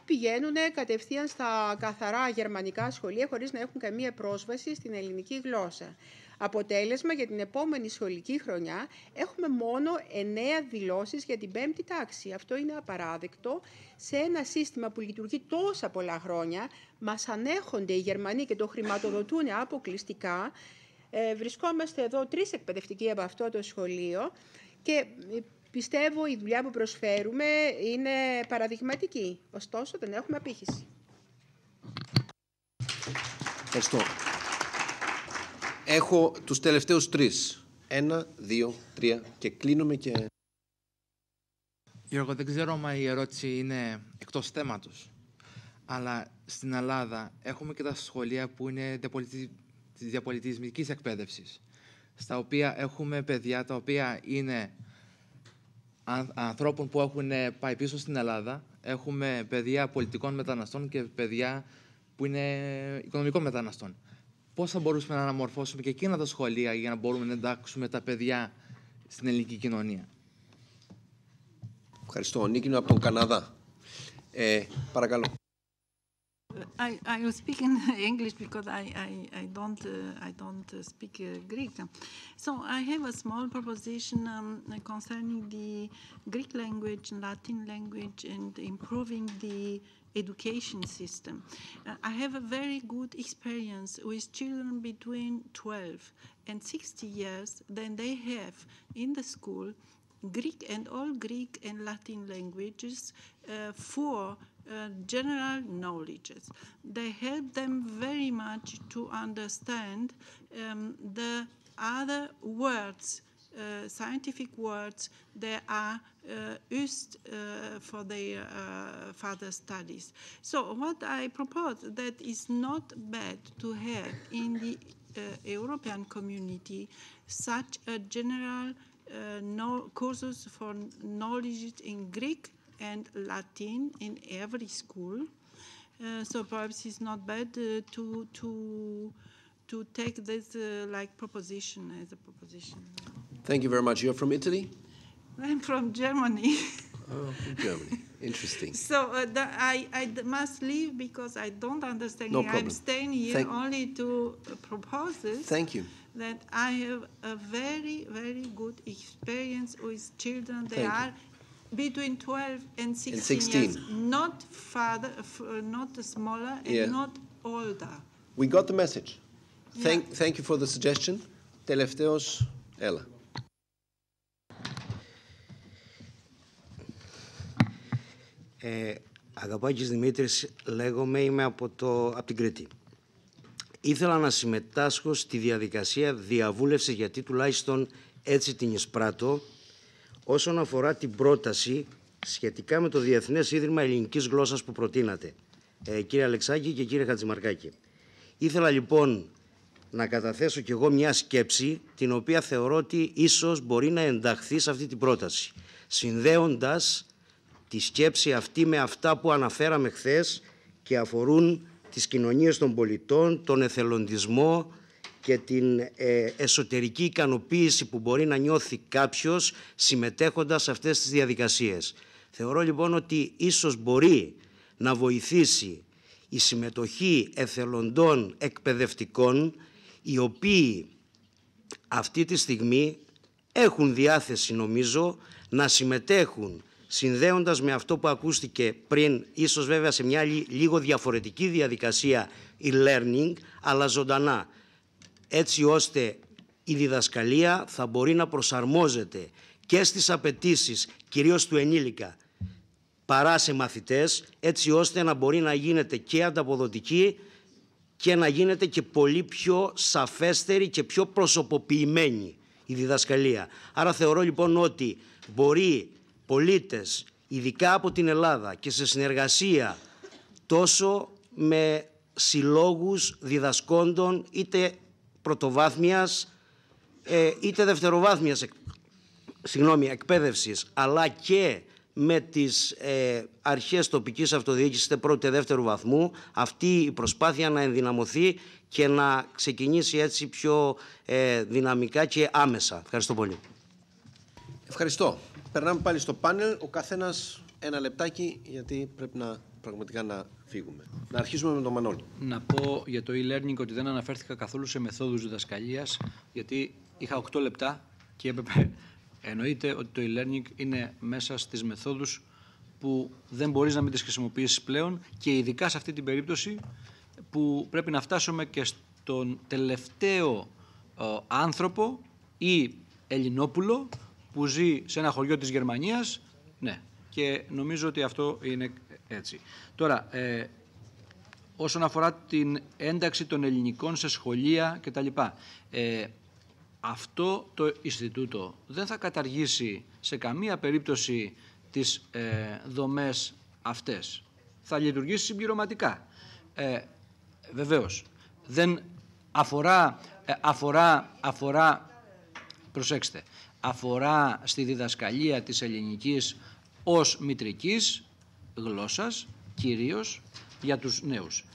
πηγαίνουν κατευθείαν στα καθαρά γερμανικά σχολεία χωρίς να έχουν καμία πρόσβαση στην ελληνική γλώσσα. Αποτέλεσμα, για την επόμενη σχολική χρονιά έχουμε μόνο 9 δηλώσεις για την 5η τάξη. Αυτό είναι απαράδεκτο. Σε ένα σύστημα που λειτουργεί τόσα πολλά χρόνια, μας ανέχονται οι Γερμανοί και το χρηματοδοτούν αποκλειστικά. Βρισκόμαστε εδώ 3 εκπαιδευτικοί από αυτό το σχολείο Και πιστεύω η δουλειά που προσφέρουμε είναι παραδειγματική. Ωστόσο, δεν έχουμε απήχηση. Ευχαριστώ. Έχω τους τελευταίους τρεις. 1, 2, 3 και κλείνουμε και... Γιώργο, δεν ξέρω αν η ερώτηση είναι εκτός θέματος. Αλλά στην Ελλάδα έχουμε και τα σχολεία που είναι της διαπολιτισμικής εκπαίδευσης, στα οποία έχουμε παιδιά τα οποία είναι ανθρώπων που έχουν πάει πίσω στην Ελλάδα, έχουμε παιδιά πολιτικών μεταναστών και παιδιά που είναι οικονομικών μεταναστών. Πώς θα μπορούσαμε να αναμορφώσουμε και εκείνα τα σχολεία για να μπορούμε να εντάξουμε τα παιδιά στην ελληνική κοινωνία? Ευχαριστώ. Νίκη από τον Καναδά. Παρακαλώ. I will speak in English because I don't speak Greek. So I have a small proposition concerning the Greek language and Latin language and improving the education system. I have a very good experience with children between 12 and 60 years. Then they have in the school Greek and all Greek and Latin languages for general knowledges. They help them very much to understand the other words, scientific words that are used for their further studies. So what I propose that is not bad to have in the European community such a general courses for knowledge in Greek and Latin in every school. So perhaps it's not bad to take this like proposition as a proposition. Thank you very much. You're from Italy? I'm from Germany. Oh, from Germany. Interesting. So I must leave because I don't understand. No problem. I'm staying here only to propose this. Thank you. That I have a very, very good experience with children. They are between 12 and 16, years, not farther, not smaller, and not older. We got the message. Thank you for the suggestion. Τελευταίος, Ella. Αγαπάκης Δημήτρης, λέγομαι, είμαι από την Κρήτη. Ήθελα να συμμετάσχω στη διαδικασία διαβούλευση, γιατί τουλάχιστον έτσι την εισπράττω, όσον αφορά την πρόταση σχετικά με το Διεθνές Ίδρυμα Ελληνικής Γλώσσας που προτείνατε, κύριε Αλεξάκη και κύριε Χατζημαρκάκη. Ήθελα λοιπόν να καταθέσω κι εγώ μια σκέψη, την οποία θεωρώ ότι ίσως μπορεί να ενταχθεί σε αυτή την πρόταση, συνδέοντας τη σκέψη αυτή με αυτά που αναφέραμε χθες και αφορούν τις κοινωνίες των πολιτών, τον εθελοντισμό και την εσωτερική ικανοποίηση που μπορεί να νιώθει κάποιος συμμετέχοντας σε αυτές τις διαδικασίες. Θεωρώ λοιπόν ότι ίσως μπορεί να βοηθήσει η συμμετοχή εθελοντών εκπαιδευτικών, οι οποίοι αυτή τη στιγμή έχουν διάθεση, νομίζω, να συμμετέχουν, συνδέοντας με αυτό που ακούστηκε πριν, ίσως βέβαια σε μια λίγο διαφορετική διαδικασία, e-learning, αλλά ζωντανά, έτσι ώστε η διδασκαλία θα μπορεί να προσαρμόζεται και στις απαιτήσεις, κυρίως του ενήλικα, παρά σε μαθητές, έτσι ώστε να μπορεί να γίνεται και ανταποδοτική και να γίνεται και πολύ πιο σαφέστερη και πιο προσωποποιημένη η διδασκαλία. Άρα θεωρώ λοιπόν ότι μπορεί πολίτες, ειδικά από την Ελλάδα και σε συνεργασία τόσο με συλλόγους διδασκόντων, είτε πρωτοβάθμιας είτε δευτεροβάθμιας εκπαίδευσης, αλλά και με τις αρχές τοπικής αυτοδιοίκησης, είτε πρώτου είτε δεύτερου βαθμού, αυτή η προσπάθεια να ενδυναμωθεί και να ξεκινήσει έτσι πιο δυναμικά και άμεσα. Ευχαριστώ πολύ. Ευχαριστώ. Περνάμε πάλι στο πάνελ, ο καθένας ένα λεπτάκι, γιατί πρέπει πραγματικά να φύγουμε. Να αρχίσουμε με τον Μανώλη. Να πω για το e-learning ότι δεν αναφέρθηκα καθόλου σε μεθόδους διδασκαλίας, γιατί είχα 8 λεπτά και έπρεπε. Εννοείται ότι το e-learning είναι μέσα στις μεθόδους που δεν μπορείς να μην τις χρησιμοποιήσεις πλέον, και ειδικά σε αυτή την περίπτωση που πρέπει να φτάσουμε και στον τελευταίο άνθρωπο ή Ελληνόπουλο που ζει σε ένα χωριό της Γερμανίας, ναι. Και νομίζω ότι αυτό είναι έτσι. Τώρα, όσον αφορά την ένταξη των ελληνικών σε σχολεία κτλ. Αυτό το Ινστιτούτο δεν θα καταργήσει σε καμία περίπτωση τις δομές αυτές. Θα λειτουργήσει συμπληρωματικά. Βεβαίως. Δεν αφορά, προσέξτε, αφορά στη διδασκαλία της ελληνικής ως μητρικής γλώσσας, κυρίως για τους νέους.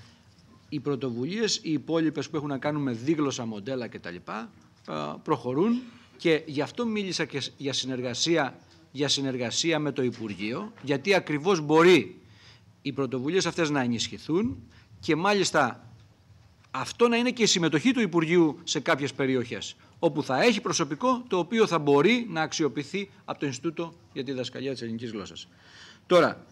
Οι πρωτοβουλίες, οι υπόλοιπες που έχουν να κάνουν με δίγλωσσα μοντέλα κτλ. Προχωρούν και γι' αυτό μίλησα και για συνεργασία με το Υπουργείο, γιατί ακριβώς μπορεί οι πρωτοβουλίες αυτές να ενισχυθούν και μάλιστα αυτό να είναι και η συμμετοχή του Υπουργείου σε κάποιες περιοχές, όπου θα έχει προσωπικό το οποίο θα μπορεί να αξιοποιηθεί από το Ινστιτούτο για τη Διδασκαλία της Ελληνικής Γλώσσας. Τώρα,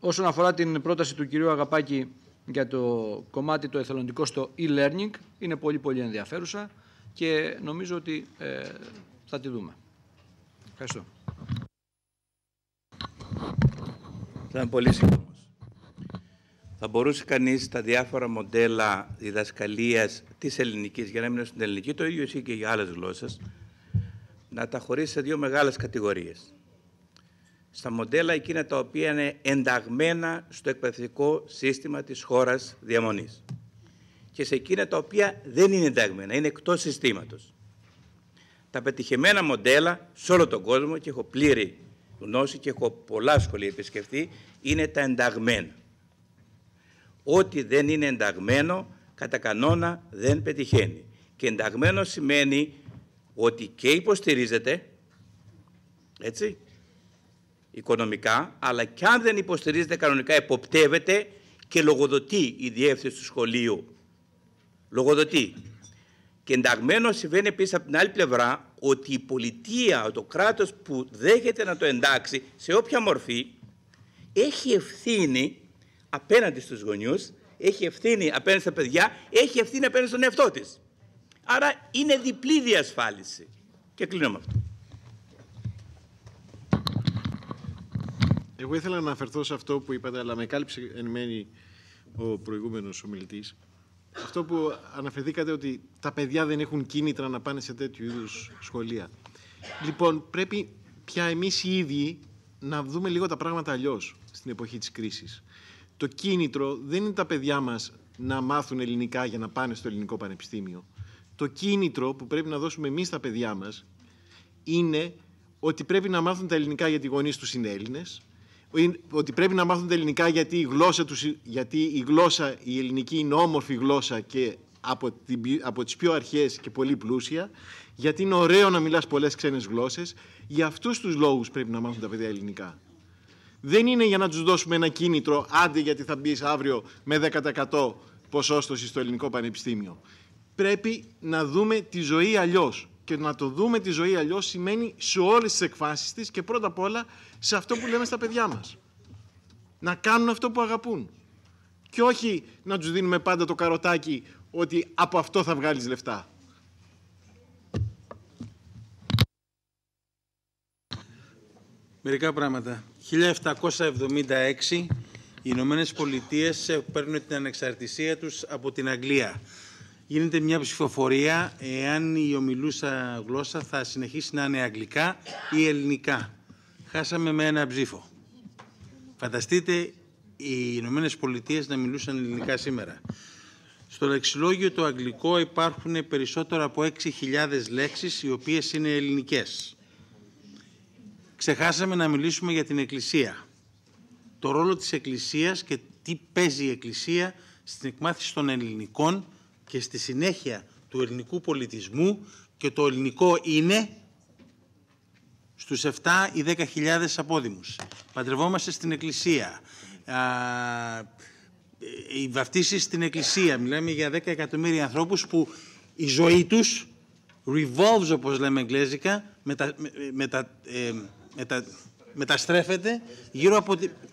όσον αφορά την πρόταση του κυρίου Αγαπάκη για το κομμάτι το εθελοντικό στο e-learning, είναι πολύ πολύ ενδιαφέρουσα και νομίζω ότι θα τη δούμε. Ευχαριστώ. Θα είμαι πολύ σύντομος. Θα μπορούσε κανείς τα διάφορα μοντέλα διδασκαλίας της ελληνικής, για να μείνω στην ελληνική, το ίδιο ισχύει και για άλλες γλώσσες, να τα χωρίσει σε δύο μεγάλες κατηγορίες. Στα μοντέλα εκείνα τα οποία είναι ενταγμένα στο εκπαιδευτικό σύστημα της χώρας διαμονής και σε εκείνα τα οποία δεν είναι ενταγμένα, είναι εκτός συστήματος. Τα πετυχημένα μοντέλα σε όλο τον κόσμο, και έχω πλήρη γνώση και έχω πολλά σχολεία επισκεφτεί, είναι τα ενταγμένα. Ό,τι δεν είναι ενταγμένο, κατά κανόνα δεν πετυχαίνει. Και ενταγμένο σημαίνει ότι και υποστηρίζεται, έτσι, οικονομικά, αλλά και αν δεν υποστηρίζεται κανονικά, εποπτεύεται και λογοδοτεί η διεύθυνση του σχολείου. Λογοδοτεί. Και ενταγμένο συμβαίνει επίσης από την άλλη πλευρά ότι η πολιτεία, το κράτος που δέχεται να το εντάξει σε όποια μορφή, έχει ευθύνη απέναντι στους γονιούς, έχει ευθύνη απέναντι στα παιδιά, έχει ευθύνη απέναντι στον εαυτό της. Άρα είναι διπλή διασφάλιση. Και κλείνω με αυτό. Εγώ ήθελα να αναφερθώ σε αυτό που είπατε, αλλά με κάλυψε εν μέρει ο προηγούμενος ομιλητής. Αυτό που αναφερθήκατε ότι τα παιδιά δεν έχουν κίνητρα να πάνε σε τέτοιου είδους σχολεία. Λοιπόν, πρέπει πια εμείς οι ίδιοι να δούμε λίγο τα πράγματα αλλιώς στην εποχή της κρίσης. Το κίνητρο δεν είναι τα παιδιά μας να μάθουν ελληνικά για να πάνε στο ελληνικό πανεπιστήμιο. Το κίνητρο που πρέπει να δώσουμε εμείς τα παιδιά μας είναι ότι πρέπει να μάθουν τα ελληνικά γιατί οι γονείς τους είναι Έλληνες, ότι πρέπει να μάθουν τα ελληνικά γιατί η ελληνική είναι όμορφη γλώσσα και από τις πιο αρχές και πολύ πλούσια, γιατί είναι ωραίο να μιλάς πολλές ξένες γλώσσες. Για αυτούς τους λόγους πρέπει να μάθουν τα παιδιά ελληνικά. Δεν είναι για να τους δώσουμε ένα κίνητρο, άντε γιατί θα μπεις αύριο με 10% ποσόστοση στο ελληνικό πανεπιστήμιο. Πρέπει να δούμε τη ζωή αλλιώς. Και να το δούμε τη ζωή αλλιώς σημαίνει σε όλες τις εκφάσεις της και πρώτα απ' όλα σε αυτό που λέμε στα παιδιά μας. Να κάνουν αυτό που αγαπούν. Και όχι να τους δίνουμε πάντα το καροτάκι ότι από αυτό θα βγάλεις λεφτά. Μερικά πράγματα. 1776 οι Ηνωμένες Πολιτείες παίρνουν την ανεξαρτησία τους από την Αγγλία. Γίνεται μια ψηφοφορία εάν η ομιλούσα γλώσσα θα συνεχίσει να είναι αγγλικά ή ελληνικά. Χάσαμε με ένα ψήφο. Φανταστείτε οι Ηνωμένες Πολιτείες να μιλούσαν ελληνικά σήμερα. Στο λεξιλόγιο το αγγλικό υπάρχουν περισσότερο από 6.000 λέξεις οι οποίες είναι ελληνικές. Ξεχάσαμε να μιλήσουμε για την Εκκλησία. Το ρόλο της Εκκλησίας και τι παίζει η Εκκλησία στην εκμάθηση των ελληνικών και στη συνέχεια του ελληνικού πολιτισμού, και το ελληνικό είναι στους 7 ή 10.000 απόδημους. Παντρευόμαστε στην Εκκλησία. Οι βαφτίσεις στην Εκκλησία. Μιλάμε για 10 εκατομμύρια ανθρώπους που η ζωή τους revolves, όπως λέμε εγγλέζικα,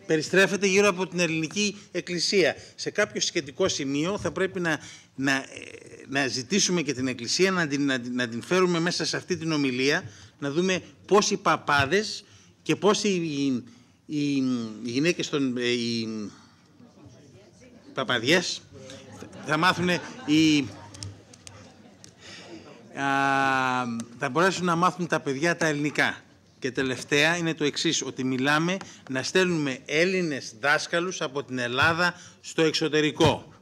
περιστρέφεται γύρω από την ελληνική εκκλησία. Σε κάποιο σχετικό σημείο θα πρέπει να ζητήσουμε και την εκκλησία να την φέρουμε μέσα σε αυτή την ομιλία, να δούμε πώς οι παπάδες και πώς οι γυναίκες των παπαδιές θα μάθουν, θα μπορέσουν να μάθουν τα παιδιά τα ελληνικά. Και τελευταία είναι το εξής, ότι μιλάμε να στέλνουμε Έλληνες δάσκαλους από την Ελλάδα στο εξωτερικό.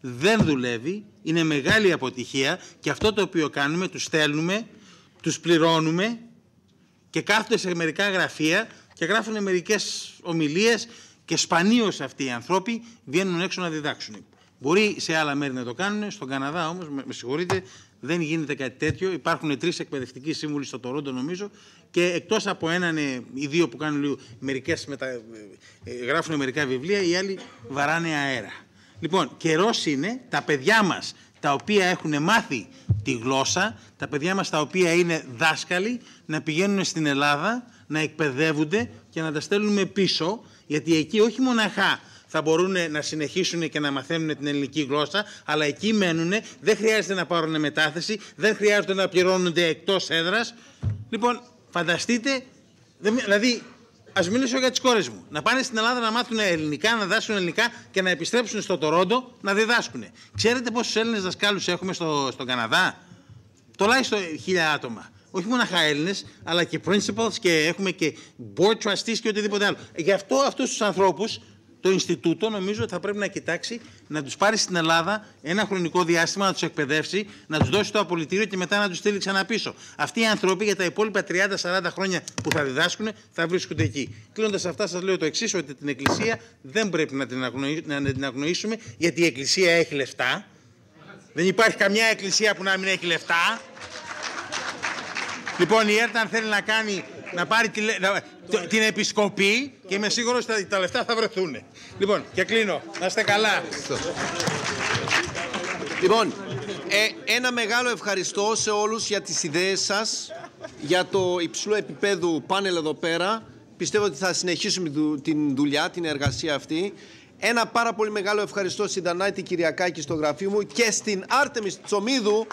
Δεν δουλεύει, είναι μεγάλη αποτυχία και αυτό το οποίο κάνουμε, τους στέλνουμε, τους πληρώνουμε και κάθονται σε μερικά γραφεία και γράφουν μερικές ομιλίες και σπανίως αυτοί οι άνθρωποι βγαίνουν έξω να διδάξουν. Μπορεί σε άλλα μέρη να το κάνουν, στον Καναδά όμως, με συγχωρείτε, δεν γίνεται κάτι τέτοιο. Υπάρχουν 3 εκπαιδευτικοί σύμβουλοι στο Τορόντο, νομίζω, και εκτός από έναν ή δύο που κάνουν λίγο, γράφουν μερικά βιβλία, οι άλλοι βαράνε αέρα. Λοιπόν, καιρός είναι τα παιδιά μας, τα οποία έχουν μάθει τη γλώσσα, τα παιδιά μας τα οποία είναι δάσκαλοι, να πηγαίνουν στην Ελλάδα, να εκπαιδεύονται και να τα στέλνουμε πίσω, γιατί εκεί όχι μοναχά θα μπορούν να συνεχίσουν και να μαθαίνουν την ελληνική γλώσσα, αλλά εκεί μένουν, δεν χρειάζεται να πάρουν μετάθεση, δεν χρειάζεται να πληρώνονται εκτός έδρας. Λοιπόν, φανταστείτε, δηλαδή, ας μιλήσω για τις κόρες μου, να πάνε στην Ελλάδα να μάθουν ελληνικά, να δάσκουν ελληνικά και να επιστρέψουν στο Τορόντο να διδάσκουν. Ξέρετε πόσους Έλληνες δασκάλους έχουμε στον Καναδά? Τουλάχιστον 1000 άτομα. Όχι μόνο Έλληνες, αλλά και principals και έχουμε και board trustees και οτιδήποτε άλλο. Γι' αυτό αυτούς τους ανθρώπους το Ινστιτούτο νομίζω ότι θα πρέπει να κοιτάξει να τους πάρει στην Ελλάδα ένα χρονικό διάστημα, να τους εκπαιδεύσει, να τους δώσει το απολυτήριο και μετά να τους στείλει ξανά πίσω. Αυτοί οι άνθρωποι για τα υπόλοιπα 30-40 χρόνια που θα διδάσκουν θα βρίσκονται εκεί. Κλείνοντας αυτά, σας λέω το εξής, ότι την Εκκλησία δεν πρέπει να την αγνοήσουμε, γιατί η Εκκλησία έχει λεφτά. Δεν υπάρχει καμιά Εκκλησία που να μην έχει λεφτά. Λοιπόν, η ΕΡΤ αν θέλει να πάρει την επισκοπή και είμαι σίγουρος ότι τα λεφτά θα βρεθούν. Λοιπόν, και κλείνω. Να είστε καλά. Λοιπόν, ένα μεγάλο ευχαριστώ σε όλους για τις ιδέες σας, για το υψηλό επίπεδο πάνελ εδώ πέρα. Πιστεύω ότι θα συνεχίσουμε την δουλειά, την εργασία αυτή. Ένα πάρα πολύ μεγάλο ευχαριστώ στην Δανάητη Κυριακάκη στο γραφείο μου και στην Άρτεμη Τσομίδου,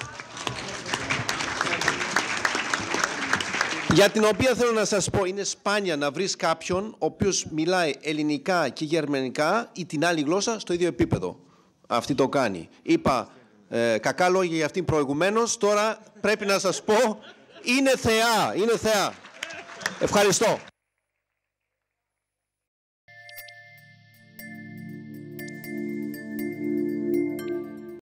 για την οποία θέλω να σας πω, είναι σπάνια να βρεις κάποιον ο οποίος μιλάει ελληνικά και γερμανικά ή την άλλη γλώσσα στο ίδιο επίπεδο. Αυτή το κάνει. Είπα κακά λόγια για αυτήν προηγουμένως, τώρα πρέπει να σας πω, είναι θεά, είναι θεά. Ευχαριστώ.